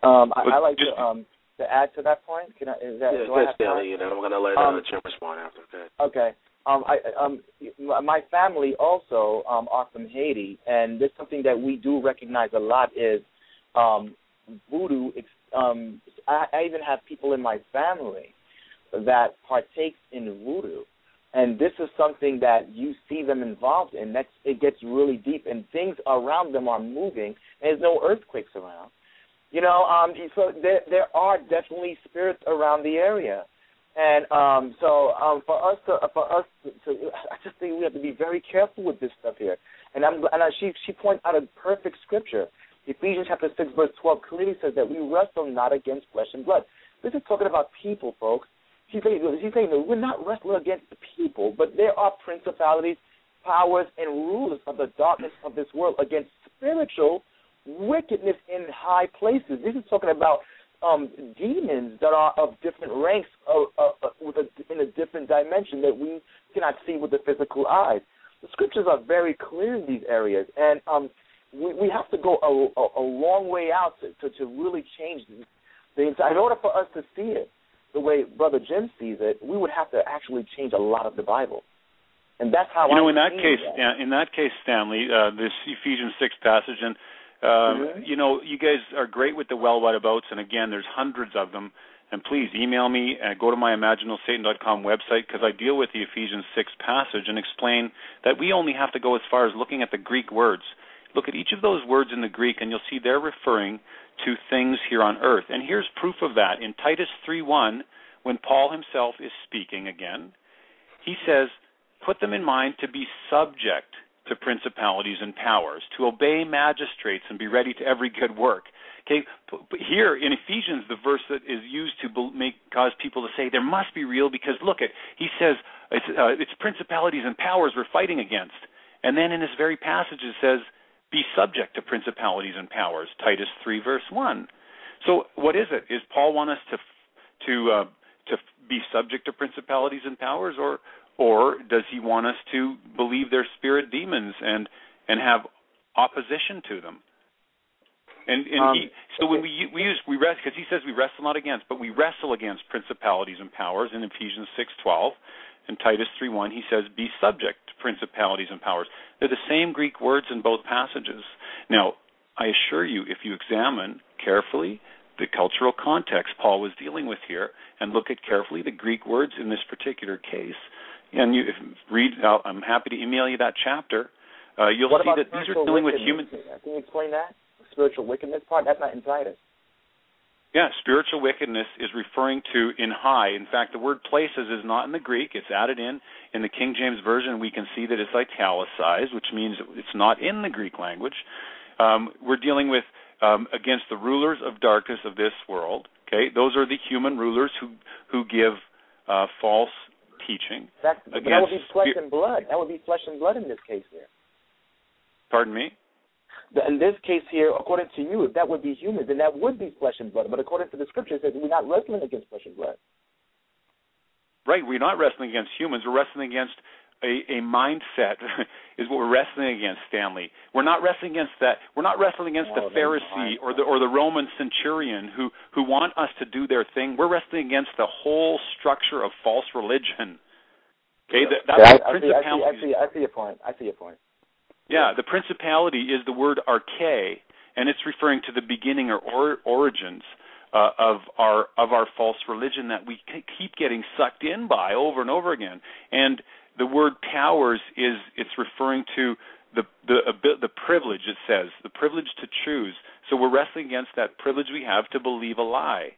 Um, I, I like just, to um, to add to that point. Can I? Is that, yeah, do I have time? You know, I'm going to let um, uh, Jim respond after that. Okay. Um, I um, my family also um are from Haiti, and there's something that we do recognize a lot is um voodoo. Um, I, I even have people in my family that partakes in voodoo, and this is something that you see them involved in. That's it gets really deep, and things around them are moving. There's no earthquakes around. You know, um, so there, there are definitely spirits around the area, and um, so um, for us, to, for us, to, to, I just think we have to be very careful with this stuff here. And I'm, and I, she she points out a perfect scripture, Ephesians chapter six verse twelve clearly says that we wrestle not against flesh and blood. This is talking about people, folks. She's saying, she's saying that we're not wrestling against the people, but there are principalities, powers, and rulers of the darkness of this world against spiritual wickedness in high places. This is talking about um, demons that are of different ranks, of, of, of, with a, in a different dimension that we cannot see with the physical eyes. The scriptures are very clear in these areas, and um, we, we have to go a, a, a long way out to, to, to really change the, the entire. In order for us to see it the way Brother Jim sees it, we would have to actually change a lot of the Bible. And that's how you know, I in that case, that. in that case, Stanley, uh, this Ephesians six passage and. Um, mm-hmm. You know, you guys are great with the well whereabouts, and again, there's hundreds of them. And please email me and go to my Imagine No Satan dot com website, because I deal with the Ephesians six passage and explain that we only have to go as far as looking at the Greek words. Look at each of those words in the Greek, and you'll see they're referring to things here on earth. And here's proof of that. In Titus three one, when Paul himself is speaking again, he says, put them in mind to be subject to principalities and powers, to obey magistrates and be ready to every good work. Okay, but here in Ephesians, the verse that is used to make cause people to say there must be real, because look at he says it's, uh, it's principalities and powers we're fighting against, and then in this very passage it says be subject to principalities and powers, Titus three verse one. So what is it? Is Paul want us to to uh, to be subject to principalities and powers, or Or does he want us to believe they're spirit demons and, and have opposition to them? And, and um, he, so when we we use we rest because he says we wrestle not against, but we wrestle against principalities and powers in Ephesians six twelve, and Titus three one he says be subject to principalities and powers. They're the same Greek words in both passages. Now I assure you, if you examine carefully, the cultural context Paul was dealing with here and look at carefully the Greek words in this particular case. And you read, I'm happy to email you that chapter. Uh, you'll what see that these are dealing with human... Can you explain that? Spiritual wickedness part? That's not insiders. Yeah, spiritual wickedness is referring to in high. In fact, the word places is not in the Greek. It's added in. In the King James Version, we can see that it's italicized, which means it's not in the Greek language. Um, we're dealing with um, against the rulers of darkness of this world. Okay, those are the human rulers who, who give uh, false teaching. That, that would be flesh and blood. That would be flesh and blood in this case here. Pardon me? In this case here, according to you, if that would be human, then that would be flesh and blood. But according to the Scripture, it says we're not wrestling against flesh and blood. Right, we're not wrestling against humans. We're wrestling against a, a mindset is what we're wrestling against, Stanley. We're not wrestling against that. We're not wrestling against no, the Pharisee or the or the Roman centurion who, who want us to do their thing. We're wrestling against the whole structure of false religion. Okay, that, that's yeah, I, I, see, I, see, I, see, I see your point. I see your point. Yeah, the principality is the word arche, and it's referring to the beginning or, or origins uh, of our of our false religion that we c- keep getting sucked in by over and over again. And the word powers is it's referring to the the the privilege. It says the privilege to choose. So we're wrestling against that privilege we have to believe a lie,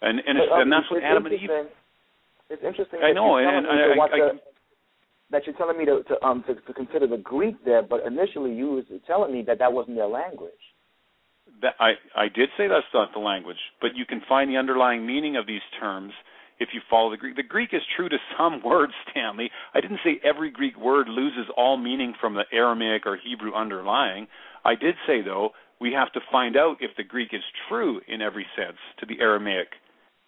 and and, it's, but, um, and that's it's what Adam and Eve. It's interesting. I know, and, and I. That you're telling me to to, um, to to consider the Greek there, but initially you was telling me that that wasn't their language. That, I, I did say that's not the language, but you can find the underlying meaning of these terms if you follow the Greek. The Greek is true to some words, Stanley. I didn't say every Greek word loses all meaning from the Aramaic or Hebrew underlying. I did say, though, we have to find out if the Greek is true in every sense to the Aramaic.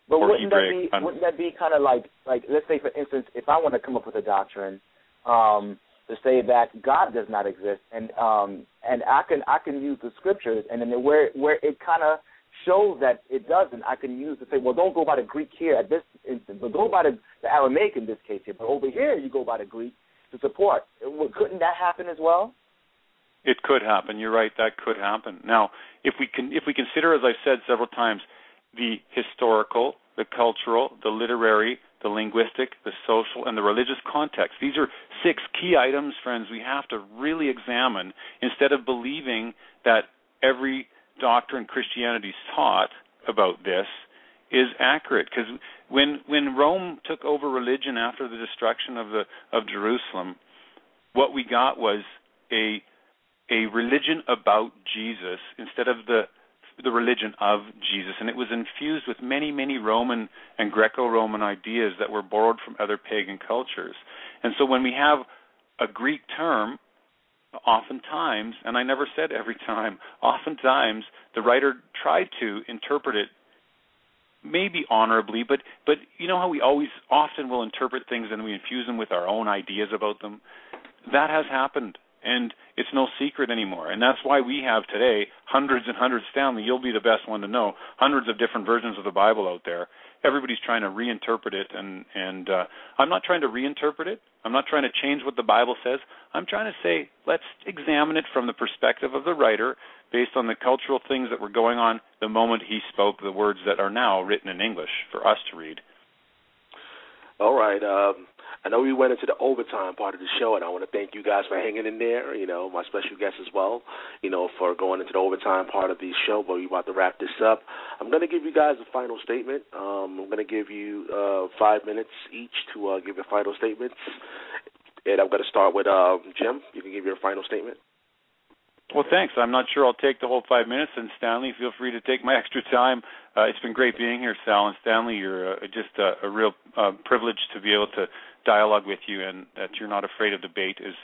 But or wouldn't, Hebrew, that be, wouldn't that be kind of like, like, let's say, for instance, if I want to come up with a doctrine, Um, to say that God does not exist, and um, and I can I can use the scriptures, and then where where it kind of shows that it doesn't, I can use to say, well, don't go by the Greek here at this instance, but go by the, the Aramaic in this case here. But over here, you go by the Greek to support. Couldn't that happen as well? It could happen. You're right. That could happen. Now, if we can if we consider, as I've said several times, the historical, the cultural, the literary, the linguistic, the social, and the religious context. These are six key items, friends, we have to really examine instead of believing that every doctrine Christianity's taught about this is accurate. Because when when Rome took over religion after the destruction of the of Jerusalem, what we got was a a religion about Jesus instead of the the religion of Jesus, and it was infused with many, many Roman and Greco-Roman ideas that were borrowed from other pagan cultures. And so when we have a Greek term, oftentimes, and I never said every time, oftentimes the writer tried to interpret it maybe honorably, but, but you know how we always often will interpret things and we infuse them with our own ideas about them? That has happened. And it's no secret anymore. And that's why we have today hundreds and hundreds, Stanley, you'll be the best one to know, hundreds of different versions of the Bible out there. Everybody's trying to reinterpret it. And, and uh, I'm not trying to reinterpret it. I'm not trying to change what the Bible says. I'm trying to say let's examine it from the perspective of the writer based on the cultural things that were going on the moment he spoke the words that are now written in English for us to read. All right. Um, I know we went into the overtime part of the show, and I want to thank you guys for hanging in there, you know, my special guest as well, you know, for going into the overtime part of the show, but we're about to wrap this up. I'm going to give you guys a final statement. Um, I'm going to give you uh, five minutes each to uh, give your final statements, and I'm going to start with uh, Jim. You can give your final statement. Well, thanks. I'm not sure I'll take the whole five minutes, and Stanley, feel free to take my extra time. Uh, it's been great being here, Sal, and Stanley, you're uh, just a, a real uh, privilege to be able to dialogue with you, and that you're not afraid of debate is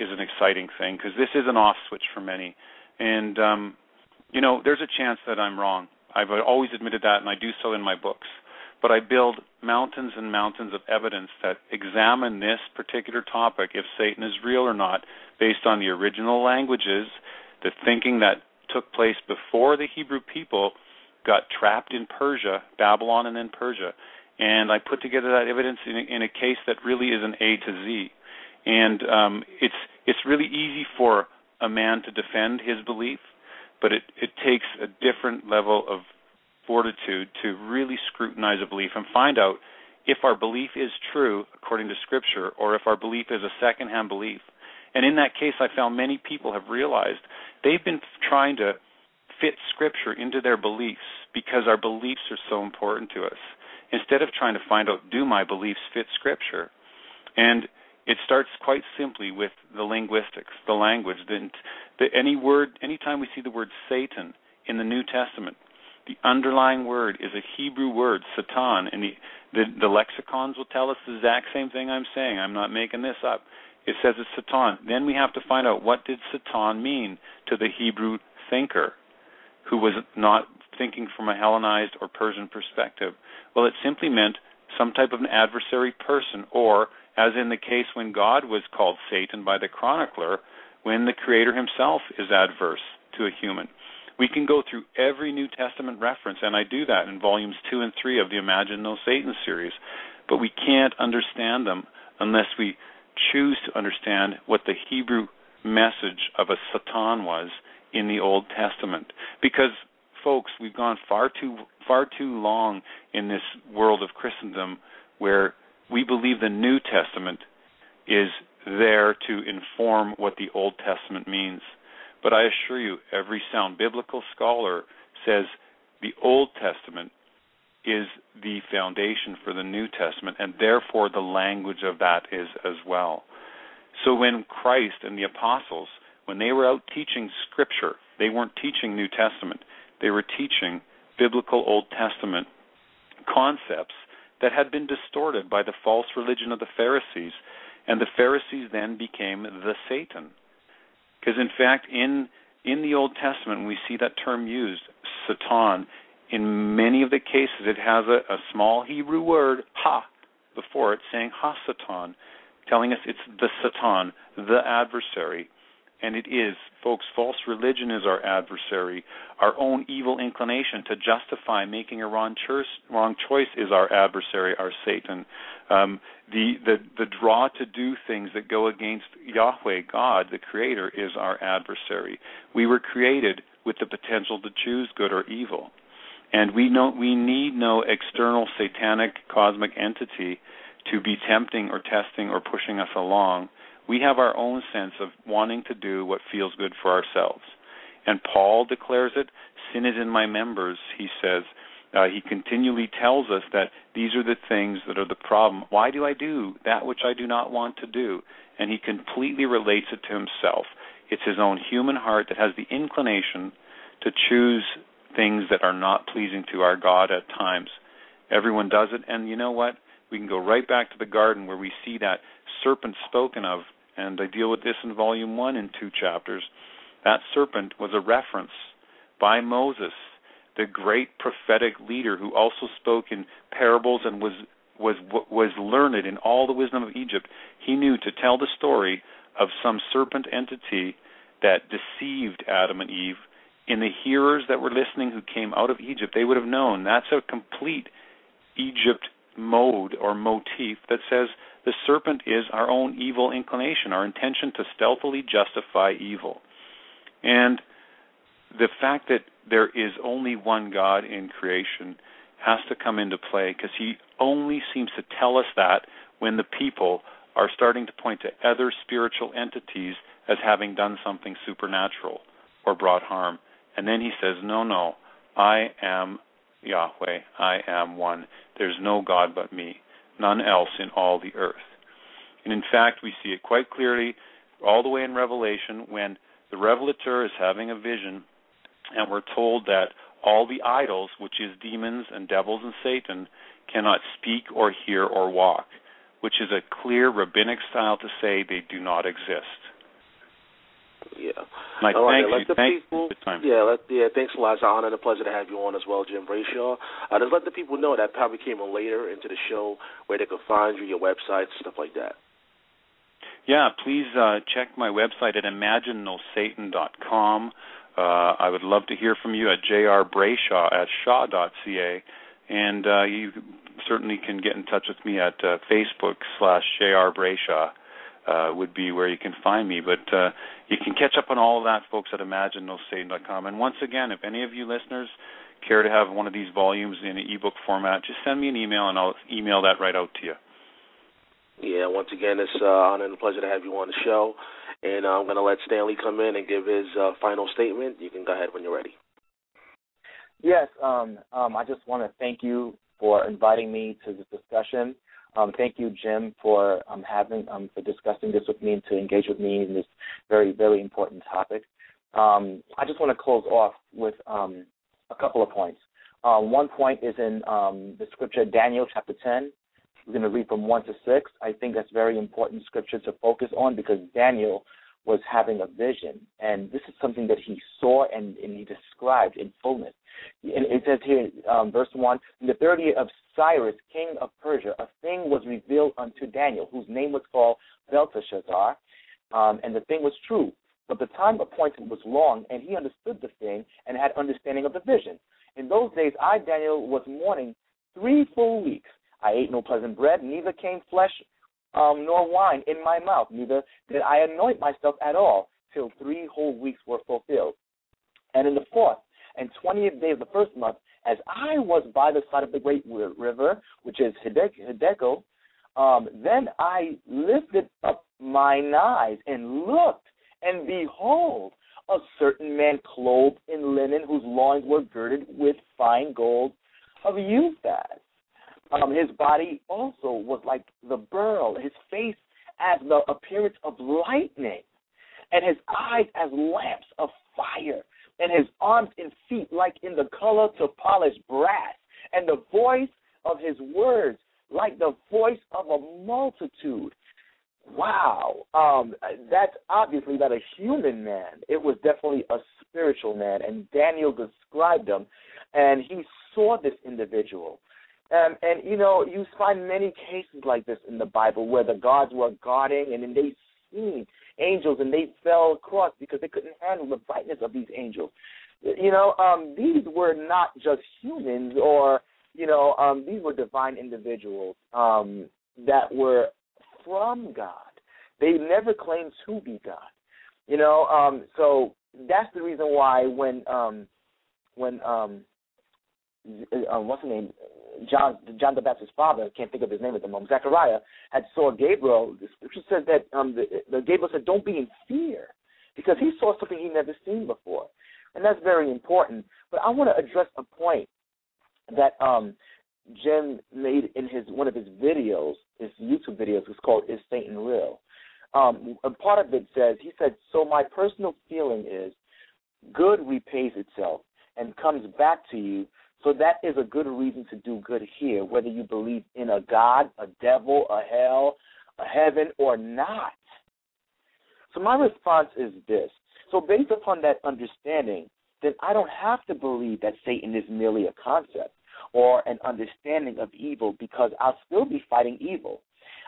is an exciting thing, because this is an off switch for many. And, um, you know, there's a chance that I'm wrong. I've always admitted that, and I do so in my books. But I build mountains and mountains of evidence that examine this particular topic, if Satan is real or not, based on the original languages, the thinking that took place before the Hebrew people got trapped in Persia, Babylon and then Persia. And I put together that evidence in a, in a case that really is an A to Z. And um, it's it's really easy for a man to defend his belief, but it, it takes a different level of fortitude to really scrutinize a belief and find out if our belief is true according to Scripture or if our belief is a secondhand belief. And in that case, I found many people have realized they've been trying to fit Scripture into their beliefs because our beliefs are so important to us, instead of trying to find out, do my beliefs fit Scripture? And it starts quite simply with the linguistics, the language. The, the, any word, anytime we see the word Satan in the New Testament, the underlying word is a Hebrew word, Satan, and the, the, the lexicons will tell us the exact same thing I'm saying. I'm not making this up. It says it's Satan. Then we have to find out, what did Satan mean to the Hebrew thinker who was not thinking from a Hellenized or Persian perspective? Well, it simply meant some type of an adversary person, or, as in the case when God was called Satan by the chronicler, when the Creator himself is adverse to a human. We can go through every New Testament reference, and I do that in volumes two and three of the Imagine No Satan series, but we can't understand them unless we choose to understand what the Hebrew message of a Satan was in the Old Testament. Because, folks, we've gone far too far too long in this world of Christendom where we believe the New Testament is there to inform what the Old Testament means. But I assure you, every sound biblical scholar says the Old Testament is the foundation for the New Testament, and therefore the language of that is as well. So when Christ and the apostles, when they were out teaching Scripture, they weren't teaching New Testament. They were teaching biblical Old Testament concepts that had been distorted by the false religion of the Pharisees, and the Pharisees then became the Satan. Because, in fact, in in the Old Testament, we see that term used, Satan. In many of the cases, it has a, a small Hebrew word, ha, before it, saying ha Satan, telling us it's the Satan, the adversary. And it is, folks, false religion is our adversary. Our own evil inclination to justify making a wrong, church, wrong choice is our adversary, our Satan. Um, the, the the draw to do things that go against Yahweh, God, the Creator, is our adversary. We were created with the potential to choose good or evil. And we know, we need no external satanic cosmic entity to be tempting or testing or pushing us along. We have our own sense of wanting to do what feels good for ourselves. And Paul declares it, sin is in my members, he says. Uh, he continually tells us that these are the things that are the problem. Why do I do that which I do not want to do? And he completely relates it to himself. It's his own human heart that has the inclination to choose things that are not pleasing to our God at times. Everyone does it, and you know what? We can go right back to the garden where we see that serpent spoken of. And I deal with this in Volume one in two chapters. That serpent was a reference by Moses, the great prophetic leader who also spoke in parables and was was was learned in all the wisdom of Egypt. He knew to tell the story of some serpent entity that deceived Adam and Eve. In the hearers that were listening who came out of Egypt, they would have known that's a complete Egypt mode or motif that says the serpent is our own evil inclination, our intention to stealthily justify evil. And the fact that there is only one God in creation has to come into play, because he only seems to tell us that when the people are starting to point to other spiritual entities as having done something supernatural or brought harm. And then he says, no, no, I am Yahweh, I am one. There's no God but me, none else in all the earth. And in fact, we see it quite clearly all the way in Revelation when the revelator is having a vision and we're told that all the idols, which is demons and devils and Satan, cannot speak or hear or walk, which is a clear rabbinic style to say they do not exist. Yeah. Mike, all right, thank you. Thank people, you for the time. Yeah, let, yeah, thanks a lot. It's an honor and a pleasure to have you on as well, Jim Brayshaw. Uh, just let the people know that probably came in later into the show, where they can find you, your websites, stuff like that. Yeah, please uh, check my website at Imagine No Satan dot com. Uh, I would love to hear from you at J R Brayshaw at shaw dot C A. And uh, you certainly can get in touch with me at uh, Facebook slash J R Brayshaw. Uh, would be where you can find me. But uh, you can catch up on all of that, folks, at Imagine No Satan dot com. And once again, if any of you listeners care to have one of these volumes in an ebook format, just send me an email and I'll email that right out to you. Yeah, once again, it's an uh, honor and a pleasure to have you on the show. And I'm going to let Stanley come in and give his uh, final statement. You can go ahead when you're ready. Yes, um, um, I just want to thank you for inviting me to this discussion. Um, thank you, Jim, for um, having um, for discussing this with me and to engage with me in this very, very important topic. Um, I just want to close off with um, a couple of points. Uh, one point is in um, the scripture, Daniel chapter ten. We're going to read from one to six. I think that's very important scripture to focus on because Daniel was having a vision, and this is something that he saw and, and he described in fullness. And it says here, um, verse one, in the third year of Cyrus, king of Persia, a thing was revealed unto Daniel, whose name was called Belteshazzar, um, and the thing was true. But the time appointed was long, and he understood the thing and had understanding of the vision. In those days I, Daniel, was mourning three full weeks. I ate no pleasant bread, neither came flesh um, nor wine in my mouth, neither did I anoint myself at all, till three whole weeks were fulfilled. And in the fourth and twentieth day of the first month, as I was by the side of the great river, which is Hiddekel, um, then I lifted up mine eyes and looked, and behold, a certain man clothed in linen, whose loins were girded with fine gold of Euphaz. Um, his body also was like the beryl, his face as the appearance of lightning, and his eyes as lamps of fire, and his arms and feet like in the color to polished brass, and the voice of his words like the voice of a multitude. Wow, um, that's obviously not a human man. It was definitely a spiritual man, and Daniel described him, and he saw this individual. Um, and, you know, you find many cases like this in the Bible where the gods were guarding and then they seen angels and they fell across because they couldn't handle the brightness of these angels. You know, um, these were not just humans or, you know, um, these were divine individuals um, that were from God. They never claimed to be God. You know, um, so that's the reason why when, um, when um, uh, what's his name? John, John the Baptist's father, I can't think of his name at the moment, Zechariah, had saw Gabriel. The scripture says that um, the, the Gabriel said, don't be in fear, because he saw something he'd never seen before. And that's very important. But I want to address a point that um, Jim made in his one of his videos, his YouTube videos. It's called Is Satan Real? Um, and part of it says, he said, so my personal feeling is good repays itself and comes back to you. So that is a good reason to do good here, whether you believe in a God, a devil, a hell, a heaven, or not. So my response is this. So based upon that understanding, then I don't have to believe that Satan is merely a concept or an understanding of evil because I'll still be fighting evil.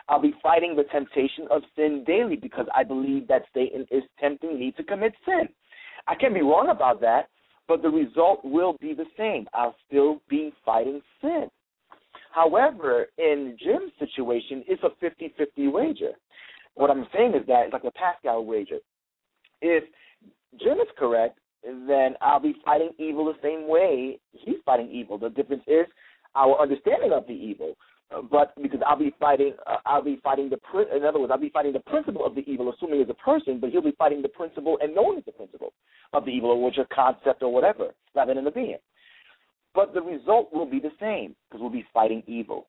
I'll be fighting the temptation of sin daily because I believe that Satan is tempting me to commit sin. I can be wrong about that, but the result will be the same. I'll still be fighting sin. However, in Jim's situation, it's a fifty-fifty wager. What I'm saying is that it's like a Pascal wager. If Jim is correct, then I'll be fighting evil the same way he's fighting evil. The difference is our understanding of the evil. But because I'll be fighting, uh, I'll be fighting the prin- in other words, I'll be fighting the principle of the evil, assuming it's a person, but he'll be fighting the principle and known as the principle of the evil, or which a concept or whatever, rather than a being. But the result will be the same because we'll be fighting evil.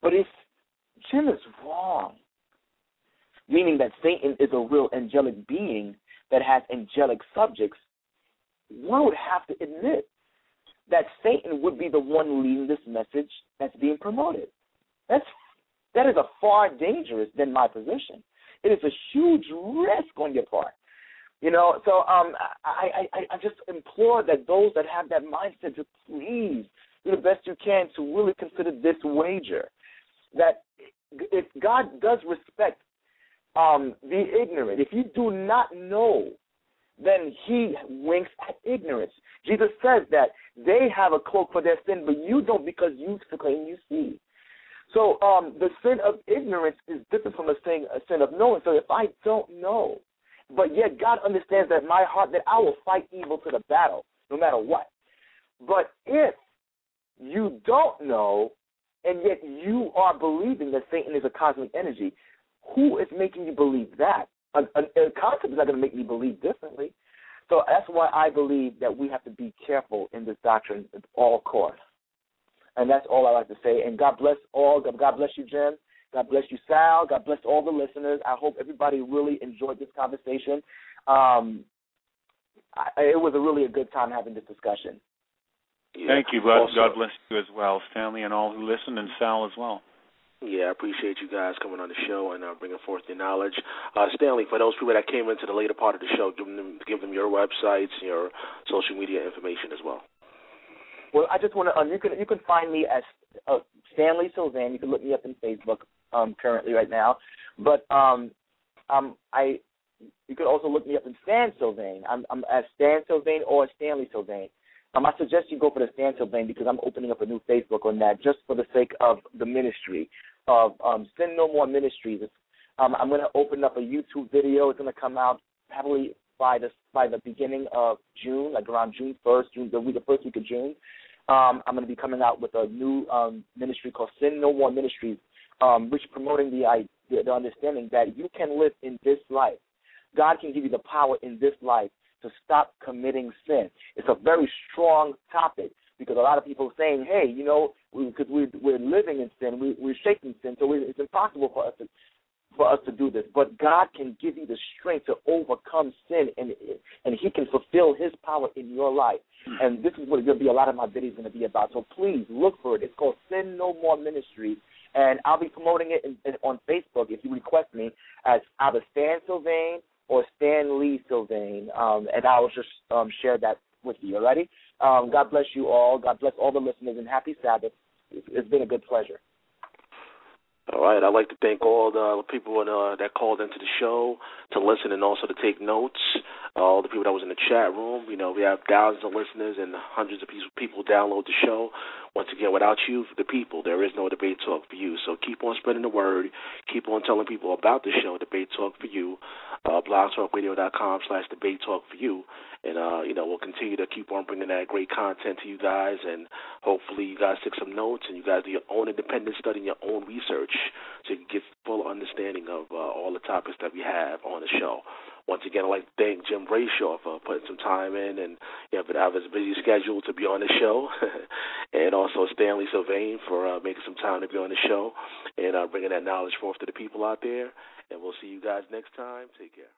But if Jim is wrong, meaning that Satan is a real angelic being that has angelic subjects, one would have to admit that Satan would be the one leading this message that's being promoted. That's, that is a far dangerous than my position. It is a huge risk on your part. You know, so um, I, I, I just implore that those that have that mindset to please do the best you can to really consider this wager, that if God does respect um, the ignorant, if you do not know, then he winks at ignorance. Jesus says that they have a cloak for their sin, but you don't because you claim you see. So um, the sin of ignorance is different from a sin, a sin of knowing. So if I don't know, but yet God understands that my heart, that I will fight evil to the battle, no matter what. But if you don't know, and yet you are believing that Satan is a cosmic energy, who is making you believe that? A, a, a concept is not going to make me believe differently. So that's why I believe that we have to be careful in this doctrine at all costs. And that's all I like to say. And God bless all. God bless you, Jim. God bless you, Sal. God bless all the listeners. I hope everybody really enjoyed this conversation. Um, I, it was a really a good time having this discussion. Yeah. Thank you, God, also, God bless you as well, Stanley, and all who listen, and Sal as well. Yeah, I appreciate you guys coming on the show and uh, bringing forth your knowledge. Uh, Stanley, for those people that came into the later part of the show, give them, give them your websites, your social media information as well. Well, I just want to um, – you can you can find me as uh, Stanley Sylvain. You can look me up on Facebook um, currently right now. But um, um, I you can also look me up in Stan Sylvain. I'm, I'm as Stan Sylvain or Stanley Sylvain. Um, I suggest you go for the Stan Sylvain because I'm opening up a new Facebook on that just for the sake of the ministry of um, Send No More Ministries. Um, I'm going to open up a YouTube video. It's going to come out probably by the by the beginning of June, like around June first, June, the, week, the first week of June. Um, I'm going to be coming out with a new um, ministry called Send No More Ministries, um, which is promoting the, the, the understanding that you can live in this life. God can give you the power in this life to stop committing sin. It's a very strong topic because a lot of people are saying, hey, you know, because we, we're living in sin, we, we're shaking sin, so we, it's impossible for us to for us to do this. But God can give you the strength to overcome sin, and and he can fulfill his power in your life. And this is what going to be a lot of my videos going to be about. So please look for it. It's called Sin No More Ministry, and I'll be promoting it in, in, on Facebook if you request me as either Stan Sylvain or Stan Lee Sylvain, um, and I will just um, share that with you, all righty? Um, God bless you all. God bless all the listeners, and happy Sabbath. It's, it's been a good pleasure. All right. I'd like to thank all the people in, uh, that called into the show to listen and also to take notes, uh, all the people that was in the chat room. You know, we have thousands of listeners and hundreds of people download the show. Once again, without you, the people, there is no Debate Talk for You. So keep on spreading the word. Keep on telling people about the show, Debate Talk for You, uh, blogtalkradio.com slash Debate Talk for You. And, uh, you know, we'll continue to keep on bringing that great content to you guys. And hopefully you guys take some notes and you guys do your own independent study and your own research, so you can get full understanding of uh, all the topics that we have on the show. Once again, I'd like to thank Jim Brayshaw for putting some time in and you know, but I have his busy schedule to be on the show, and also Stanley Sylvain for uh, making some time to be on the show and uh, bringing that knowledge forth to the people out there. And we'll see you guys next time. Take care.